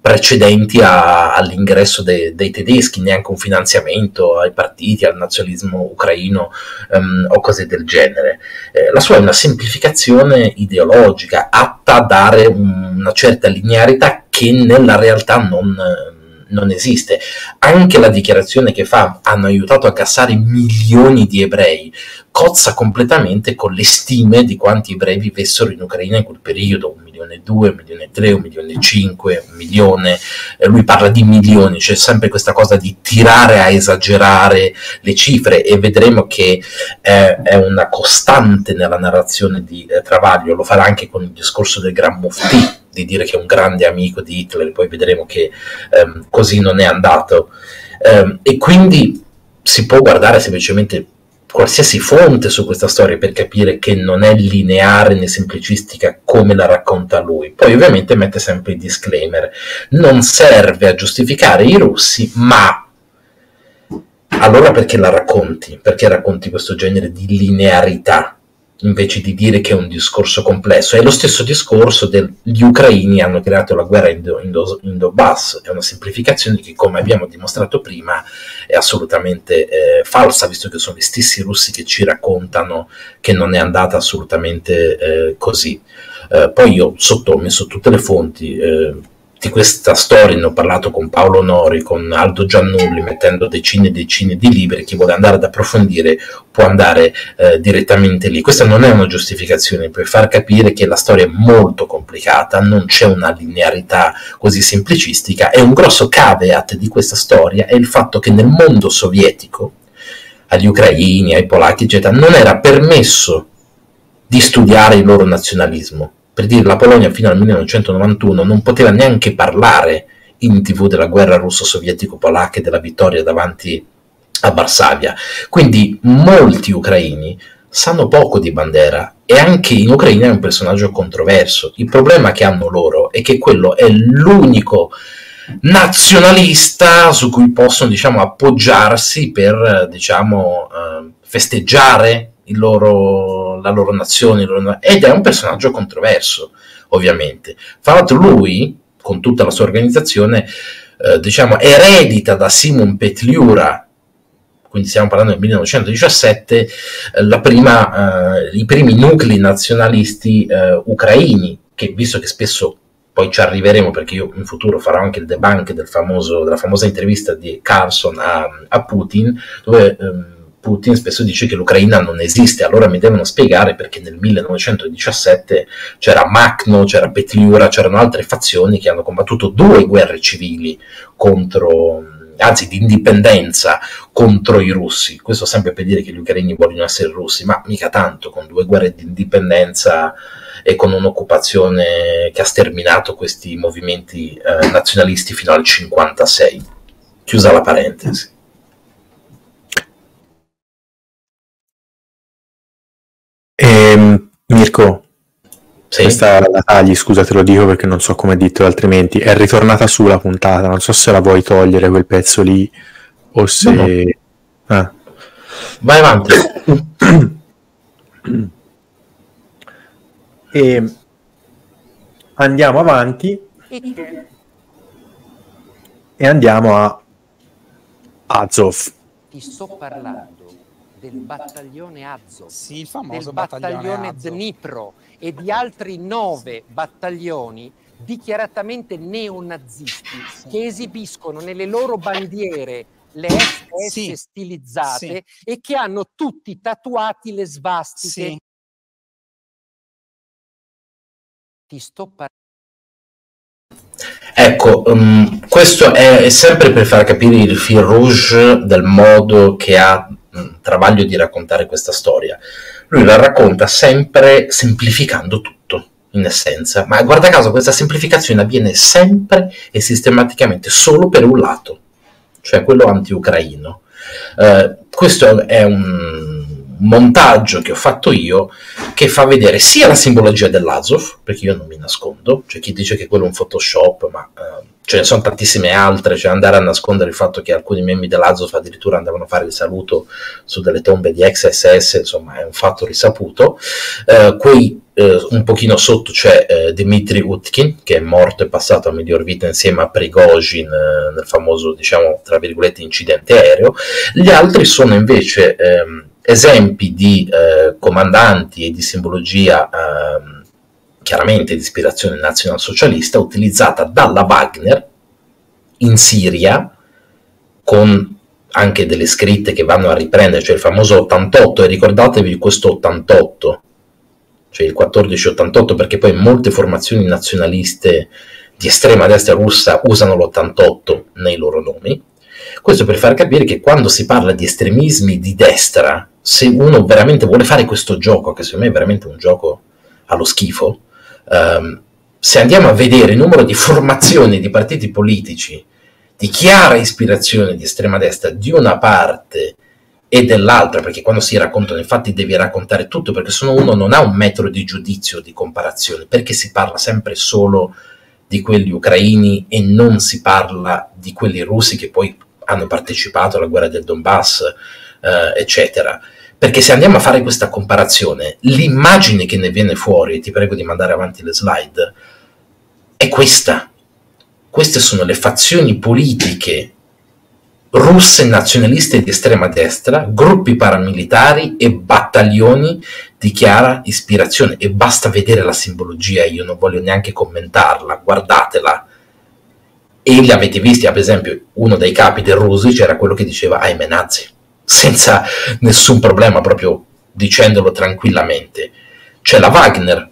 precedenti a, all'ingresso de, dei tedeschi, neanche un finanziamento ai partiti, al nazionalismo ucraino um, o cose del genere. Eh, la sua è una semplificazione ideologica atta a dare un, una certa linearità che nella realtà non, non esiste. Anche la dichiarazione che fa hanno aiutato a cassare milioni di ebrei cozza completamente con le stime di quanti ebrei vivessero in Ucraina in quel periodo, un milione e due, un milione e tre, un milione e cinque, un milione, eh, lui parla di milioni, c'è sempre questa cosa di tirare a esagerare le cifre, e vedremo che eh, è una costante nella narrazione di eh, Travaglio, lo farà anche con il discorso del Gran Muftì, di dire che è un grande amico di Hitler, poi vedremo che ehm, così non è andato, ehm, e quindi si può guardare semplicemente qualsiasi fonte su questa storia per capire che non è lineare né semplicistica come la racconta lui. Poi ovviamente mette sempre il disclaimer, non serve a giustificare i russi, ma allora perché la racconti? Perché racconti questo genere di linearità invece di dire che è un discorso complesso? È lo stesso discorso del gli ucraini hanno creato la guerra in, do, in, do, in Donbass, è una semplificazione che, come abbiamo dimostrato prima, è assolutamente eh, falsa, visto che sono gli stessi russi che ci raccontano che non è andata assolutamente eh, così. Eh, poi io sotto ho messo tutte le fonti, eh, di questa storia ne ho parlato con Paolo Onori, con Aldo Giannulli, mettendo decine e decine di libri. Chi vuole andare ad approfondire può andare eh, direttamente lì. Questa non è una giustificazione, per far capire che la storia è molto complicata, non c'è una linearità così semplicistica, e un grosso caveat di questa storia è il fatto che nel mondo sovietico, agli ucraini, ai polacchi, eccetera, non era permesso di studiare il loro nazionalismo. Per dire, la Polonia fino al millenovecentonovantuno non poteva neanche parlare in tv della guerra russo-sovietico-polacca e della vittoria davanti a Varsavia. Quindi molti ucraini sanno poco di Bandera, e anche in Ucraina è un personaggio controverso. Il problema che hanno loro è che quello è l'unico nazionalista su cui possono, diciamo, appoggiarsi per, diciamo, eh, festeggiare il loro... la loro nazione, ed è un personaggio controverso, ovviamente. Fra l'altro lui, con tutta la sua organizzazione, eh, diciamo, eredita da Simon Petliura, quindi stiamo parlando del millenovecentodiciassette, eh, la prima, eh, i primi nuclei nazionalisti eh, ucraini, che visto che spesso poi ci arriveremo, perché io in futuro farò anche il debunk del famoso, della famosa intervista di Carlson a, a Putin, dove... Ehm, Putin spesso dice che l'Ucraina non esiste, allora mi devono spiegare perché nel millenovecentodiciassette c'era Makhno, c'era Petliura, c'erano altre fazioni che hanno combattuto due guerre civili contro, anzi di indipendenza, contro i russi. Questo sempre per dire che gli ucraini vogliono essere russi, ma mica tanto, con due guerre di indipendenza e con un'occupazione che ha sterminato questi movimenti eh, nazionalisti fino al cinquantasei. Chiusa la parentesi. Eh, Mirko, sì. Questa la tagli, scusa, te lo dico perché non so come dirtelo altrimenti. È ritornata su la puntata, non so se la vuoi togliere quel pezzo lì o se... No, no. Ah. Vai avanti. E andiamo avanti e andiamo a Azov. Ti sto parlando del battaglione Azov, sì, il famoso del battaglione, battaglione Dnipro e di altri nove battaglioni dichiaratamente neonazisti, sì, che esibiscono nelle loro bandiere le S S, sì, stilizzate, sì, e che hanno tutti tatuati le svastiche. Sì. Ti sto parlando. Ecco, um, questo è, è sempre per far capire il fil rouge del modo che ha Travaglio di raccontare questa storia. Lui la racconta sempre semplificando tutto, in essenza, ma guarda caso questa semplificazione avviene sempre e sistematicamente solo per un lato, cioè quello anti-ucraino. Eh, questo è un montaggio che ho fatto io, che fa vedere sia la simbologia dell'Azov, perché io non mi nascondo, c'è chi dice che quello è un Photoshop, ma eh, ce ne sono tantissime altre, cioè andare a nascondere il fatto che alcuni membri dell'Azov addirittura andavano a fare il saluto su delle tombe di ex S S, insomma è un fatto risaputo. Eh, qui eh, un pochino sotto c'è eh, Dmitry Utkin, che è morto e passato a miglior vita insieme a Prigozhin eh, nel famoso, diciamo, tra virgolette, incidente aereo. Gli altri sono invece... Ehm, esempi di eh, comandanti e di simbologia eh, chiaramente di ispirazione nazionalsocialista utilizzata dalla Wagner in Siria, con anche delle scritte che vanno a riprendere, cioè il famoso ottantotto, e ricordatevi questo ottantotto, cioè il quattordici ottantotto, perché poi molte formazioni nazionaliste di estrema destra russa usano l'ottantotto nei loro nomi. Questo per far capire che quando si parla di estremismi di destra, se uno veramente vuole fare questo gioco, che secondo me è veramente un gioco allo schifo, ehm, se andiamo a vedere il numero di formazioni di partiti politici di chiara ispirazione di estrema destra di una parte e dell'altra, perché quando si raccontano infatti devi raccontare tutto, perché se no uno non ha un metro di giudizio, di comparazione, perché si parla sempre solo di quelli ucraini e non si parla di quelli russi che poi hanno partecipato alla guerra del Donbass, eh, eccetera. Perché se andiamo a fare questa comparazione, l'immagine che ne viene fuori, ti prego di mandare avanti le slide, è questa. Queste sono le fazioni politiche russe nazionaliste di estrema destra, gruppi paramilitari e battaglioni di chiara ispirazione. E basta vedere la simbologia, io non voglio neanche commentarla, guardatela. E li avete visti, ad esempio, uno dei capi del Rusich era quello che diceva "Ahimè nazi", senza nessun problema, proprio dicendolo tranquillamente. C'è la Wagner,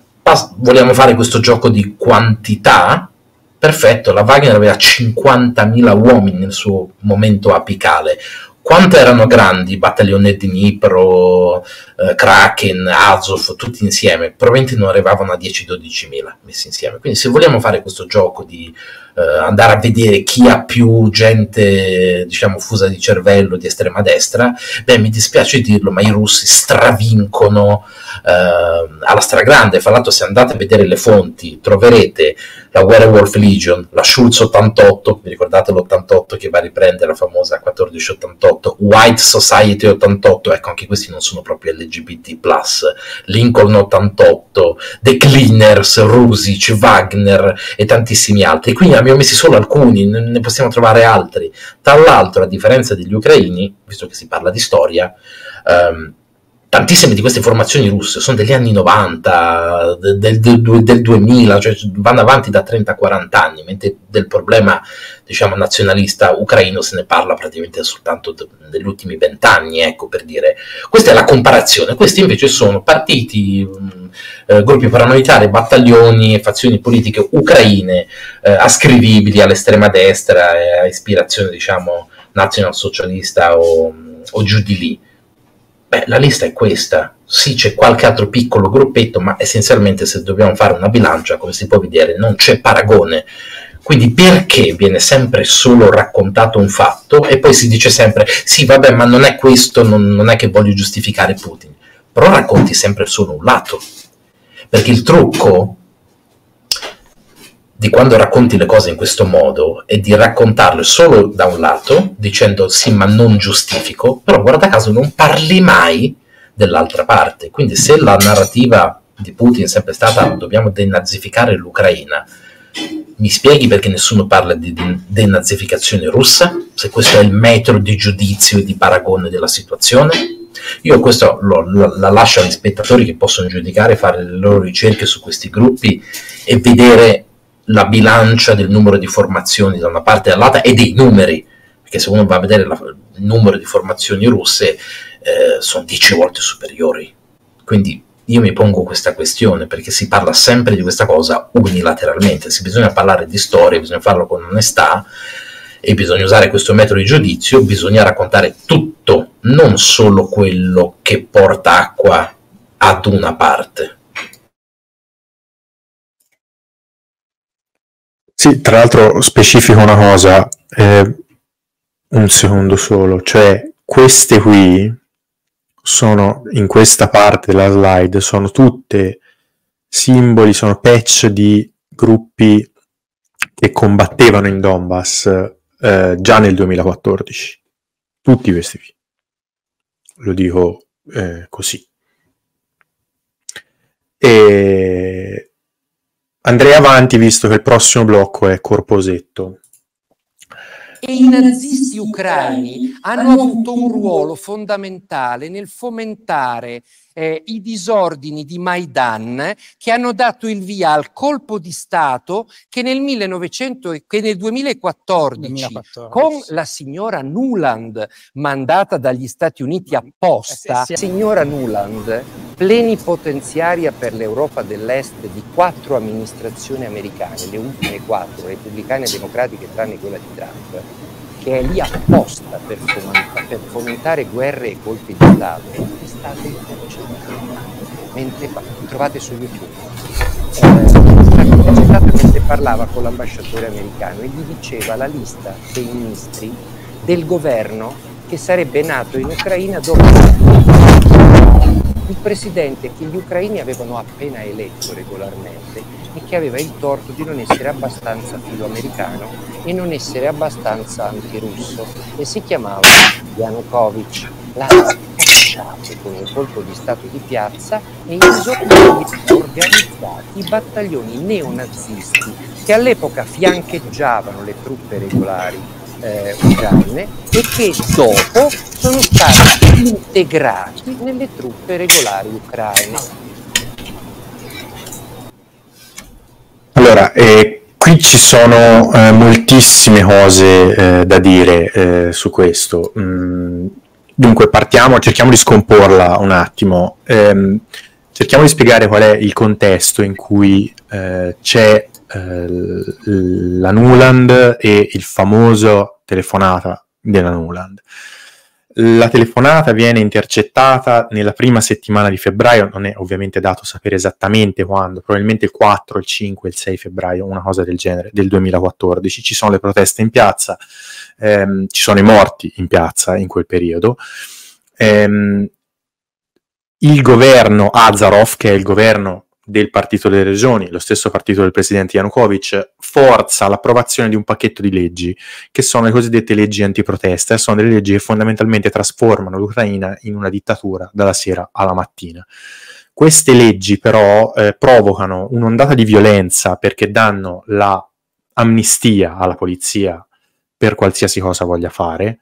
vogliamo fare questo gioco di quantità? Perfetto, la Wagner aveva cinquantamila uomini nel suo momento apicale. Quanto erano grandi? Battaglione di Dnipro, eh, Kraken, Azov, tutti insieme. Probabilmente non arrivavano a dieci dodicimila messi insieme. Quindi se vogliamo fare questo gioco di eh, andare a vedere chi ha più gente, diciamo, fusa di cervello di estrema destra, beh, mi dispiace dirlo, ma i russi stravincono eh, alla stragrande. Fra l'altro, se andate a vedere le fonti, troverete la Werewolf Legion, la Schulz ottantotto, vi ricordate l'ottantotto che va a riprendere la famosa quattordici ottantotto, White Society ottantotto, ecco anche questi non sono proprio L G B T plus, Lincoln ottantotto, The Cleaners, Rusich, Wagner e tantissimi altri. Quindi abbiamo messi solo alcuni, ne possiamo trovare altri. Tra l'altro, a differenza degli ucraini, visto che si parla di storia, ehm, tantissime di queste formazioni russe sono degli anni novanta, del, del, del duemila, cioè vanno avanti da trenta quaranta anni, mentre del problema, diciamo, nazionalista ucraino se ne parla praticamente soltanto negli ultimi vent'anni, ecco, per dire. Questa è la comparazione. Questi invece sono partiti, eh, gruppi paramilitari, battaglioni e fazioni politiche ucraine, eh, ascrivibili all'estrema destra, eh, a ispirazione, diciamo, nazionalsocialista o, o giù di lì. Beh, la lista è questa. Sì, c'è qualche altro piccolo gruppetto, ma essenzialmente, se dobbiamo fare una bilancia, come si può vedere, non c'è paragone. Quindi perché viene sempre solo raccontato un fatto e poi si dice sempre "sì, vabbè, ma non è questo, non, non è che voglio giustificare Putin", però racconti sempre solo un lato. Perché il trucco di quando racconti le cose in questo modo è di raccontarle solo da un lato, dicendo "sì, ma non giustifico", però guarda caso non parli mai dell'altra parte. Quindi se la narrativa di Putin è sempre stata "dobbiamo denazificare l'Ucraina", mi spieghi perché nessuno parla di denazificazione russa, se questo è il metro di giudizio e di paragone della situazione? Io questo lo, lo, la lascio agli spettatori, che possono giudicare, fare le loro ricerche su questi gruppi e vedere la bilancia del numero di formazioni da una parte e dall'altra e dei numeri, perché se uno va a vedere la, il numero di formazioni russe, eh, sono dieci volte superiori. Quindi io mi pongo questa questione, perché si parla sempre di questa cosa unilateralmente. Se bisogna parlare di storia, bisogna farlo con onestà e bisogna usare questo metodo di giudizio, bisogna raccontare tutto, non solo quello che porta acqua ad una parte. Sì, tra l'altro specifico una cosa, eh, un secondo solo, cioè queste qui sono, in questa parte della slide, sono tutte simboli, sono patch di gruppi che combattevano in Donbass eh, già nel duemilaquattordici, tutti questi qui, lo dico eh, così. E andrei avanti, visto che il prossimo blocco è Corposetto. e i nazisti ucraini hanno avuto un ruolo fondamentale nel fomentare eh, i disordini di Maidan, che hanno dato il via al colpo di Stato che nel, duemilaquattordici con la signora Nuland, mandata dagli Stati Uniti apposta, signora Nuland, plenipotenziaria per l'Europa dell'Est di quattro amministrazioni americane, le ultime quattro, repubblicane e democratiche tranne quella di Trump, che è lì apposta per fomentare, per fomentare guerre e colpi di Stato, è stata intercettata mentre trovate su YouTube. Eh, mentre parlava con l'ambasciatore americano e gli diceva la lista dei ministri del governo che sarebbe nato in Ucraina dopo il presidente che gli ucraini avevano appena eletto regolarmente e che aveva il torto di non essere abbastanza filoamericano e non essere abbastanza antirusso, e si chiamava Yanukovych. L'hanno cacciato con il colpo di stato di piazza e in sono organizzati i battaglioni neonazisti che all'epoca fiancheggiavano le truppe regolari Eh, ucraine e che dopo sono stati integrati nelle truppe regolari ucraine. Allora, eh, qui ci sono eh, moltissime cose eh, da dire eh, su questo. Mm, dunque, partiamo, cerchiamo di scomporla un attimo. Ehm, cerchiamo di spiegare qual è il contesto in cui eh, c'è la Nuland e il famoso telefonata della Nuland. La telefonata viene intercettata nella prima settimana di febbraio, non è ovviamente dato sapere esattamente quando, probabilmente il quattro, il cinque, il sei febbraio, una cosa del genere, del duemilaquattordici. Ci sono le proteste in piazza, ehm, ci sono i morti in piazza in quel periodo. Ehm, il governo Azarov, che è il governo del Partito delle Regioni, lo stesso partito del presidente Yanukovych, forza l'approvazione di un pacchetto di leggi che sono le cosiddette leggi antiprotesta. Sono delle leggi che fondamentalmente trasformano l'Ucraina in una dittatura dalla sera alla mattina. Queste leggi però eh, provocano un'ondata di violenza perché danno la amnistia alla polizia per qualsiasi cosa voglia fare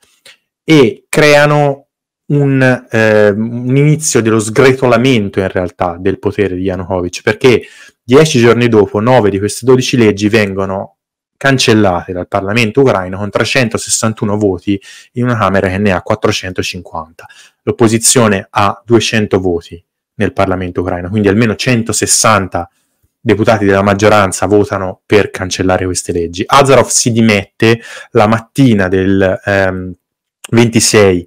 e creano Un, eh, un inizio dello sgretolamento in realtà del potere di Yanukovych, perché dieci giorni dopo nove di queste dodici leggi vengono cancellate dal Parlamento ucraino con trecentosessantuno voti in una Camera che ne ha quattrocentocinquanta. L'opposizione ha duecento voti nel Parlamento ucraino, quindi almeno centosessanta deputati della maggioranza votano per cancellare queste leggi. Azarov si dimette la mattina del ehm, ventisei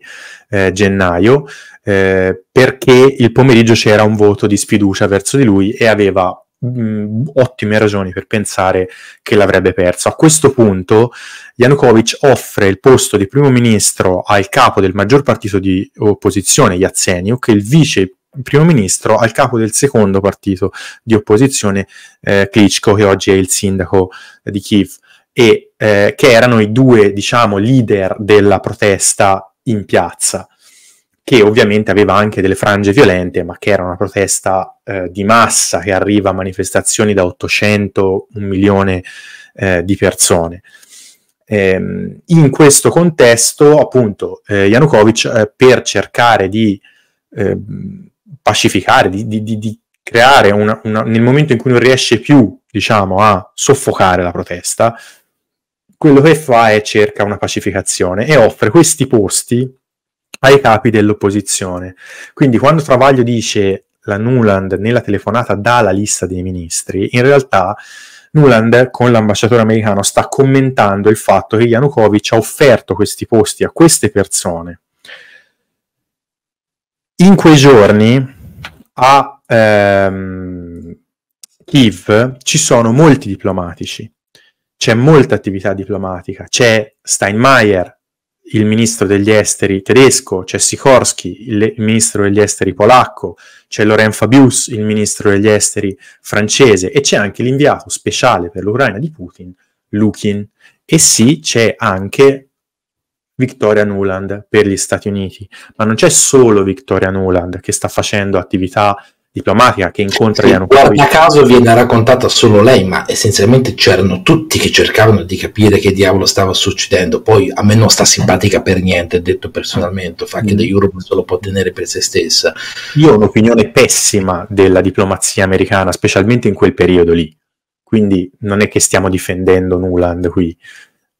eh, gennaio eh, perché il pomeriggio c'era un voto di sfiducia verso di lui e aveva mh, ottime ragioni per pensare che l'avrebbe perso. A questo punto Yanukovych offre il posto di primo ministro al capo del maggior partito di opposizione, Yatsenyuk, e il vice primo ministro al capo del secondo partito di opposizione, eh, Klitschko, che oggi è il sindaco di Kiev, e eh, che erano i due, diciamo, leader della protesta in piazza, che ovviamente aveva anche delle frange violente, ma che era una protesta eh, di massa che arriva a manifestazioni da ottocento, un milione eh, di persone. Ehm, in questo contesto, appunto, eh, Yanukovych, eh, per cercare di eh, pacificare, di, di, di, di creare, una, una, nel momento in cui non riesce più, diciamo, a soffocare la protesta, quello che fa è cerca una pacificazione e offre questi posti ai capi dell'opposizione. Quindi quando Travaglio dice la Nuland nella telefonata dà la lista dei ministri, in realtà Nuland con l'ambasciatore americano sta commentando il fatto che Yanukovych ha offerto questi posti a queste persone. In quei giorni a ehm, Kiev ci sono molti diplomatici, c'è molta attività diplomatica, c'è Steinmeier, il ministro degli esteri tedesco, c'è Sikorsky, il ministro degli esteri polacco, c'è Laurent Fabius, il ministro degli esteri francese, e c'è anche l'inviato speciale per l'Ucraina di Putin, Lukin, e sì, c'è anche Victoria Nuland per gli Stati Uniti, ma non c'è solo Victoria Nuland che sta facendo attività diplomatica che incontra sì, guarda caso viene raccontata solo lei, ma essenzialmente c'erano tutti che cercavano di capire che diavolo stava succedendo. Poi a me non sta simpatica per niente, detto personalmente, fa che mm. The Eurobus lo può tenere per se stessa. Io ho un'opinione pessima della diplomazia americana, specialmente in quel periodo lì, quindi non è che stiamo difendendo Nuland qui,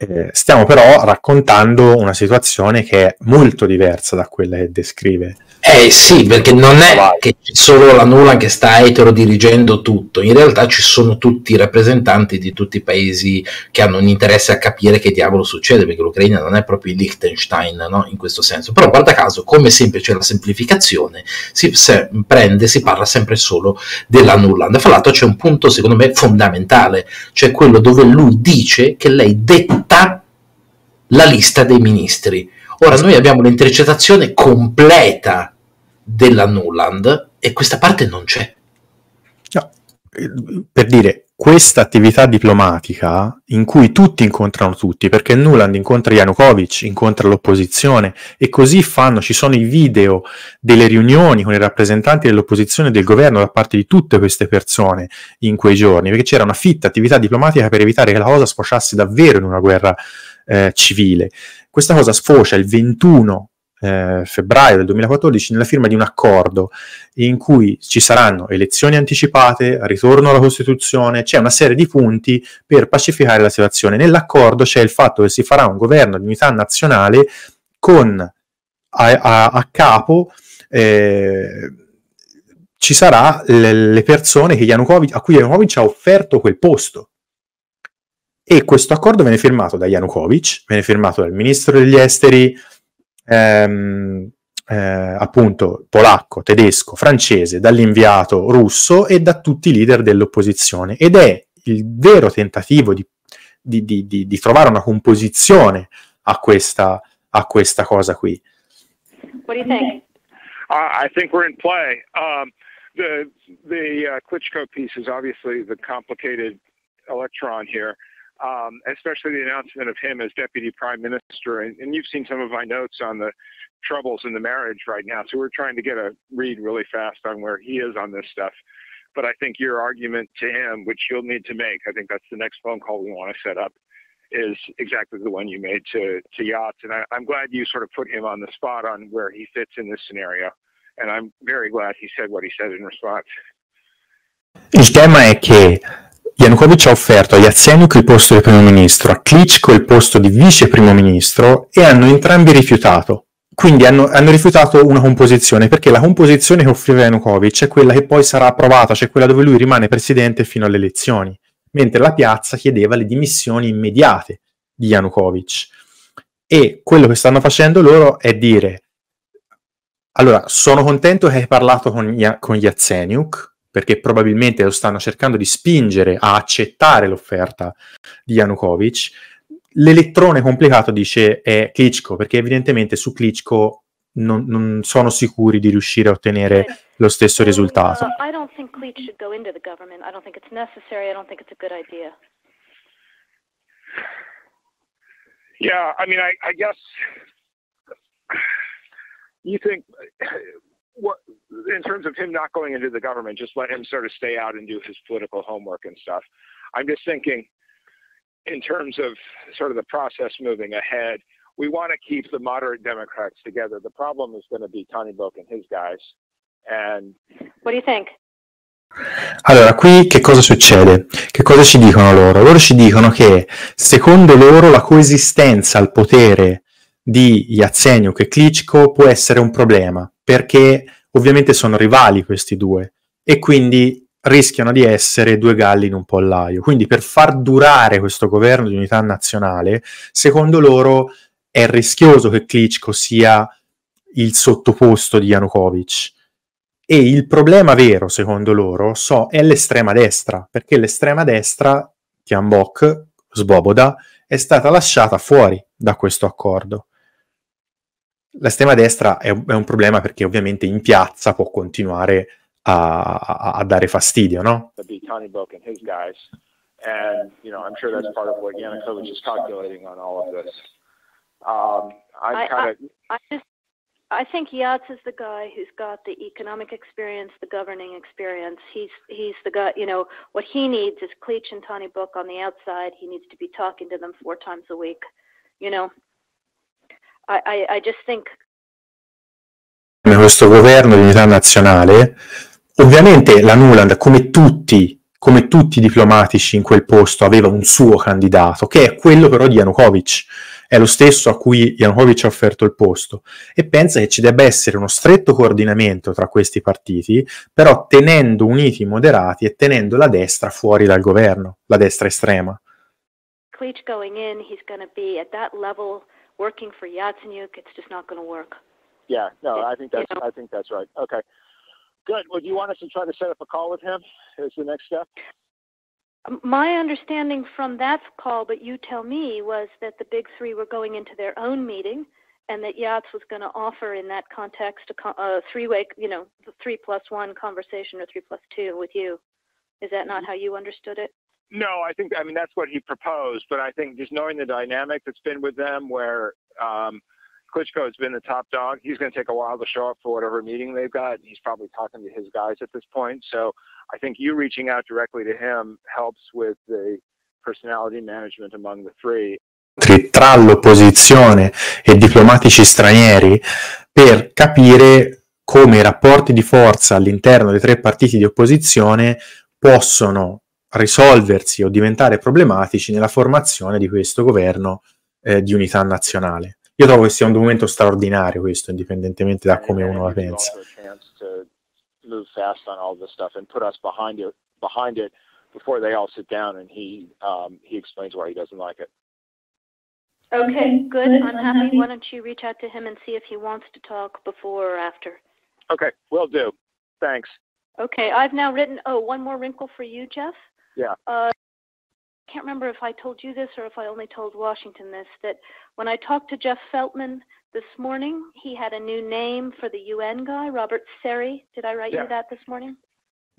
eh, stiamo però raccontando una situazione che è molto diversa da quella che descrive. Eh sì, perché non è che c'è solo la Nuland che sta etero dirigendo tutto, in realtà ci sono tutti i rappresentanti di tutti i paesi che hanno un interesse a capire che diavolo succede, perché l'Ucraina non è proprio il Liechtenstein, no? In questo senso. Però guarda caso, come sempre c'è la semplificazione, si se prende, si parla sempre solo della Nuland. Fra l'altro c'è un punto secondo me fondamentale, cioè quello dove lui dice che lei detta la lista dei ministri. Ora noi abbiamo l'intercettazione completa della Nuland e questa parte non c'è. No, per dire, questa attività diplomatica in cui tutti incontrano tutti, perché Nuland incontra Yanukovych, incontra l'opposizione, e così fanno, ci sono i video delle riunioni con i rappresentanti dell'opposizione e del governo da parte di tutte queste persone in quei giorni, perché c'era una fitta attività diplomatica per evitare che la cosa sfociasse davvero in una guerra eh, civile. Questa cosa sfocia il ventuno eh, febbraio del duemilaquattordici nella firma di un accordo in cui ci saranno elezioni anticipate, ritorno alla Costituzione, c'è una serie di punti per pacificare la situazione. Nell'accordo c'è il fatto che si farà un governo di unità nazionale con a, a, a capo... Eh, ci sarà le, le persone che Yanukovych, a cui Yanukovych ha offerto quel posto. E questo accordo viene firmato da Yanukovych, viene firmato dal ministro degli esteri ehm, eh, appunto polacco, tedesco, francese, dall'inviato russo e da tutti i leader dell'opposizione. Ed è il vero tentativo di, di, di, di, di trovare una composizione a questa, a questa cosa qui. What do you think? I think we're in play. Um, the the uh, Klitschko piece is obviously the complicated electron here. Um, especially the announcement of him as deputy prime minister. And, and you've seen some of my notes on the troubles in the marriage right now. So we're trying to get a read really fast on where he is on this stuff. But I think your argument to him, which you'll need to make, I think that's the next phone call we want to set up, is exactly the one you made to, to Yates. And I, I'm glad you sort of put him on the spot on where he fits in this scenario. And I'm very glad he said what he said in response. Il tema è che Yanukovych ha offerto a Yatsenyuk il posto di primo ministro, a Klitschko il posto di vice primo ministro, e hanno entrambi rifiutato. Quindi hanno, hanno rifiutato una composizione, perché la composizione che offriva Yanukovych è quella che poi sarà approvata, cioè quella dove lui rimane presidente fino alle elezioni, mentre la piazza chiedeva le dimissioni immediate di Yanukovych. E quello che stanno facendo loro è dire: allora, sono contento che hai parlato con, con Yatsenyuk, perché probabilmente lo stanno cercando di spingere a accettare l'offerta di Yanukovych. L'elettrone complicato, dice, è Klitschko, perché evidentemente su Klitschko non, non sono sicuri di riuscire a ottenere lo stesso risultato. I don't think Klitsch should go into the government. I don't think it's necessary. I don't think it's a good idea. Yeah, I mean, I, I guess you think... What, in terms of him not going into the government, just let him sort of stay out and do his political homework and stuff. I'm just thinking in terms of sort of the process moving ahead, we want to keep the moderate Democrats together. The problem is going to be Tony Book and his guys. And what do you think? Allora, qui che cosa succede? Che cosa ci dicono loro? Loro ci dicono che secondo loro la coesistenza al potere di Yatsenyuk e Klitschko può essere un problema, perché ovviamente sono rivali questi due e quindi rischiano di essere due galli in un pollaio. Quindi per far durare questo governo di unità nazionale, secondo loro è rischioso che Klitschko sia il sottoposto di Yanukovych. E il problema vero, secondo loro, so, è l'estrema destra, perché l'estrema destra, Tiambok, Svoboda, è stata lasciata fuori da questo accordo. L'estrema destra è un, è un problema perché ovviamente in piazza può continuare a, a, a dare fastidio, no? I think Yats is the guy who's got the economic experience, the governing experience. He's he's the guy, you know, what he needs is Cleach and Tony Book on the outside. He needs to be talking to them four times a week, you know. I, I, I just think... Questo governo di unità nazionale, ovviamente la Nuland, come tutti, come tutti i diplomatici in quel posto, aveva un suo candidato, che è quello però di Yanukovych. È lo stesso a cui Yanukovych ha offerto il posto, e pensa che ci debba essere uno stretto coordinamento tra questi partiti, però tenendo uniti i moderati e tenendo la destra fuori dal governo, la destra estrema. Cleach going in, he's going to be at that level working for Yatsenyuk. It's just not going to work. Yeah, no, I think that's you know? I think that's right. Okay, good. Well, do you want us to try to set up a call with him? Is the next step? My understanding from that call, but you tell me, was that the big three were going into their own meeting, and that Yats was going to offer in that context a, a three-way, you know, three plus one conversation or three plus two with you. Is that not how you understood it? No, I think, I mean, that's what he proposed, but I think just knowing the dynamic that's been with them where um, Klitschko has been the top dog, he's going to take a while to show up for whatever meeting they've got, and he's probably talking to his guys at this point, so... I think you reaching out directly to him helps with the personality management among the three. Tra l'opposizione e diplomatici stranieri per capire come i rapporti di forza all'interno dei tre partiti di opposizione possono risolversi o diventare problematici nella formazione di questo governo eh, di unità nazionale. Io trovo che sia un documento straordinario questo, indipendentemente da come uno la pensa. Move fast on all this stuff and put us behind it behind it before they all sit down and he um he explains why he doesn't like it. Okay, good. I'm happy. Why don't you reach out to him and see if he wants to talk before or after? Okay, will do. Thanks. Okay, I've now written oh one more wrinkle for you, Jeff. Yeah. Uh I can't remember if I told you this or if I only told Washington this, that when I talked to Jeff Feltman this morning, he had a new name for the U N guy, Robert Seri. Did I write yeah. you that this morning?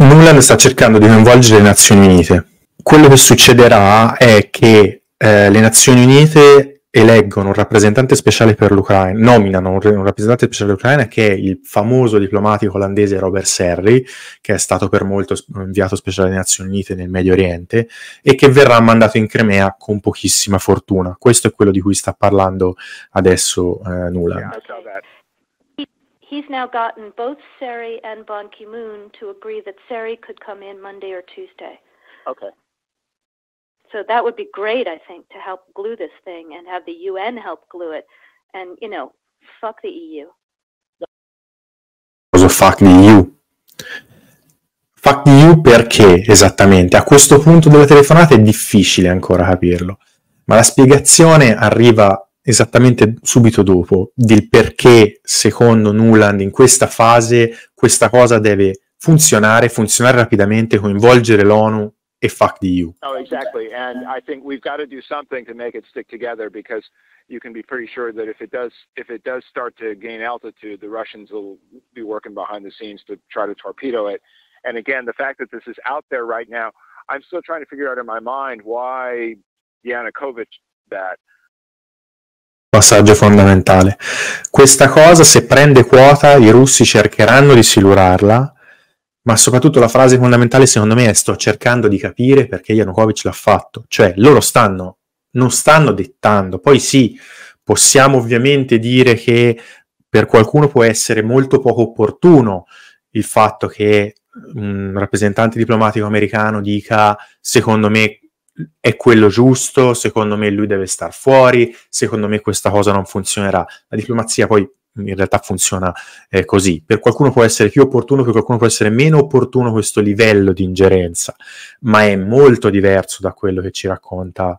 Nuland sta cercando di coinvolgere le Nazioni Unite. Quello che succederà è che eh, le Nazioni Unite eleggono un rappresentante speciale per l'Ucraina, nominano un, un rappresentante speciale dell'Ucraina che è il famoso diplomatico olandese Robert Seri, che è stato per molto inviato speciale alle Nazioni Unite nel Medio Oriente e che verrà mandato in Crimea con pochissima fortuna. Questo è quello di cui sta parlando adesso eh, Nuland. He's now gotten both Seri and Ban Ki-moon to agree that Seri could come in Monday or Tuesday. Okay. So that would be great, I think, to help glue this thing and have the U N help glue it. And, you know, fuck the E U. Cosa fuck the E U? Fuck the E U perché, esattamente? A questo punto della telefonata è difficile ancora capirlo. Ma la spiegazione arriva esattamente subito dopo del perché, secondo Nuland, in questa fase questa cosa deve funzionare, funzionare rapidamente, coinvolgere l'ONU, e fuck the E U. Oh, exactly. And I think we've got to do something to make it stick together, because you can be pretty sure that if it does if it does start to gain altitude, the Russians will be working behind the scenes to try to torpedo it. And again, the fact that this is out there right now, I'm still trying to figure out in my mind why Yanukovych did that. Passaggio fondamentale. Questa cosa, se prende quota, i russi cercheranno di silurarla. Ma soprattutto la frase fondamentale secondo me è: sto cercando di capire perché Yanukovych l'ha fatto. Cioè loro stanno, non stanno dettando. Poi sì, possiamo ovviamente dire che per qualcuno può essere molto poco opportuno il fatto che un rappresentante diplomatico americano dica secondo me è quello giusto, secondo me lui deve star fuori, secondo me questa cosa non funzionerà. La diplomazia poi in realtà funziona eh, così. Per qualcuno può essere più opportuno, per qualcuno può essere meno opportuno questo livello di ingerenza, ma è molto diverso da quello che ci racconta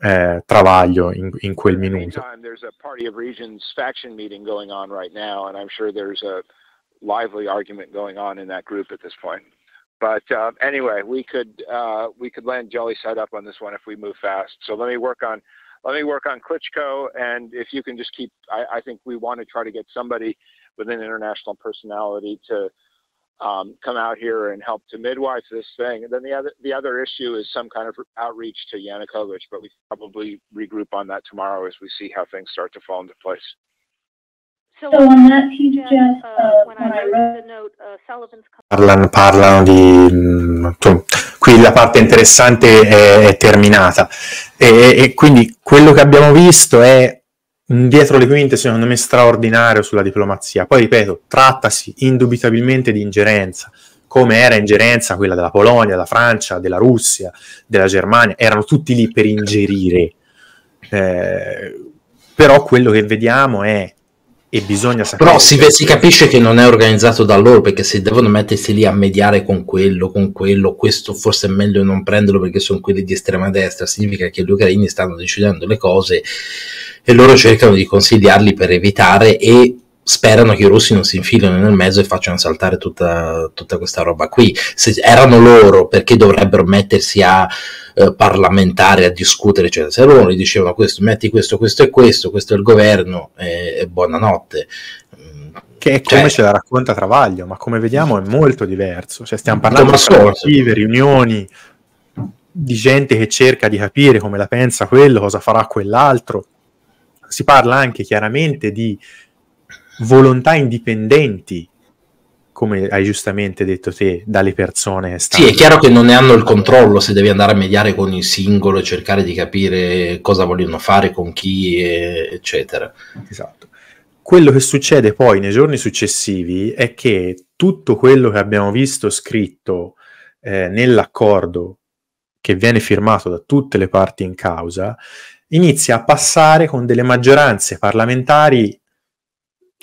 eh, Travaglio in, in quel minuto. There's a party of regions faction meeting going on right now, and I'm sure there's a lively argument going on in that group at this point. But uh, anyway, we could uh, we could land jelly side up on this one if we move fast. So let me work on. Let me work on Klitschko, and if you can just keep, I, I think we want to try to get somebody with an international personality to um, come out here and help to midwife this thing. And then the other, the other issue is some kind of outreach to Yanukovych, but we probably regroup on that tomorrow as we see how things start to fall into place. So on that he just, uh, when I wrote the note, uh, Sullivan's Parlano, parlano di... Mh, qui la parte interessante è, è terminata. E, e quindi quello che abbiamo visto è dietro le quinte, secondo me, straordinario sulla diplomazia. Poi, ripeto, trattasi indubitabilmente di ingerenza, come era ingerenza quella della Polonia, della Francia, della Russia, della Germania. Erano tutti lì per ingerire. Eh, però quello che vediamo è... E bisogna sapere. Però si, si capisce che non è organizzato da loro, perché se devono mettersi lì a mediare con quello, con quello, questo forse è meglio non prenderlo perché sono quelli di estrema destra, significa che gli ucraini stanno decidendo le cose e loro cercano di consigliarli per evitare e sperano che i russi non si infilino nel mezzo e facciano saltare tutta, tutta questa roba qui. Se erano loro, perché dovrebbero mettersi a eh, parlamentare, a discutere, cioè, se loro gli dicevano questo, metti questo, questo e questo, questo è il governo, e, e buonanotte. Che è come cioè, ce la racconta Travaglio, ma come vediamo è molto diverso, cioè stiamo parlando di riunioni, di gente che cerca di capire come la pensa quello, cosa farà quell'altro. Si parla anche chiaramente di volontà indipendenti, come hai giustamente detto te, dalle persone esterne. Sì, è chiaro che non ne hanno il controllo, se devi andare a mediare con il singolo e cercare di capire cosa vogliono fare, con chi, eccetera. Esatto. Quello che succede poi nei giorni successivi è che tutto quello che abbiamo visto scritto eh, nell'accordo che viene firmato da tutte le parti in causa inizia a passare con delle maggioranze parlamentari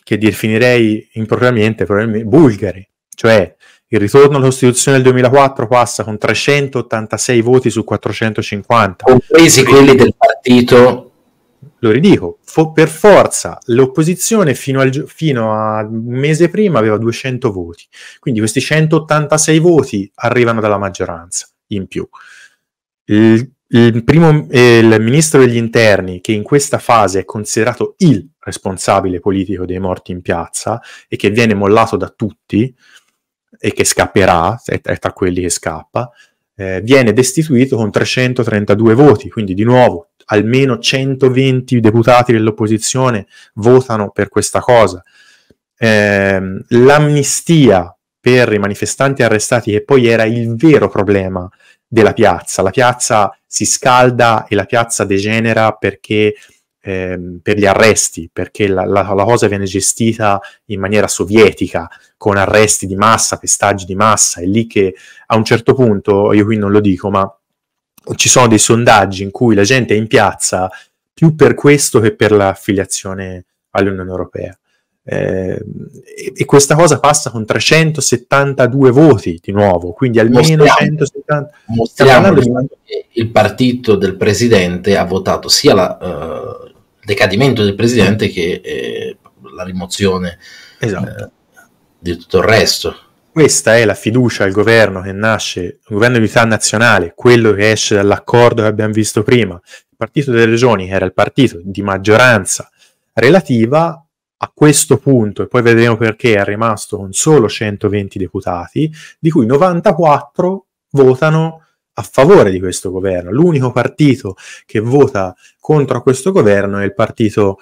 che definirei impropriamente bulgare, cioè il ritorno alla Costituzione del duemilaquattro passa con trecentottantasei voti su quattrocentocinquanta. Compresi quelli del partito. Lo ridico, fo- per forza, l'opposizione fino, al, fino a un mese prima aveva duecento voti, quindi questi centottantasei voti arrivano dalla maggioranza in più. Il, il, primo, eh, il ministro degli interni, che in questa fase è considerato il responsabile politico dei morti in piazza e che viene mollato da tutti e che scapperà, è tra quelli che scappa, eh, viene destituito con trecentotrentadue voti, quindi di nuovo almeno centoventi deputati dell'opposizione votano per questa cosa. Eh, l'amnistia per i manifestanti arrestati, che poi era il vero problema della piazza, la piazza si scalda e la piazza degenera perché Ehm, per gli arresti, perché la, la, la cosa viene gestita in maniera sovietica, con arresti di massa, pestaggi di massa. È lì che a un certo punto, io qui non lo dico, ma ci sono dei sondaggi in cui la gente è in piazza più per questo che per l'affiliazione all'Unione Europea, eh, e, e questa cosa passa con trecentosettantadue voti di nuovo, quindi almeno centosettanta. Il partito del presidente ha votato sia la uh... decadimento del presidente che eh, la rimozione, esatto, eh, di tutto il resto. Questa è la fiducia al governo che nasce, il governo di unità nazionale, quello che esce dall'accordo che abbiamo visto prima. Il partito delle regioni, che era il partito di maggioranza relativa, a questo punto, e poi vedremo perché, è rimasto con solo centoventi deputati, di cui novantaquattro votano a favore di questo governo. L'unico partito che vota contro questo governo è il partito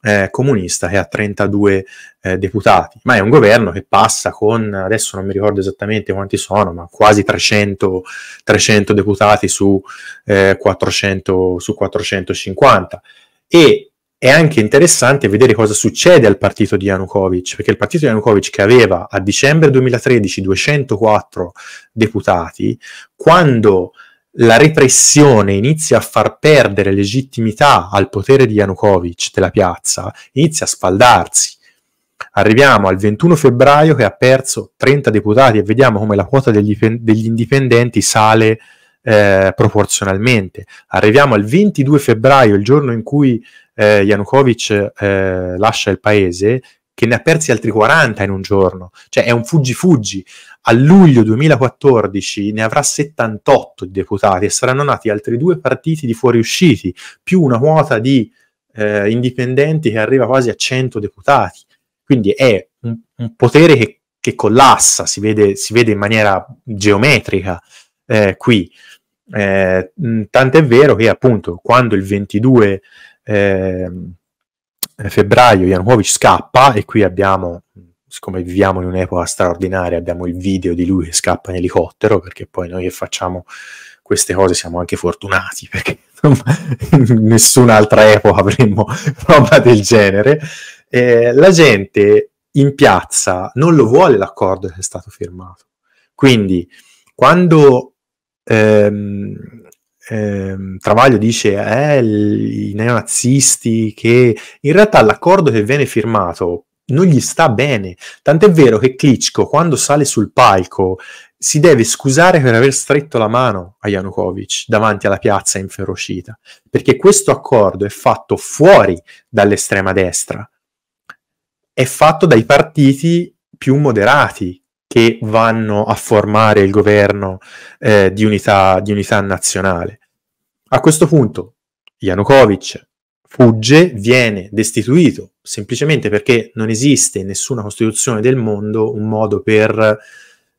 eh, comunista, che ha trentadue eh, deputati, ma è un governo che passa con, adesso non mi ricordo esattamente quanti sono, ma quasi trecento, trecento deputati su, eh, quattrocento, su quattrocentocinquanta. E è anche interessante vedere cosa succede al partito di Yanukovych, perché il partito di Yanukovych, che aveva a dicembre duemilatredici duecentoquattro deputati, quando la repressione inizia a far perdere legittimità al potere di Yanukovych della piazza, inizia a sfaldarsi. Arriviamo al ventuno febbraio che ha perso trenta deputati e vediamo come la quota degli, degli indipendenti sale eh, proporzionalmente. Arriviamo al ventidue febbraio, il giorno in cui Eh, Yanukovych eh, lascia il paese, che ne ha persi altri quaranta in un giorno, cioè è un fuggi-fuggi. A luglio duemilaquattordici ne avrà settantotto deputati e saranno nati altri due partiti di fuoriusciti, più una quota di eh, indipendenti che arriva quasi a cento deputati. Quindi è un, un potere che, che collassa, si vede, si vede in maniera geometrica eh, qui. Eh, tant'è vero che appunto quando il ventidue Eh, febbraio Janukovic scappa, e qui abbiamo, siccome viviamo in un'epoca straordinaria, abbiamo il video di lui che scappa in elicottero, perché poi noi che facciamo queste cose siamo anche fortunati, perché in nessun'altra epoca avremmo roba del genere. Eh, la gente in piazza non lo vuole l'accordo che è stato firmato, quindi quando ehm, ehm, Travaglio dice eh, i neonazisti, che in realtà l'accordo che viene firmato non gli sta bene, tant'è vero che Klitschko, quando sale sul palco, si deve scusare per aver stretto la mano a Janukovic davanti alla piazza inferocita, perché questo accordo è fatto fuori dall'estrema destra, è fatto dai partiti più moderati che vanno a formare il governo eh, di, unità, di unità nazionale. A questo punto Janukovic fugge, viene destituito, semplicemente perché non esiste in nessuna Costituzione del mondo un modo per...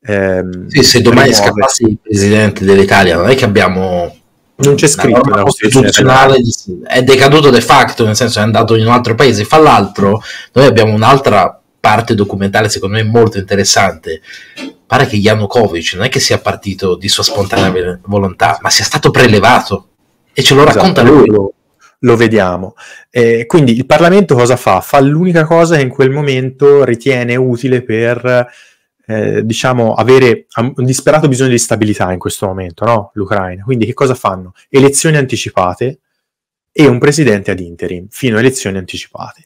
Ehm, sì, se domani scappasse il Presidente dell'Italia, non è che abbiamo... Non c'è scritto una, una costituzionale, costituzionale è decaduto de facto, nel senso è andato in un altro paese, fa l'altro. Noi abbiamo un'altra parte documentale, secondo me molto interessante. Pare che Janukovic non è che sia partito di sua spontanea volontà, ma sia stato prelevato, e ce lo esatto, racconta lui. Lo, lo vediamo. Eh, quindi il Parlamento cosa fa? Fa l'unica cosa che in quel momento ritiene utile per... Eh, diciamo avere un disperato bisogno di stabilità in questo momento, no? L'Ucraina, quindi che cosa fanno? Elezioni anticipate e un presidente ad interim fino a elezioni anticipate,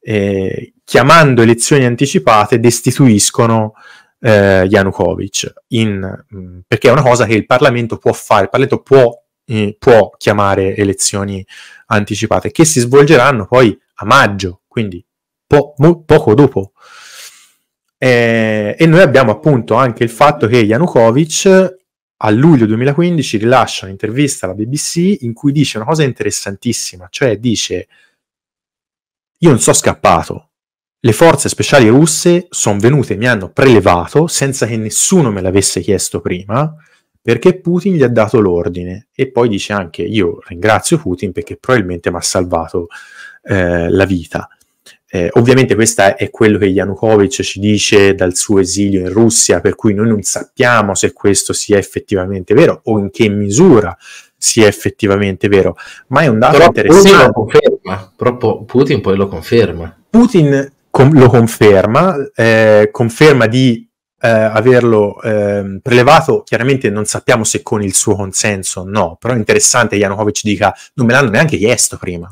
eh, chiamando elezioni anticipate destituiscono eh, Janukovic in, mh, perché è una cosa che il Parlamento può fare, il Parlamento può, eh, può chiamare elezioni anticipate che si svolgeranno poi a maggio, quindi po- mo- poco dopo. Eh, e noi abbiamo appunto anche il fatto che Janukovic a luglio duemilaquindici rilascia un'intervista alla B B C in cui dice una cosa interessantissima, cioè dice: io non sono scappato, le forze speciali russe sono venute, mi hanno prelevato senza che nessuno me l'avesse chiesto prima, perché Putin gli ha dato l'ordine. E poi dice anche: io ringrazio Putin perché probabilmente mi ha salvato eh, la vita. Eh, ovviamente questo è quello che Janukovic ci dice dal suo esilio in Russia, per cui noi non sappiamo se questo sia effettivamente vero o in che misura sia effettivamente vero, ma è un dato però interessante. Putin lo conferma, proprio Putin poi lo conferma. Putin com- lo conferma, eh, conferma di eh, averlo eh, prelevato, chiaramente non sappiamo se con il suo consenso o no, però è interessante che Janukovic dica non me l'hanno neanche chiesto prima.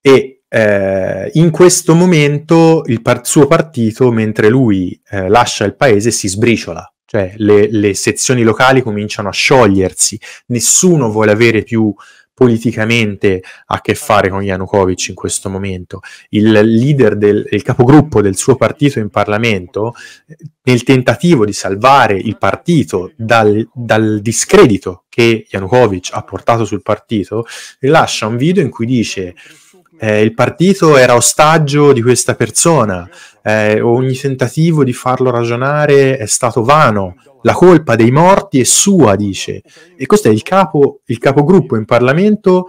E Eh, in questo momento il par- suo partito, mentre lui eh, lascia il paese, si sbriciola, cioè le, le sezioni locali cominciano a sciogliersi, nessuno vuole avere più politicamente a che fare con Janukovic in questo momento. Il leader del il capogruppo del suo partito in Parlamento, nel tentativo di salvare il partito dal, dal discredito che Janukovic ha portato sul partito, rilascia un video in cui dice: Eh, il partito era ostaggio di questa persona, eh, ogni tentativo di farlo ragionare è stato vano, la colpa dei morti è sua, dice. E questo è il capo, il capogruppo in Parlamento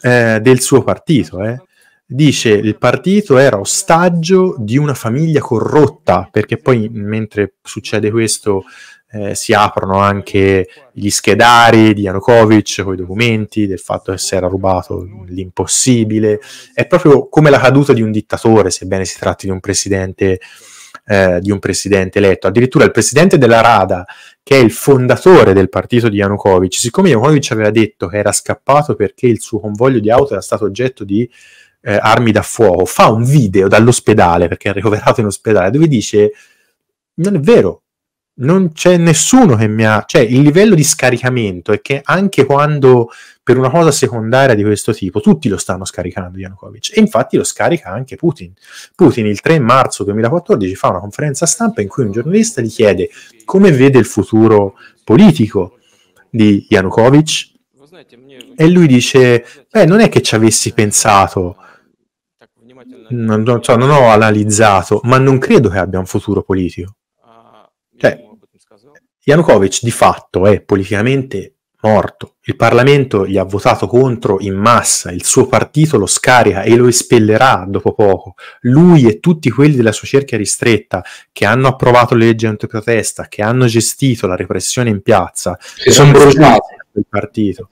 eh, del suo partito, eh. Dice: il partito era ostaggio di una famiglia corrotta, perché poi mentre succede questo Eh, si aprono anche gli schedari di Janukovic con i documenti del fatto che si era rubato l'impossibile. È proprio come la caduta di un dittatore, sebbene si tratti di un presidente eh, di un presidente eletto. Addirittura il presidente della Rada, che è il fondatore del partito di Janukovic, siccome Janukovic aveva detto che era scappato perché il suo convoglio di auto era stato oggetto di eh, armi da fuoco, fa un video dall'ospedale, perché è ricoverato in ospedale, dove dice: non è vero, non c'è nessuno che mi ha... Cioè, il livello di scaricamento è che anche quando, per una cosa secondaria di questo tipo, tutti lo stanno scaricando Janukovic, e infatti lo scarica anche Putin. Putin il tre marzo duemilaquattordici fa una conferenza stampa in cui un giornalista gli chiede come vede il futuro politico di Janukovic, e lui dice: beh, non è che ci avessi pensato, non, cioè, non ho analizzato, ma non credo che abbia un futuro politico. Cioè, Janukovic di fatto è politicamente morto. Il Parlamento gli ha votato contro in massa, il suo partito lo scarica e lo espellerà dopo poco. Lui e tutti quelli della sua cerchia ristretta che hanno approvato le leggi antiprotesta, che hanno gestito la repressione in piazza, si sono bruciati il partito,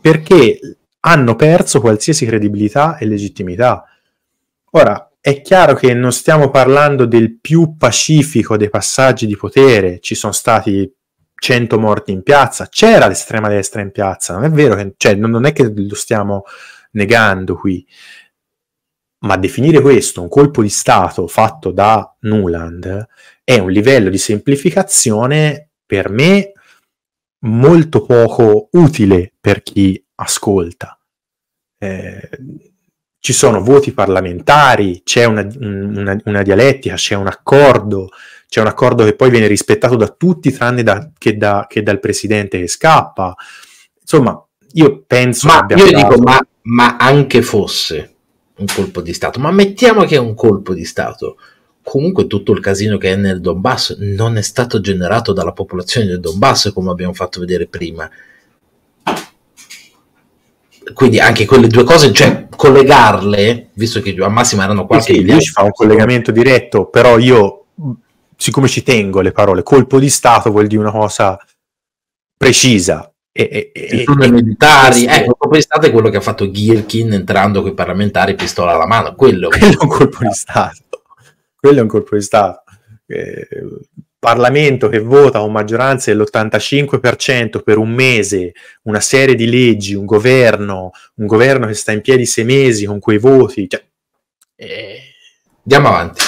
perché hanno perso qualsiasi credibilità e legittimità. Ora, è chiaro che non stiamo parlando del più pacifico dei passaggi di potere, ci sono stati cento morti in piazza, c'era l'estrema destra in piazza, non è vero, che, cioè, non è che lo stiamo negando qui, ma definire questo un colpo di Stato fatto da Nuland è un livello di semplificazione per me molto poco utile per chi ascolta. Eh, ci sono voti parlamentari, c'è una, una, una dialettica, c'è un accordo, c'è un accordo che poi viene rispettato da tutti tranne da, che, da, che dal presidente che scappa. Insomma, io penso... Ma che io dico, ma, ma anche fosse un colpo di Stato, ma mettiamo che è un colpo di Stato, comunque tutto il casino che è nel Donbass non è stato generato dalla popolazione del Donbass, come abbiamo fatto vedere prima. Quindi anche quelle due cose, cioè collegarle, visto che a massima erano qualche... Sì, lui ci fa un collegamento diretto, però io, siccome ci tengo le parole, colpo di Stato vuol dire una cosa precisa. E, e, e, sono e militari, ecco, eh, il colpo di Stato è quello che ha fatto Girkin entrando con i parlamentari pistola alla mano, quello, quello è un colpo di Stato. Quello è un colpo di Stato. Eh, Parlamento che vota con maggioranza dell'ottantacinque per cento per un mese una serie di leggi, un governo, un governo che sta in piedi sei mesi con quei voti. Cioè, eh, andiamo avanti.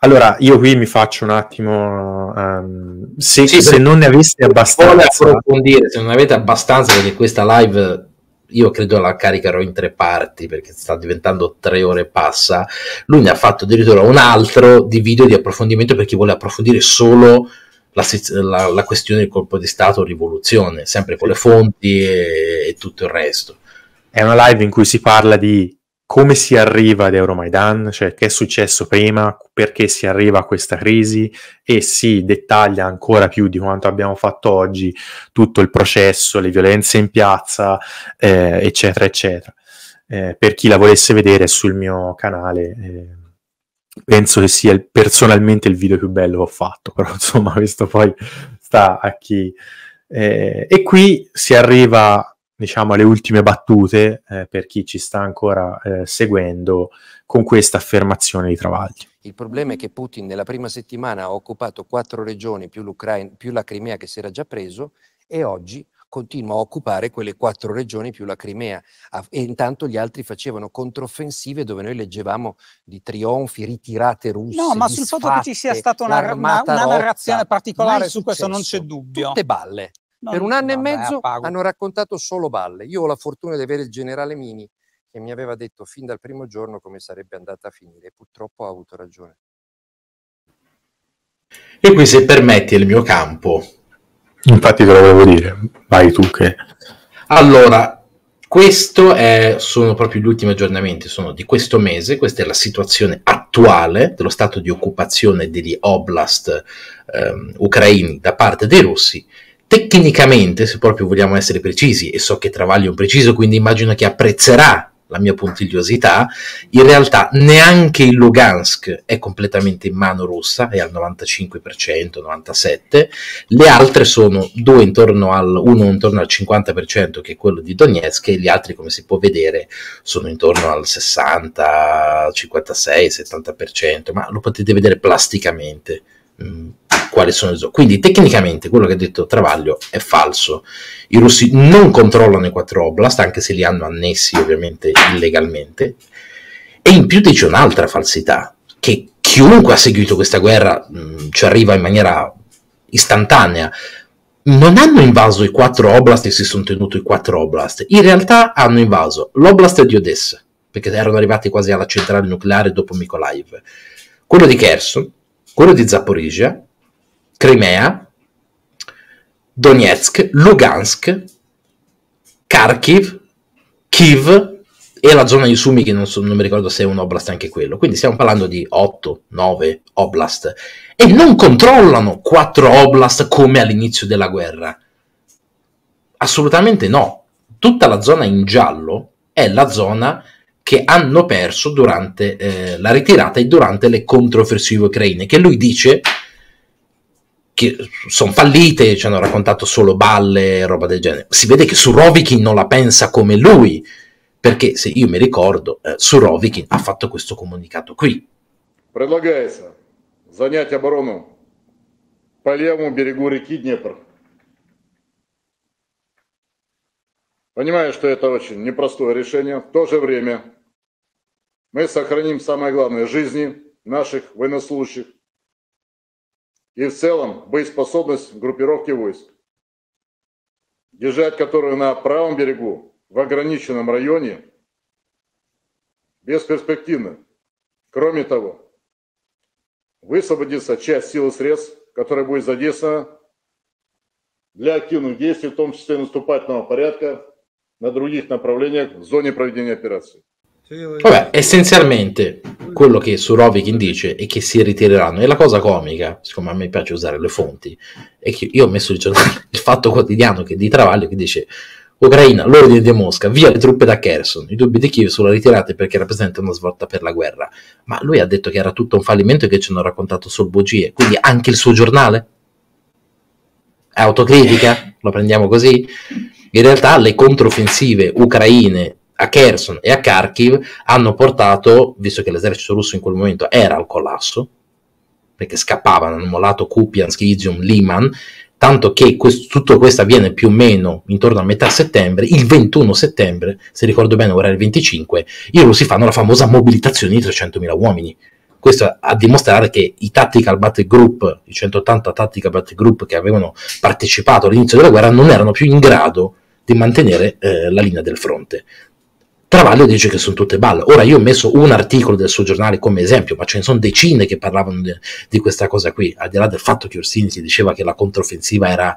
Allora, io qui mi faccio un attimo. Um, se, sì, se non ne aveste abbastanza. Vuole approfondire, se non avete abbastanza, perché questa live io credo la caricherò in tre parti perché sta diventando tre ore e passa. Lui ne ha fatto addirittura un altro di video di approfondimento per chi vuole approfondire solo la, la, la questione del colpo di Stato o rivoluzione, sempre con le fonti e, e tutto il resto. È una live in cui si parla di come si arriva ad Euromaidan, cioè che è successo prima, perché si arriva a questa crisi, e si dettaglia ancora più di quanto abbiamo fatto oggi tutto il processo, le violenze in piazza, eh, eccetera eccetera. Eh, per chi la volesse vedere sul mio canale, eh, penso che sia il, personalmente il video più bello che ho fatto, però insomma questo poi sta a chi... Eh, e qui si arriva, diciamo, alle ultime battute, eh, per chi ci sta ancora eh, seguendo, con questa affermazione di Travaglio. Il problema è che Putin nella prima settimana ha occupato quattro regioni più l'Ucraina, più la Crimea che si era già preso, e oggi continua a occupare quelle quattro regioni più la Crimea, e intanto gli altri facevano controffensive dove noi leggevamo di trionfi, ritirate russe. No, ma sul fatto che ci sia stata una, una, una narrazione particolare su questo non c'è dubbio. Tutte balle. No, per un anno no, e mezzo beh, hanno raccontato solo balle. Io ho la fortuna di avere il generale Mini che mi aveva detto fin dal primo giorno come sarebbe andata a finire, e purtroppo ha avuto ragione. E qui, se permetti, è il mio campo. Infatti te lo volevo dire, vai tu che... Allora, questo è, sono proprio gli ultimi aggiornamenti, sono di questo mese, questa è la situazione attuale dello stato di occupazione degli oblast ehm, ucraini da parte dei russi. Tecnicamente, se proprio vogliamo essere precisi, e so che Travaglio è un preciso, quindi immagino che apprezzerà la mia puntigliosità, in realtà neanche il Lugansk è completamente in mano russa, è al novantacinque per cento, novantasette per cento, le altre sono due intorno al, uno intorno al cinquanta per cento che è quello di Donetsk, e gli altri, come si può vedere, sono intorno al sessanta, cinquantasei, settanta per cento, ma lo potete vedere plasticamente. Mm. Quali sono. Quindi tecnicamente quello che ha detto Travaglio è falso, i russi non controllano i quattro oblast, anche se li hanno annessi ovviamente illegalmente, e in più dice un'altra falsità, che chiunque ha seguito questa guerra mh, ci arriva in maniera istantanea: non hanno invaso i quattro oblast e si sono tenuti i quattro oblast, in realtà hanno invaso l'oblast di Odessa, perché erano arrivati quasi alla centrale nucleare dopo Mykolaiv, quello di Kherson, quello di Zaporizhia, Crimea, Donetsk, Lugansk, Kharkiv, Kiev e la zona di Sumi, che non, so, non mi ricordo se è un oblast anche quello. Quindi stiamo parlando di otto nove oblast, e non controllano quattro oblast come all'inizio della guerra. Assolutamente no. Tutta la zona in giallo è la zona che hanno perso durante eh, la ritirata e durante le controffensive ucraine, che lui dice che sono fallite, ci hanno raccontato solo balle e roba del genere. Si vede che Surovikin non la pensa come lui, perché se io mi ricordo, eh, Surovikin ha fatto questo comunicato qui. Предлагается занять оборону по левому берегу реки Днепр. Понимаю, что это очень непростое решение. В то же время мы сохраним самое главное жизни наших военнослужащих и в целом боеспособность группировки войск, держать которую на правом берегу в ограниченном районе бесперспективно. Кроме того, высвободится часть сил и средств, которая будет задействована для активных действий, в том числе наступательного порядка, na других направлениях в зоне проведения операции. Vabbè, essenzialmente quello che Surovikin dice è che si ritireranno, e la cosa comica, siccome a me piace usare le fonti, è che io ho messo il giornale Il Fatto Quotidiano che di Travaglio, che dice: Ucraina, l'ordine di Mosca, via le truppe da Kherson, i dubbi di Kiev sulla ritirata perché rappresenta una svolta per la guerra. Ma lui ha detto che era tutto un fallimento e che ci hanno raccontato solo bugie, quindi anche il suo giornale è autocritica? Lo prendiamo così? In realtà le controffensive ucraine a Kherson e a Kharkiv hanno portato, visto che l'esercito russo in quel momento era al collasso, perché scappavano, hanno mollato Kupiansk, Izium, Liman, tanto che questo, tutto questo avviene più o meno intorno a metà settembre. Il ventuno settembre, se ricordo bene, ora è il venticinque, i russi fanno la famosa mobilitazione di trecentomila uomini. Questo a dimostrare che i Tactical Battle Group, i centottanta Tactical Battle Group che avevano partecipato all'inizio della guerra, non erano più in grado di mantenere eh, la linea del fronte. Travaglio dice che sono tutte balle. Ora io ho messo un articolo del suo giornale come esempio, ma ce ne sono decine che parlavano de di questa cosa qui, al di là del fatto che Orsini si diceva che la controffensiva era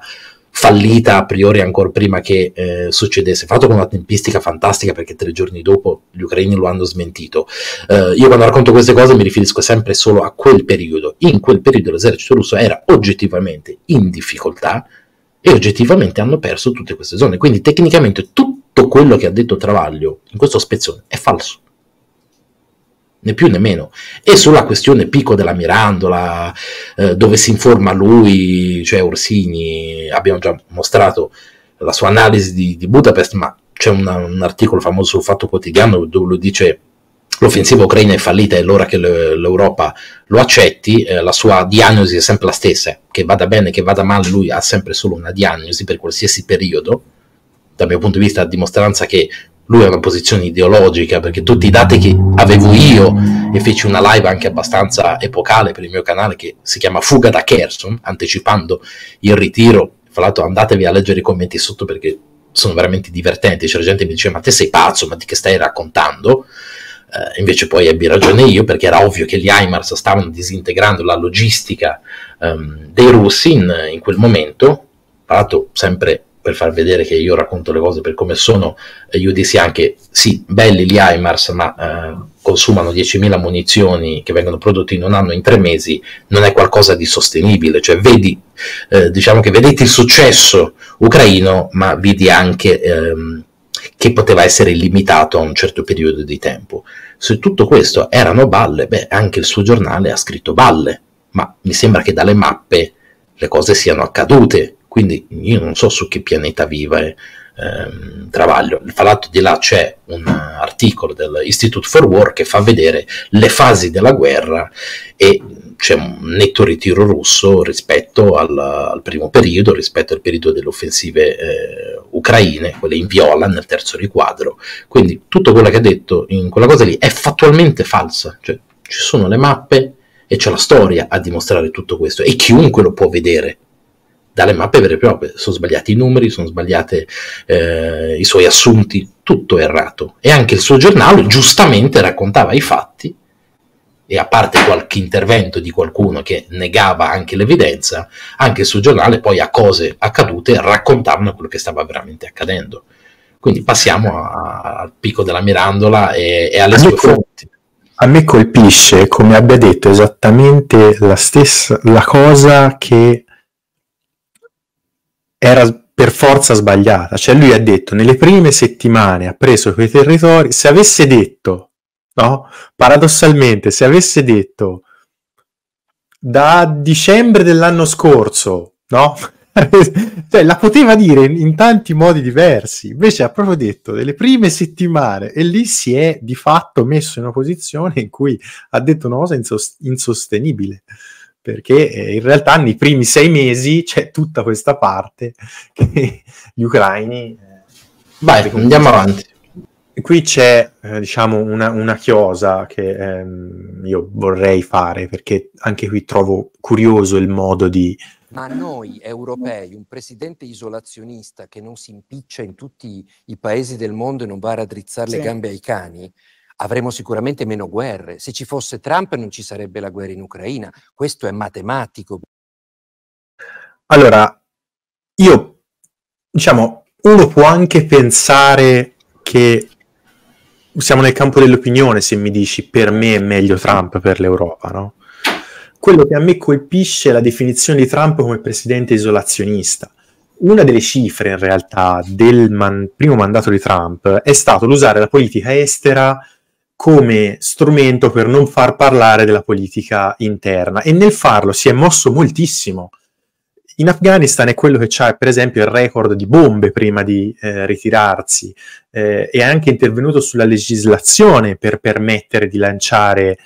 fallita a priori ancora prima che eh, succedesse, fatto con una tempistica fantastica perché tre giorni dopo gli ucraini lo hanno smentito. Eh, io quando racconto queste cose mi riferisco sempre solo a quel periodo. In quel periodo l'esercito russo era oggettivamente in difficoltà e oggettivamente hanno perso tutte queste zone, quindi tecnicamente tutto quello che ha detto Travaglio in questo spezzone è falso, né più né meno. E sulla questione Pico della Mirandola, eh, dove si informa lui, cioè Orsini, abbiamo già mostrato la sua analisi di, di Budapest, ma c'è un, un articolo famoso sul Fatto Quotidiano dove lui dice: l'offensiva ucraina è fallita, è l'ora che l'Europa lo accetti. Eh, la sua diagnosi è sempre la stessa, che vada bene, che vada male, lui ha sempre solo una diagnosi per qualsiasi periodo. Dal mio punto di vista, a dimostranza che lui ha una posizione ideologica, perché tutti i dati che avevo io, e feci una live anche abbastanza epocale per il mio canale che si chiama Fuga da Kherson, anticipando il ritiro, fra l'altro andatevi a leggere i commenti sotto perché sono veramente divertenti, c'era gente che mi diceva: ma te sei pazzo, ma di che stai raccontando? Eh, invece poi ebbi ragione io, perché era ovvio che gli HIMARS stavano disintegrando la logistica um, dei russi in, in quel momento. Tra l'altro, sempre per far vedere che io racconto le cose per come sono, io dissi anche: sì, belli gli HIMARS, ma eh, consumano diecimila munizioni che vengono prodotte in un anno, in tre mesi, non è qualcosa di sostenibile. Cioè vedi, eh, diciamo che vedete il successo ucraino, ma vedi anche ehm, che poteva essere limitato a un certo periodo di tempo. Se tutto questo erano balle, beh, anche il suo giornale ha scritto balle, ma mi sembra che dalle mappe le cose siano accadute. Quindi io non so su che pianeta viva eh, ehm, Travaglio. Fra l'altro di là c'è un articolo dell'Institute for War che fa vedere le fasi della guerra e c'è un netto ritiro russo rispetto al, al primo periodo, rispetto al periodo delle offensive eh, ucraine, quelle in viola nel terzo riquadro. Quindi tutto quello che ha detto in quella cosa lì è fattualmente falsa. Cioè, ci sono le mappe e c'è la storia a dimostrare tutto questo e chiunque lo può vedere. Dalle mappe vere e proprie, sono sbagliati i numeri, sono sbagliati eh, i suoi assunti, tutto errato. E anche il suo giornale giustamente raccontava i fatti, e a parte qualche intervento di qualcuno che negava anche l'evidenza, anche il suo giornale poi a cose accadute raccontavano quello che stava veramente accadendo. Quindi passiamo al Pico della Mirandola e, e alle sue fonti. A me colpisce come abbia detto esattamente la stessa la cosa che era per forza sbagliata. Cioè lui ha detto, nelle prime settimane ha preso quei territori, se avesse detto, no? Paradossalmente, se avesse detto da dicembre dell'anno scorso, no? Cioè, la poteva dire in tanti modi diversi, invece ha proprio detto delle prime settimane, e lì si è di fatto messo in una posizione in cui ha detto una cosa insos- insostenibile, perché eh, in realtà nei primi sei mesi c'è tutta questa parte che gli ucraini... Vai, eh, andiamo avanti. Qui c'è eh, diciamo una, una chiosa che ehm, io vorrei fare, perché anche qui trovo curioso il modo di... A noi europei, un presidente isolazionista che non si impiccia in tutti i paesi del mondo e non va a raddrizzare sì. le gambe ai cani, avremo sicuramente meno guerre. Se ci fosse Trump non ci sarebbe la guerra in Ucraina. Questo è matematico. Allora, io, diciamo, uno può anche pensare che siamo nel campo dell'opinione se mi dici per me è meglio Trump per l'Europa, no? Quello che a me colpisce è la definizione di Trump come presidente isolazionista. Una delle cifre, in realtà, del man- primo mandato di Trump è stato l'usare la politica estera come strumento per non far parlare della politica interna, e nel farlo si è mosso moltissimo. In Afghanistan è quello che c'ha, per esempio, il record di bombe prima di eh, ritirarsi, eh, è anche intervenuto sulla legislazione per permettere di lanciare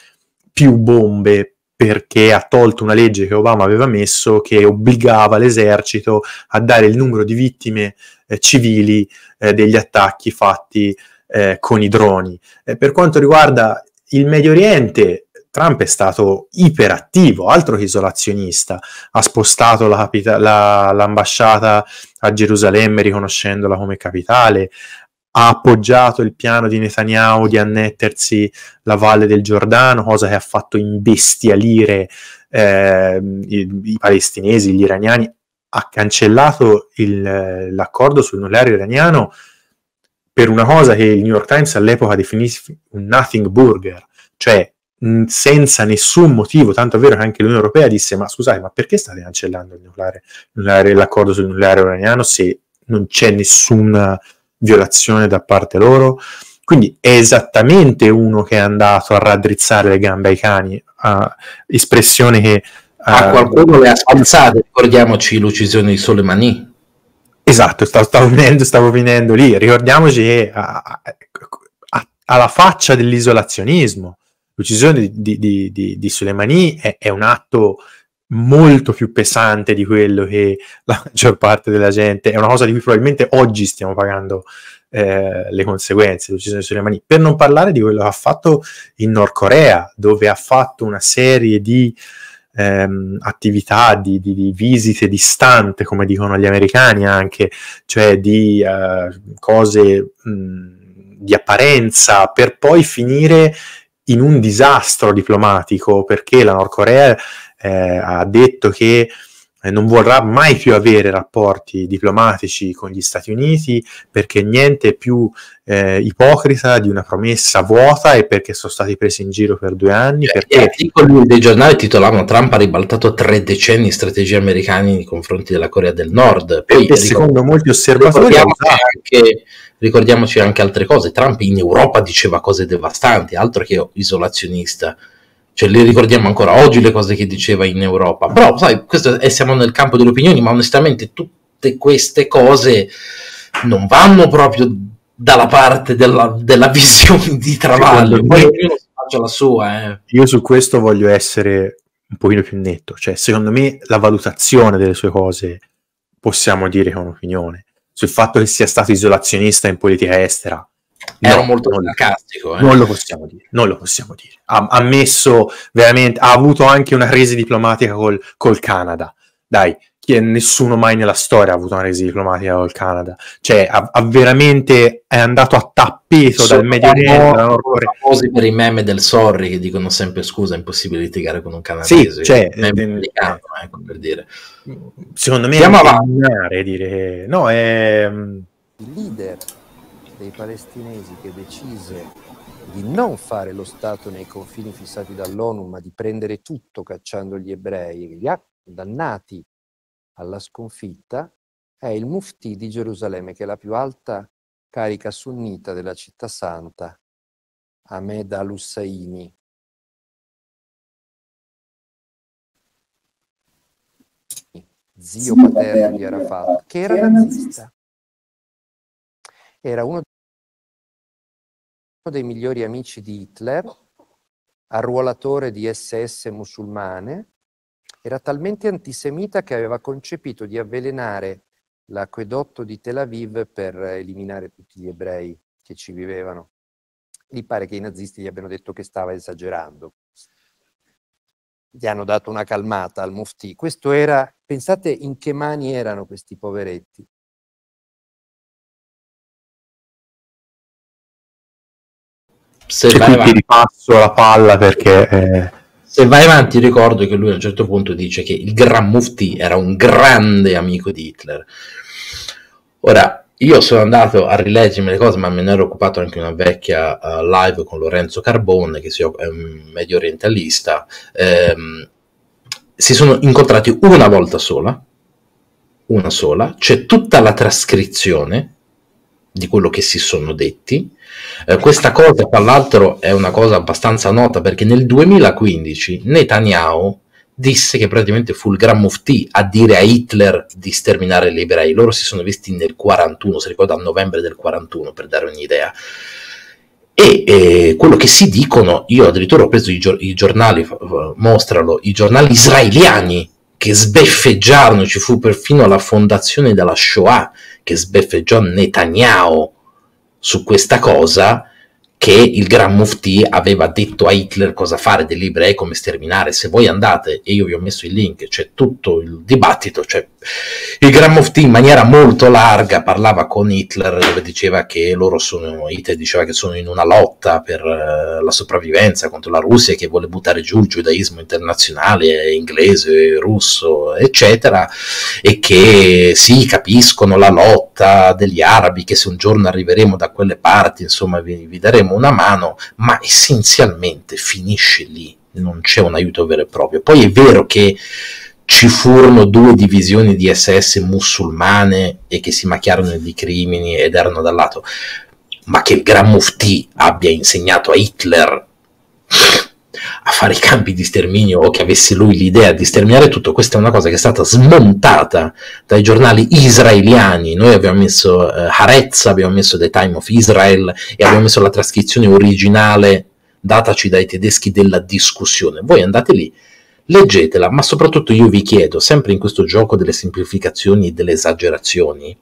più bombe, perché ha tolto una legge che Obama aveva messo che obbligava l'esercito a dare il numero di vittime eh, civili eh, degli attacchi fatti eh, con i droni. Eh, per quanto riguarda il Medio Oriente, Trump è stato iperattivo, altro che isolazionista, ha spostato la capita- la, l'ambasciata a Gerusalemme riconoscendola come capitale, ha appoggiato il piano di Netanyahu di annettersi la Valle del Giordano, cosa che ha fatto imbestialire eh, i, i palestinesi, gli iraniani, ha cancellato il, l'accordo sul nucleare iraniano per una cosa che il New York Times all'epoca definì un nothing burger, cioè mh, senza nessun motivo, tanto è vero che anche l'Unione Europea disse ma scusate, ma perché state cancellando il nucleare, nucleare, l'accordo sul nucleare iraniano se non c'è nessuna violazione da parte loro? Quindi è esattamente uno che è andato a raddrizzare le gambe ai cani, uh, espressione che uh, a qualcuno le ha spazzate. Ricordiamoci l'uccisione di Soleimani. Esatto, stavo, stavo, venendo, stavo venendo lì. Ricordiamoci che a, a, a, alla faccia dell'isolazionismo, l'uccisione di, di, di, di Soleimani è, è un atto molto più pesante di quello che la maggior parte della gente, è una cosa di cui probabilmente oggi stiamo pagando eh, le conseguenze, l'uccisione di Soleimani, per non parlare di quello che ha fatto in Nord Corea, dove ha fatto una serie di ehm, attività, di, di, di visite distante, come dicono gli americani anche, cioè di eh, cose mh, di apparenza, per poi finire in un disastro diplomatico, perché la Nord Corea Eh, ha detto che eh, non vorrà mai più avere rapporti diplomatici con gli Stati Uniti, perché niente è più eh, ipocrita di una promessa vuota, e perché sono stati presi in giro per due anni. Cioè, perché... Gli articoli dei giornali titolavano Trump ha ribaltato tre decenni di strategie americane nei confronti della Corea del Nord. Poi, ricordo, secondo molti osservatori ricordiamoci anche, ricordiamoci anche altre cose. Trump in Europa diceva cose devastanti, altro che isolazionista. Cioè, le ricordiamo ancora oggi le cose che diceva in Europa. Però, sai, questo è, siamo nel campo delle opinioni, ma onestamente tutte queste cose non vanno proprio dalla parte della, della visione di Travaglio. Poi ognuno faccia la sua. Eh. Io su questo voglio essere un pochino più netto. Cioè, secondo me, la valutazione delle sue cose possiamo dire che è un'opinione. Sul fatto che sia stato isolazionista in politica estera, era no, molto sarcastico, eh. non lo possiamo dire, non lo possiamo dire. Ha, ha messo veramente, ha avuto anche una crisi diplomatica col, col Canada. Dai, chi è, nessuno mai nella storia ha avuto una crisi diplomatica col Canada. Cioè, ha, ha veramente è andato a tappeto so, dal Medio Oriente. Famosi per i meme del Sorry che dicono sempre scusa, è impossibile litigare con un canadese. Sì, cioè, è americano, ecco, per dire. Secondo me andiamo avanti, dire che no, è il leader dei palestinesi che decise di non fare lo Stato nei confini fissati dall'ONU, ma di prendere tutto cacciando gli ebrei, li ha condannati alla sconfitta, è il Muftì di Gerusalemme, che è la più alta carica sunnita della città santa, Ahmed al-Husseini. Zio paterno di Arafat, che era nazista. Era uno dei migliori amici di Hitler, arruolatore di esse esse musulmane, era talmente antisemita che aveva concepito di avvelenare l'acquedotto di Tel Aviv per eliminare tutti gli ebrei che ci vivevano. Gli pare che i nazisti gli abbiano detto che stava esagerando. Gli hanno dato una calmata al muftì. Questo era, pensate in che mani erano questi poveretti. Se cioè, vai avanti, passo la palla perché... Eh... Se vai avanti ricordo che lui a un certo punto dice che il Gran Muftì era un grande amico di Hitler. Ora, io sono andato a rileggermi le cose, ma me ne ero occupato anche una vecchia uh, live con Lorenzo Carbone, che è un medio orientalista. Ehm, si sono incontrati una volta sola, una sola, c'è tutta la trascrizione di quello che si sono detti. Eh, questa cosa, tra l'altro, è una cosa abbastanza nota, perché nel duemilaquindici Netanyahu disse che praticamente fu il Gran Muftì a dire a Hitler di sterminare gli ebrei. Loro si sono visti nel quarantuno, si ricorda, a novembre del quarantuno, per dare un'idea. E eh, quello che si dicono, io addirittura ho preso i, gior- i giornali, mostralo, i giornali israeliani che sbeffeggiarono, ci fu perfino la fondazione della Shoah che sbeffeggiò Netanyahu su questa cosa, che il Gran Muftì aveva detto a Hitler cosa fare degli ebrei, come sterminare. Se voi andate, e io vi ho messo il link, c'è cioè tutto il dibattito, cioè, il Gran Muftì in maniera molto larga parlava con Hitler, dove diceva che loro sono, Hitler diceva che sono in una lotta per uh, la sopravvivenza contro la Russia, che vuole buttare giù il giudaismo internazionale, inglese, russo, eccetera, e che sì, capiscono la lotta degli arabi, che se un giorno arriveremo da quelle parti, insomma, vi, vi daremo una mano, ma essenzialmente finisce lì, non c'è un aiuto vero e proprio. Poi è vero che ci furono due divisioni di esse esse musulmane e che si macchiarono di crimini ed erano dal lato, ma che il Gran Muftì abbia insegnato a Hitler a fare i campi di sterminio, o che avesse lui l'idea di sterminare tutto, questa è una cosa che è stata smontata dai giornali israeliani. Noi abbiamo messo eh, Haaretz, abbiamo messo The Time of Israel e abbiamo messo la trascrizione originale dataci dai tedeschi della discussione. Voi andate lì, leggetela, ma soprattutto io vi chiedo, sempre in questo gioco delle semplificazioni e delle esagerazioni,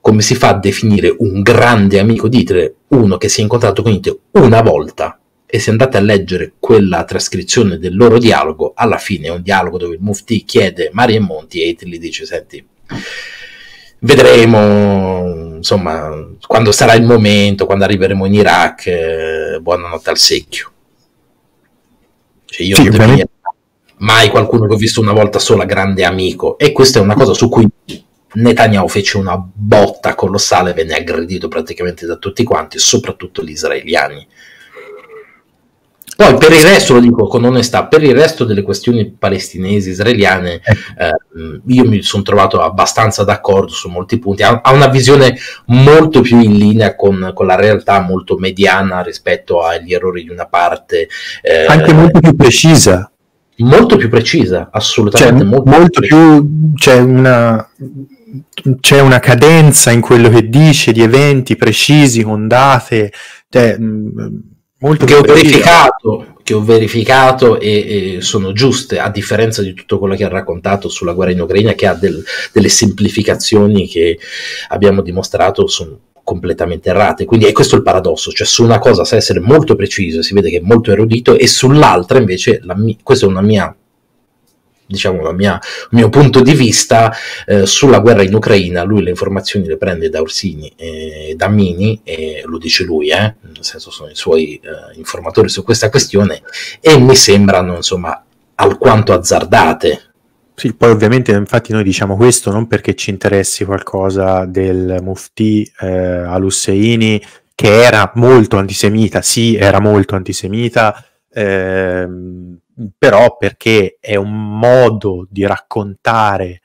come si fa a definire un grande amico di Hitler uno che si è incontrato con Hitler una volta? E se andate a leggere quella trascrizione del loro dialogo, alla fine è un dialogo dove il Muftì chiede Mari e Monti e Hitler gli dice: senti, vedremo, insomma, quando sarà il momento, quando arriveremo in Iraq, eh, buonanotte al secchio. Cioè, io sì, non mi... mai qualcuno che ho visto una volta sola grande amico, e questa è una cosa su cui Netanyahu fece una botta colossale, venne aggredito praticamente da tutti quanti, soprattutto gli israeliani. Poi per il resto, lo dico con onestà, per il resto delle questioni palestinesi israeliane eh, io mi sono trovato abbastanza d'accordo su molti punti. Ha, ha una visione molto più in linea con, con la realtà, molto mediana rispetto agli errori di una parte, eh, anche molto più precisa, molto più precisa, assolutamente, cioè, molto, molto più, c'è una, c'è una cadenza in quello che dice, di eventi precisi con date, cioè, mh, molto che, ho verificato, che ho verificato e, e sono giuste, a differenza di tutto quello che ha raccontato sulla guerra in Ucraina, che ha del, delle semplificazioni che abbiamo dimostrato sono completamente errate. Quindi è questo il paradosso, cioè su una cosa sa essere molto preciso, si vede che è molto erudito, e sull'altra invece, la mi- questa è una mia, diciamo, la mia, il mio punto di vista eh, sulla guerra in Ucraina. Lui le informazioni le prende da Orsini e da Mini, e lo dice lui, eh, nel senso sono i suoi eh, informatori su questa questione, e mi sembrano, insomma, alquanto azzardate. Sì, poi ovviamente infatti noi diciamo questo non perché ci interessi qualcosa del Muftì eh, al-Husseini, che era molto antisemita, sì, era molto antisemita, ehm, però perché è un modo di raccontare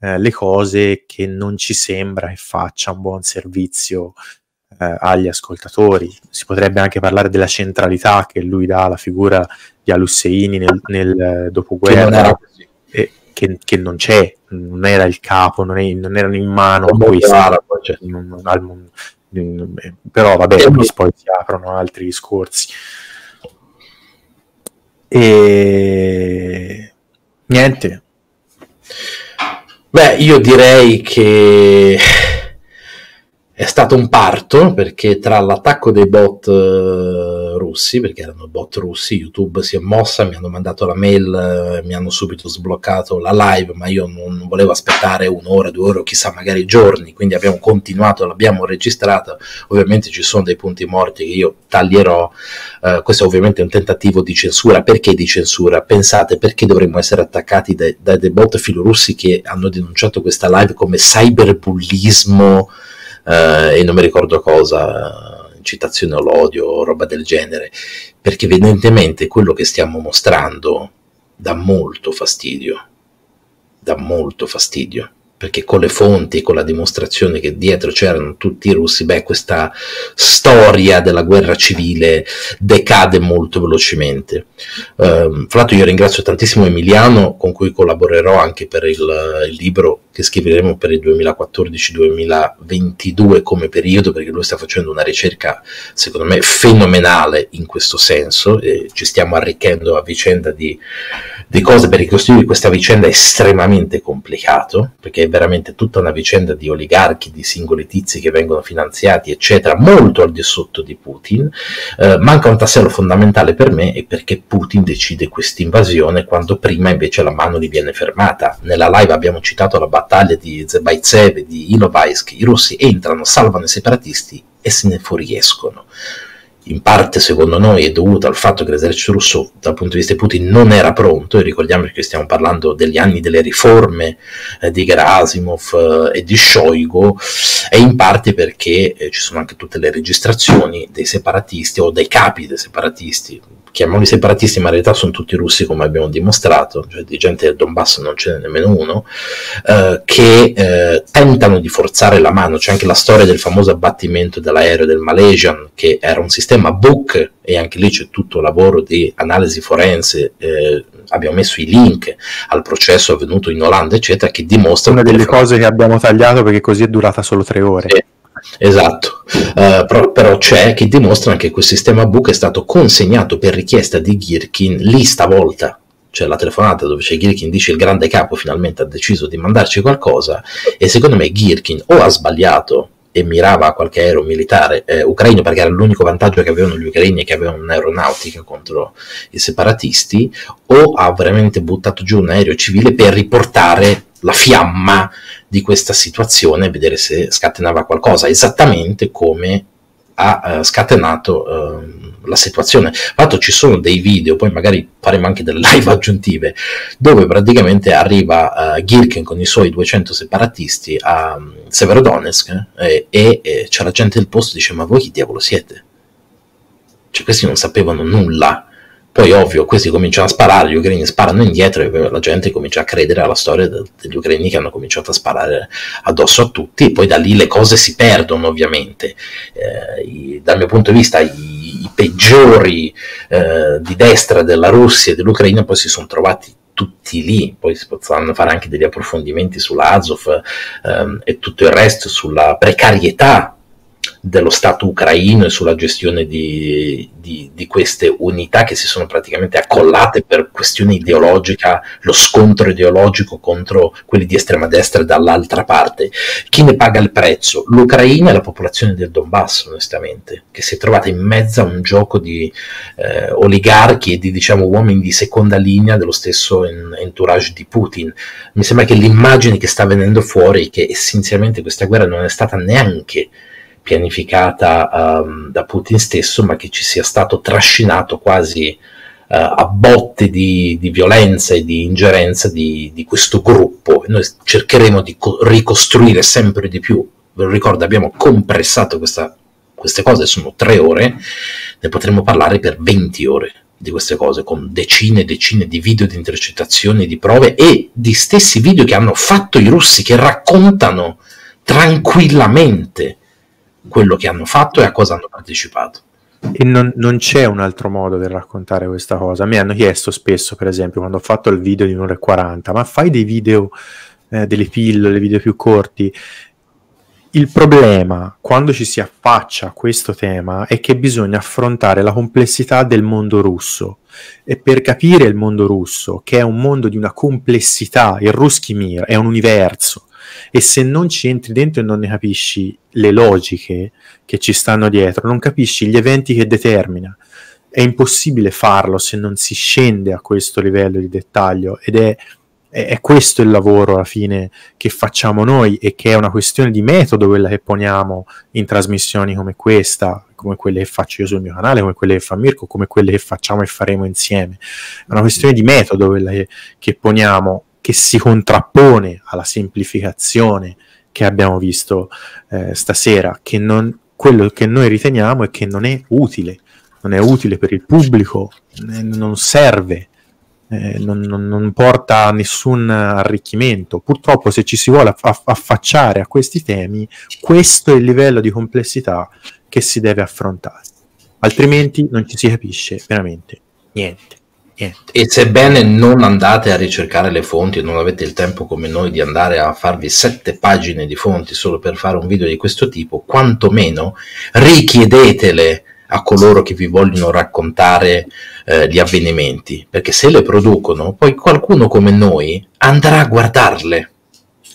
eh, le cose che non ci sembra che faccia un buon servizio eh, agli ascoltatori. Si potrebbe anche parlare della centralità che lui dà alla figura di Al-Husseini nel, nel dopoguerra, che non, che, che non c'è, non era il capo, non, è, non erano in mano questi, cioè, non, non, non, però vabbè, poi si aprono altri discorsi. E niente, beh, io direi che è stato un parto, perché tra l'attacco dei bot russi, perché erano bot russi, YouTube si è mossa, mi hanno mandato la mail, mi hanno subito sbloccato la live, ma io non volevo aspettare un'ora, due ore, chissà, magari giorni, quindi abbiamo continuato, l'abbiamo registrata. Ovviamente ci sono dei punti morti che io taglierò, uh, questo è ovviamente un tentativo di censura. Perché di censura? Pensate, perché dovremmo essere attaccati dai, dai dei bot filorussi che hanno denunciato questa live come cyberbullismo, Uh, e non mi ricordo cosa, incitazione all'odio, roba del genere, perché evidentemente quello che stiamo mostrando dà molto fastidio, dà molto fastidio, perché con le fonti, con la dimostrazione che dietro c'erano tutti i russi, beh, questa storia della guerra civile decade molto velocemente. Um, fra l'altro io ringrazio tantissimo Emiliano, con cui collaborerò anche per il, il libro che scriveremo per il duemilaquattordici duemilaventidue come periodo, perché lui sta facendo una ricerca secondo me fenomenale in questo senso, e ci stiamo arricchendo a vicenda di, di cose per ricostruire questa vicenda estremamente complicato, perché è veramente tutta una vicenda di oligarchi, di singoli tizi che vengono finanziati eccetera, molto al di sotto di Putin. Eh, manca un tassello fondamentale per me, è perché Putin decide questa invasione quando prima invece la mano gli viene fermata. Nella live abbiamo citato la battaglia battaglia di Zebaitsev e di Ilovaisk, i russi entrano, salvano i separatisti e se ne fuoriescono. In parte, secondo noi, è dovuta al fatto che l'esercito russo, dal punto di vista di Putin, non era pronto, e ricordiamoci che stiamo parlando degli anni delle riforme eh, di Gerasimov eh, e di Shoigu, e in parte perché eh, ci sono anche tutte le registrazioni dei separatisti o dei capi dei separatisti, chiamiamoli separatisti, ma in realtà sono tutti russi, come abbiamo dimostrato, cioè di gente del Donbass non ce n'è nemmeno uno, eh, che eh, tentano di forzare la mano. C'è anche la storia del famoso abbattimento dell'aereo del Malaysian, che era un sistema book, e anche lì c'è tutto il lavoro di analisi forense, eh, abbiamo messo i link al processo avvenuto in Olanda, eccetera, che dimostra... Una delle cose che abbiamo tagliato, perché così è durata solo tre ore. Sì. Esatto, uh, però, però c'è chi dimostra anche che quel sistema book è stato consegnato per richiesta di Girkin lì stavolta, cioè la telefonata dove c'è Girkin dice il grande capo finalmente ha deciso di mandarci qualcosa, e secondo me Girkin o ha sbagliato e mirava a qualche aereo militare eh, ucraino, perché era l'unico vantaggio che avevano gli ucraini, che avevano un'aeronautica contro i separatisti, o ha veramente buttato giù un aereo civile per riportare la fiamma di questa situazione, vedere se scatenava qualcosa, esattamente come ha uh, scatenato uh, la situazione. Fatto, ci sono dei video, poi magari faremo anche delle live aggiuntive, dove praticamente arriva uh, Girkin con i suoi duecento separatisti a um, Severodonetsk, eh, e, e c'è la gente del posto che dice: ma voi chi diavolo siete? Cioè, questi non sapevano nulla. Poi ovvio, questi cominciano a sparare, gli ucraini sparano indietro e la gente comincia a credere alla storia degli ucraini che hanno cominciato a sparare addosso a tutti, e poi da lì le cose si perdono ovviamente. Eh, i, dal mio punto di vista i, i peggiori eh, di destra della Russia e dell'Ucraina poi si sono trovati tutti lì, poi si potranno fare anche degli approfondimenti sulla Azov ehm, e tutto il resto, sulla precarietà dello Stato ucraino e sulla gestione di, di, di queste unità che si sono praticamente accollate per questione ideologica, lo scontro ideologico contro quelli di estrema destra dall'altra parte. Chi ne paga il prezzo? L'Ucraina e la popolazione del Donbass, onestamente, che si è trovata in mezzo a un gioco di eh, oligarchi e di, diciamo, uomini di seconda linea dello stesso entourage di Putin. Mi sembra che l'immagine che sta venendo fuori è che essenzialmente questa guerra non è stata neanche pianificata um, da Putin stesso, ma che ci sia stato trascinato quasi uh, a botte di, di violenza e di ingerenza di, di questo gruppo. Noi cercheremo di co- ricostruire sempre di più. Ve lo ricordo, abbiamo compressato questa, queste cose, sono tre ore, ne potremo parlare per venti ore, di queste cose, con decine e decine di video, di intercettazioni, di prove, e di stessi video che hanno fatto i russi, che raccontano tranquillamente quello che hanno fatto e a cosa hanno partecipato. E non, non c'è un altro modo per raccontare questa cosa. Mi hanno chiesto spesso, per esempio, quando ho fatto il video di un'ora e quaranta, ma fai dei video, eh, delle pillole, video più corti? Il problema, quando ci si affaccia a questo tema, è che bisogna affrontare la complessità del mondo russo, e per capire il mondo russo, che è un mondo di una complessità, il Ruskij Mir è un universo, e se non ci entri dentro e non ne capisci le logiche che ci stanno dietro, non capisci gli eventi che determina, è impossibile farlo se non si scende a questo livello di dettaglio, ed è è questo il lavoro alla fine che facciamo noi, e che è una questione di metodo quella che poniamo in trasmissioni come questa, come quelle che faccio io sul mio canale, come quelle che fa Mirko, come quelle che facciamo e faremo insieme. È una questione di metodo quella che, che poniamo, che si contrappone alla semplificazione che abbiamo visto eh, stasera, che non, quello che noi riteniamo è che non è utile, non è utile per il pubblico, non serve. Eh, non, non, non porta a nessun arricchimento. Purtroppo, se ci si vuole aff- affacciare a questi temi, questo è il livello di complessità che si deve affrontare, altrimenti non ci si capisce veramente niente, niente. E sebbene non andate a ricercare le fonti, non avete il tempo come noi di andare a farvi sette pagine di fonti solo per fare un video di questo tipo, quantomeno richiedetele a coloro che vi vogliono raccontare eh, gli avvenimenti, perché se le producono, poi qualcuno come noi andrà a guardarle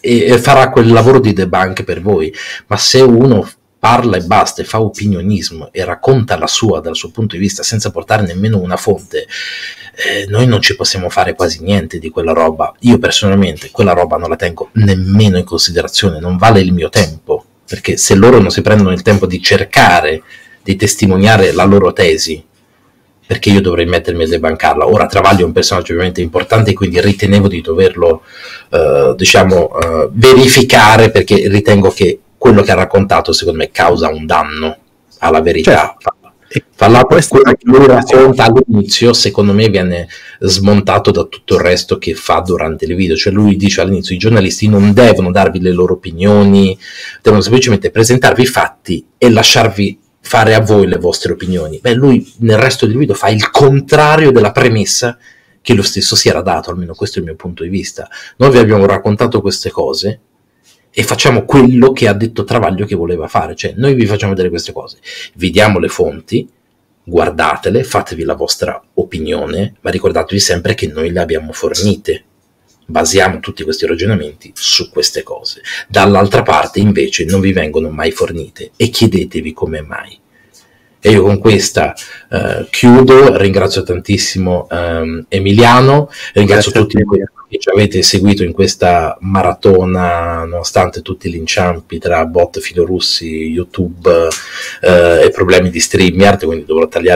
e, e farà quel lavoro di debunk per voi. Ma se uno parla e basta e fa opinionismo e racconta la sua dal suo punto di vista senza portare nemmeno una fonte, eh, noi non ci possiamo fare quasi niente di quella roba. Io personalmente quella roba non la tengo nemmeno in considerazione, non vale il mio tempo, perché se loro non si prendono il tempo di cercare di testimoniare la loro tesi, perché io dovrei mettermi a debancarla. Ora Travaglio è un personaggio ovviamente importante, quindi ritenevo di doverlo eh, diciamo eh, verificare, perché ritengo che quello che ha raccontato secondo me causa un danno alla verità. Cioè, Falla questo che lui racconta all'inizio, secondo me viene smontato da tutto il resto che fa durante il video. Cioè lui dice all'inizio: i giornalisti non devono darvi le loro opinioni, devono semplicemente presentarvi i fatti e lasciarvi fare a voi le vostre opinioni. Beh, lui nel resto del video fa il contrario della premessa che lo stesso si era dato, almeno questo è il mio punto di vista. Noi vi abbiamo raccontato queste cose e facciamo quello che ha detto Travaglio che voleva fare, cioè noi vi facciamo vedere queste cose, vi diamo le fonti, guardatele, fatevi la vostra opinione, ma ricordatevi sempre che noi le abbiamo fornite, basiamo tutti questi ragionamenti su queste cose. Dall'altra parte invece non vi vengono mai fornite e chiedetevi come mai. E io con questa eh, chiudo, ringrazio tantissimo ehm, Emiliano, ringrazio Grazie tutti voi che ci avete seguito in questa maratona, nonostante tutti gli inciampi tra bot filorussi, YouTube eh, e problemi di streaming, quindi dovrò tagliare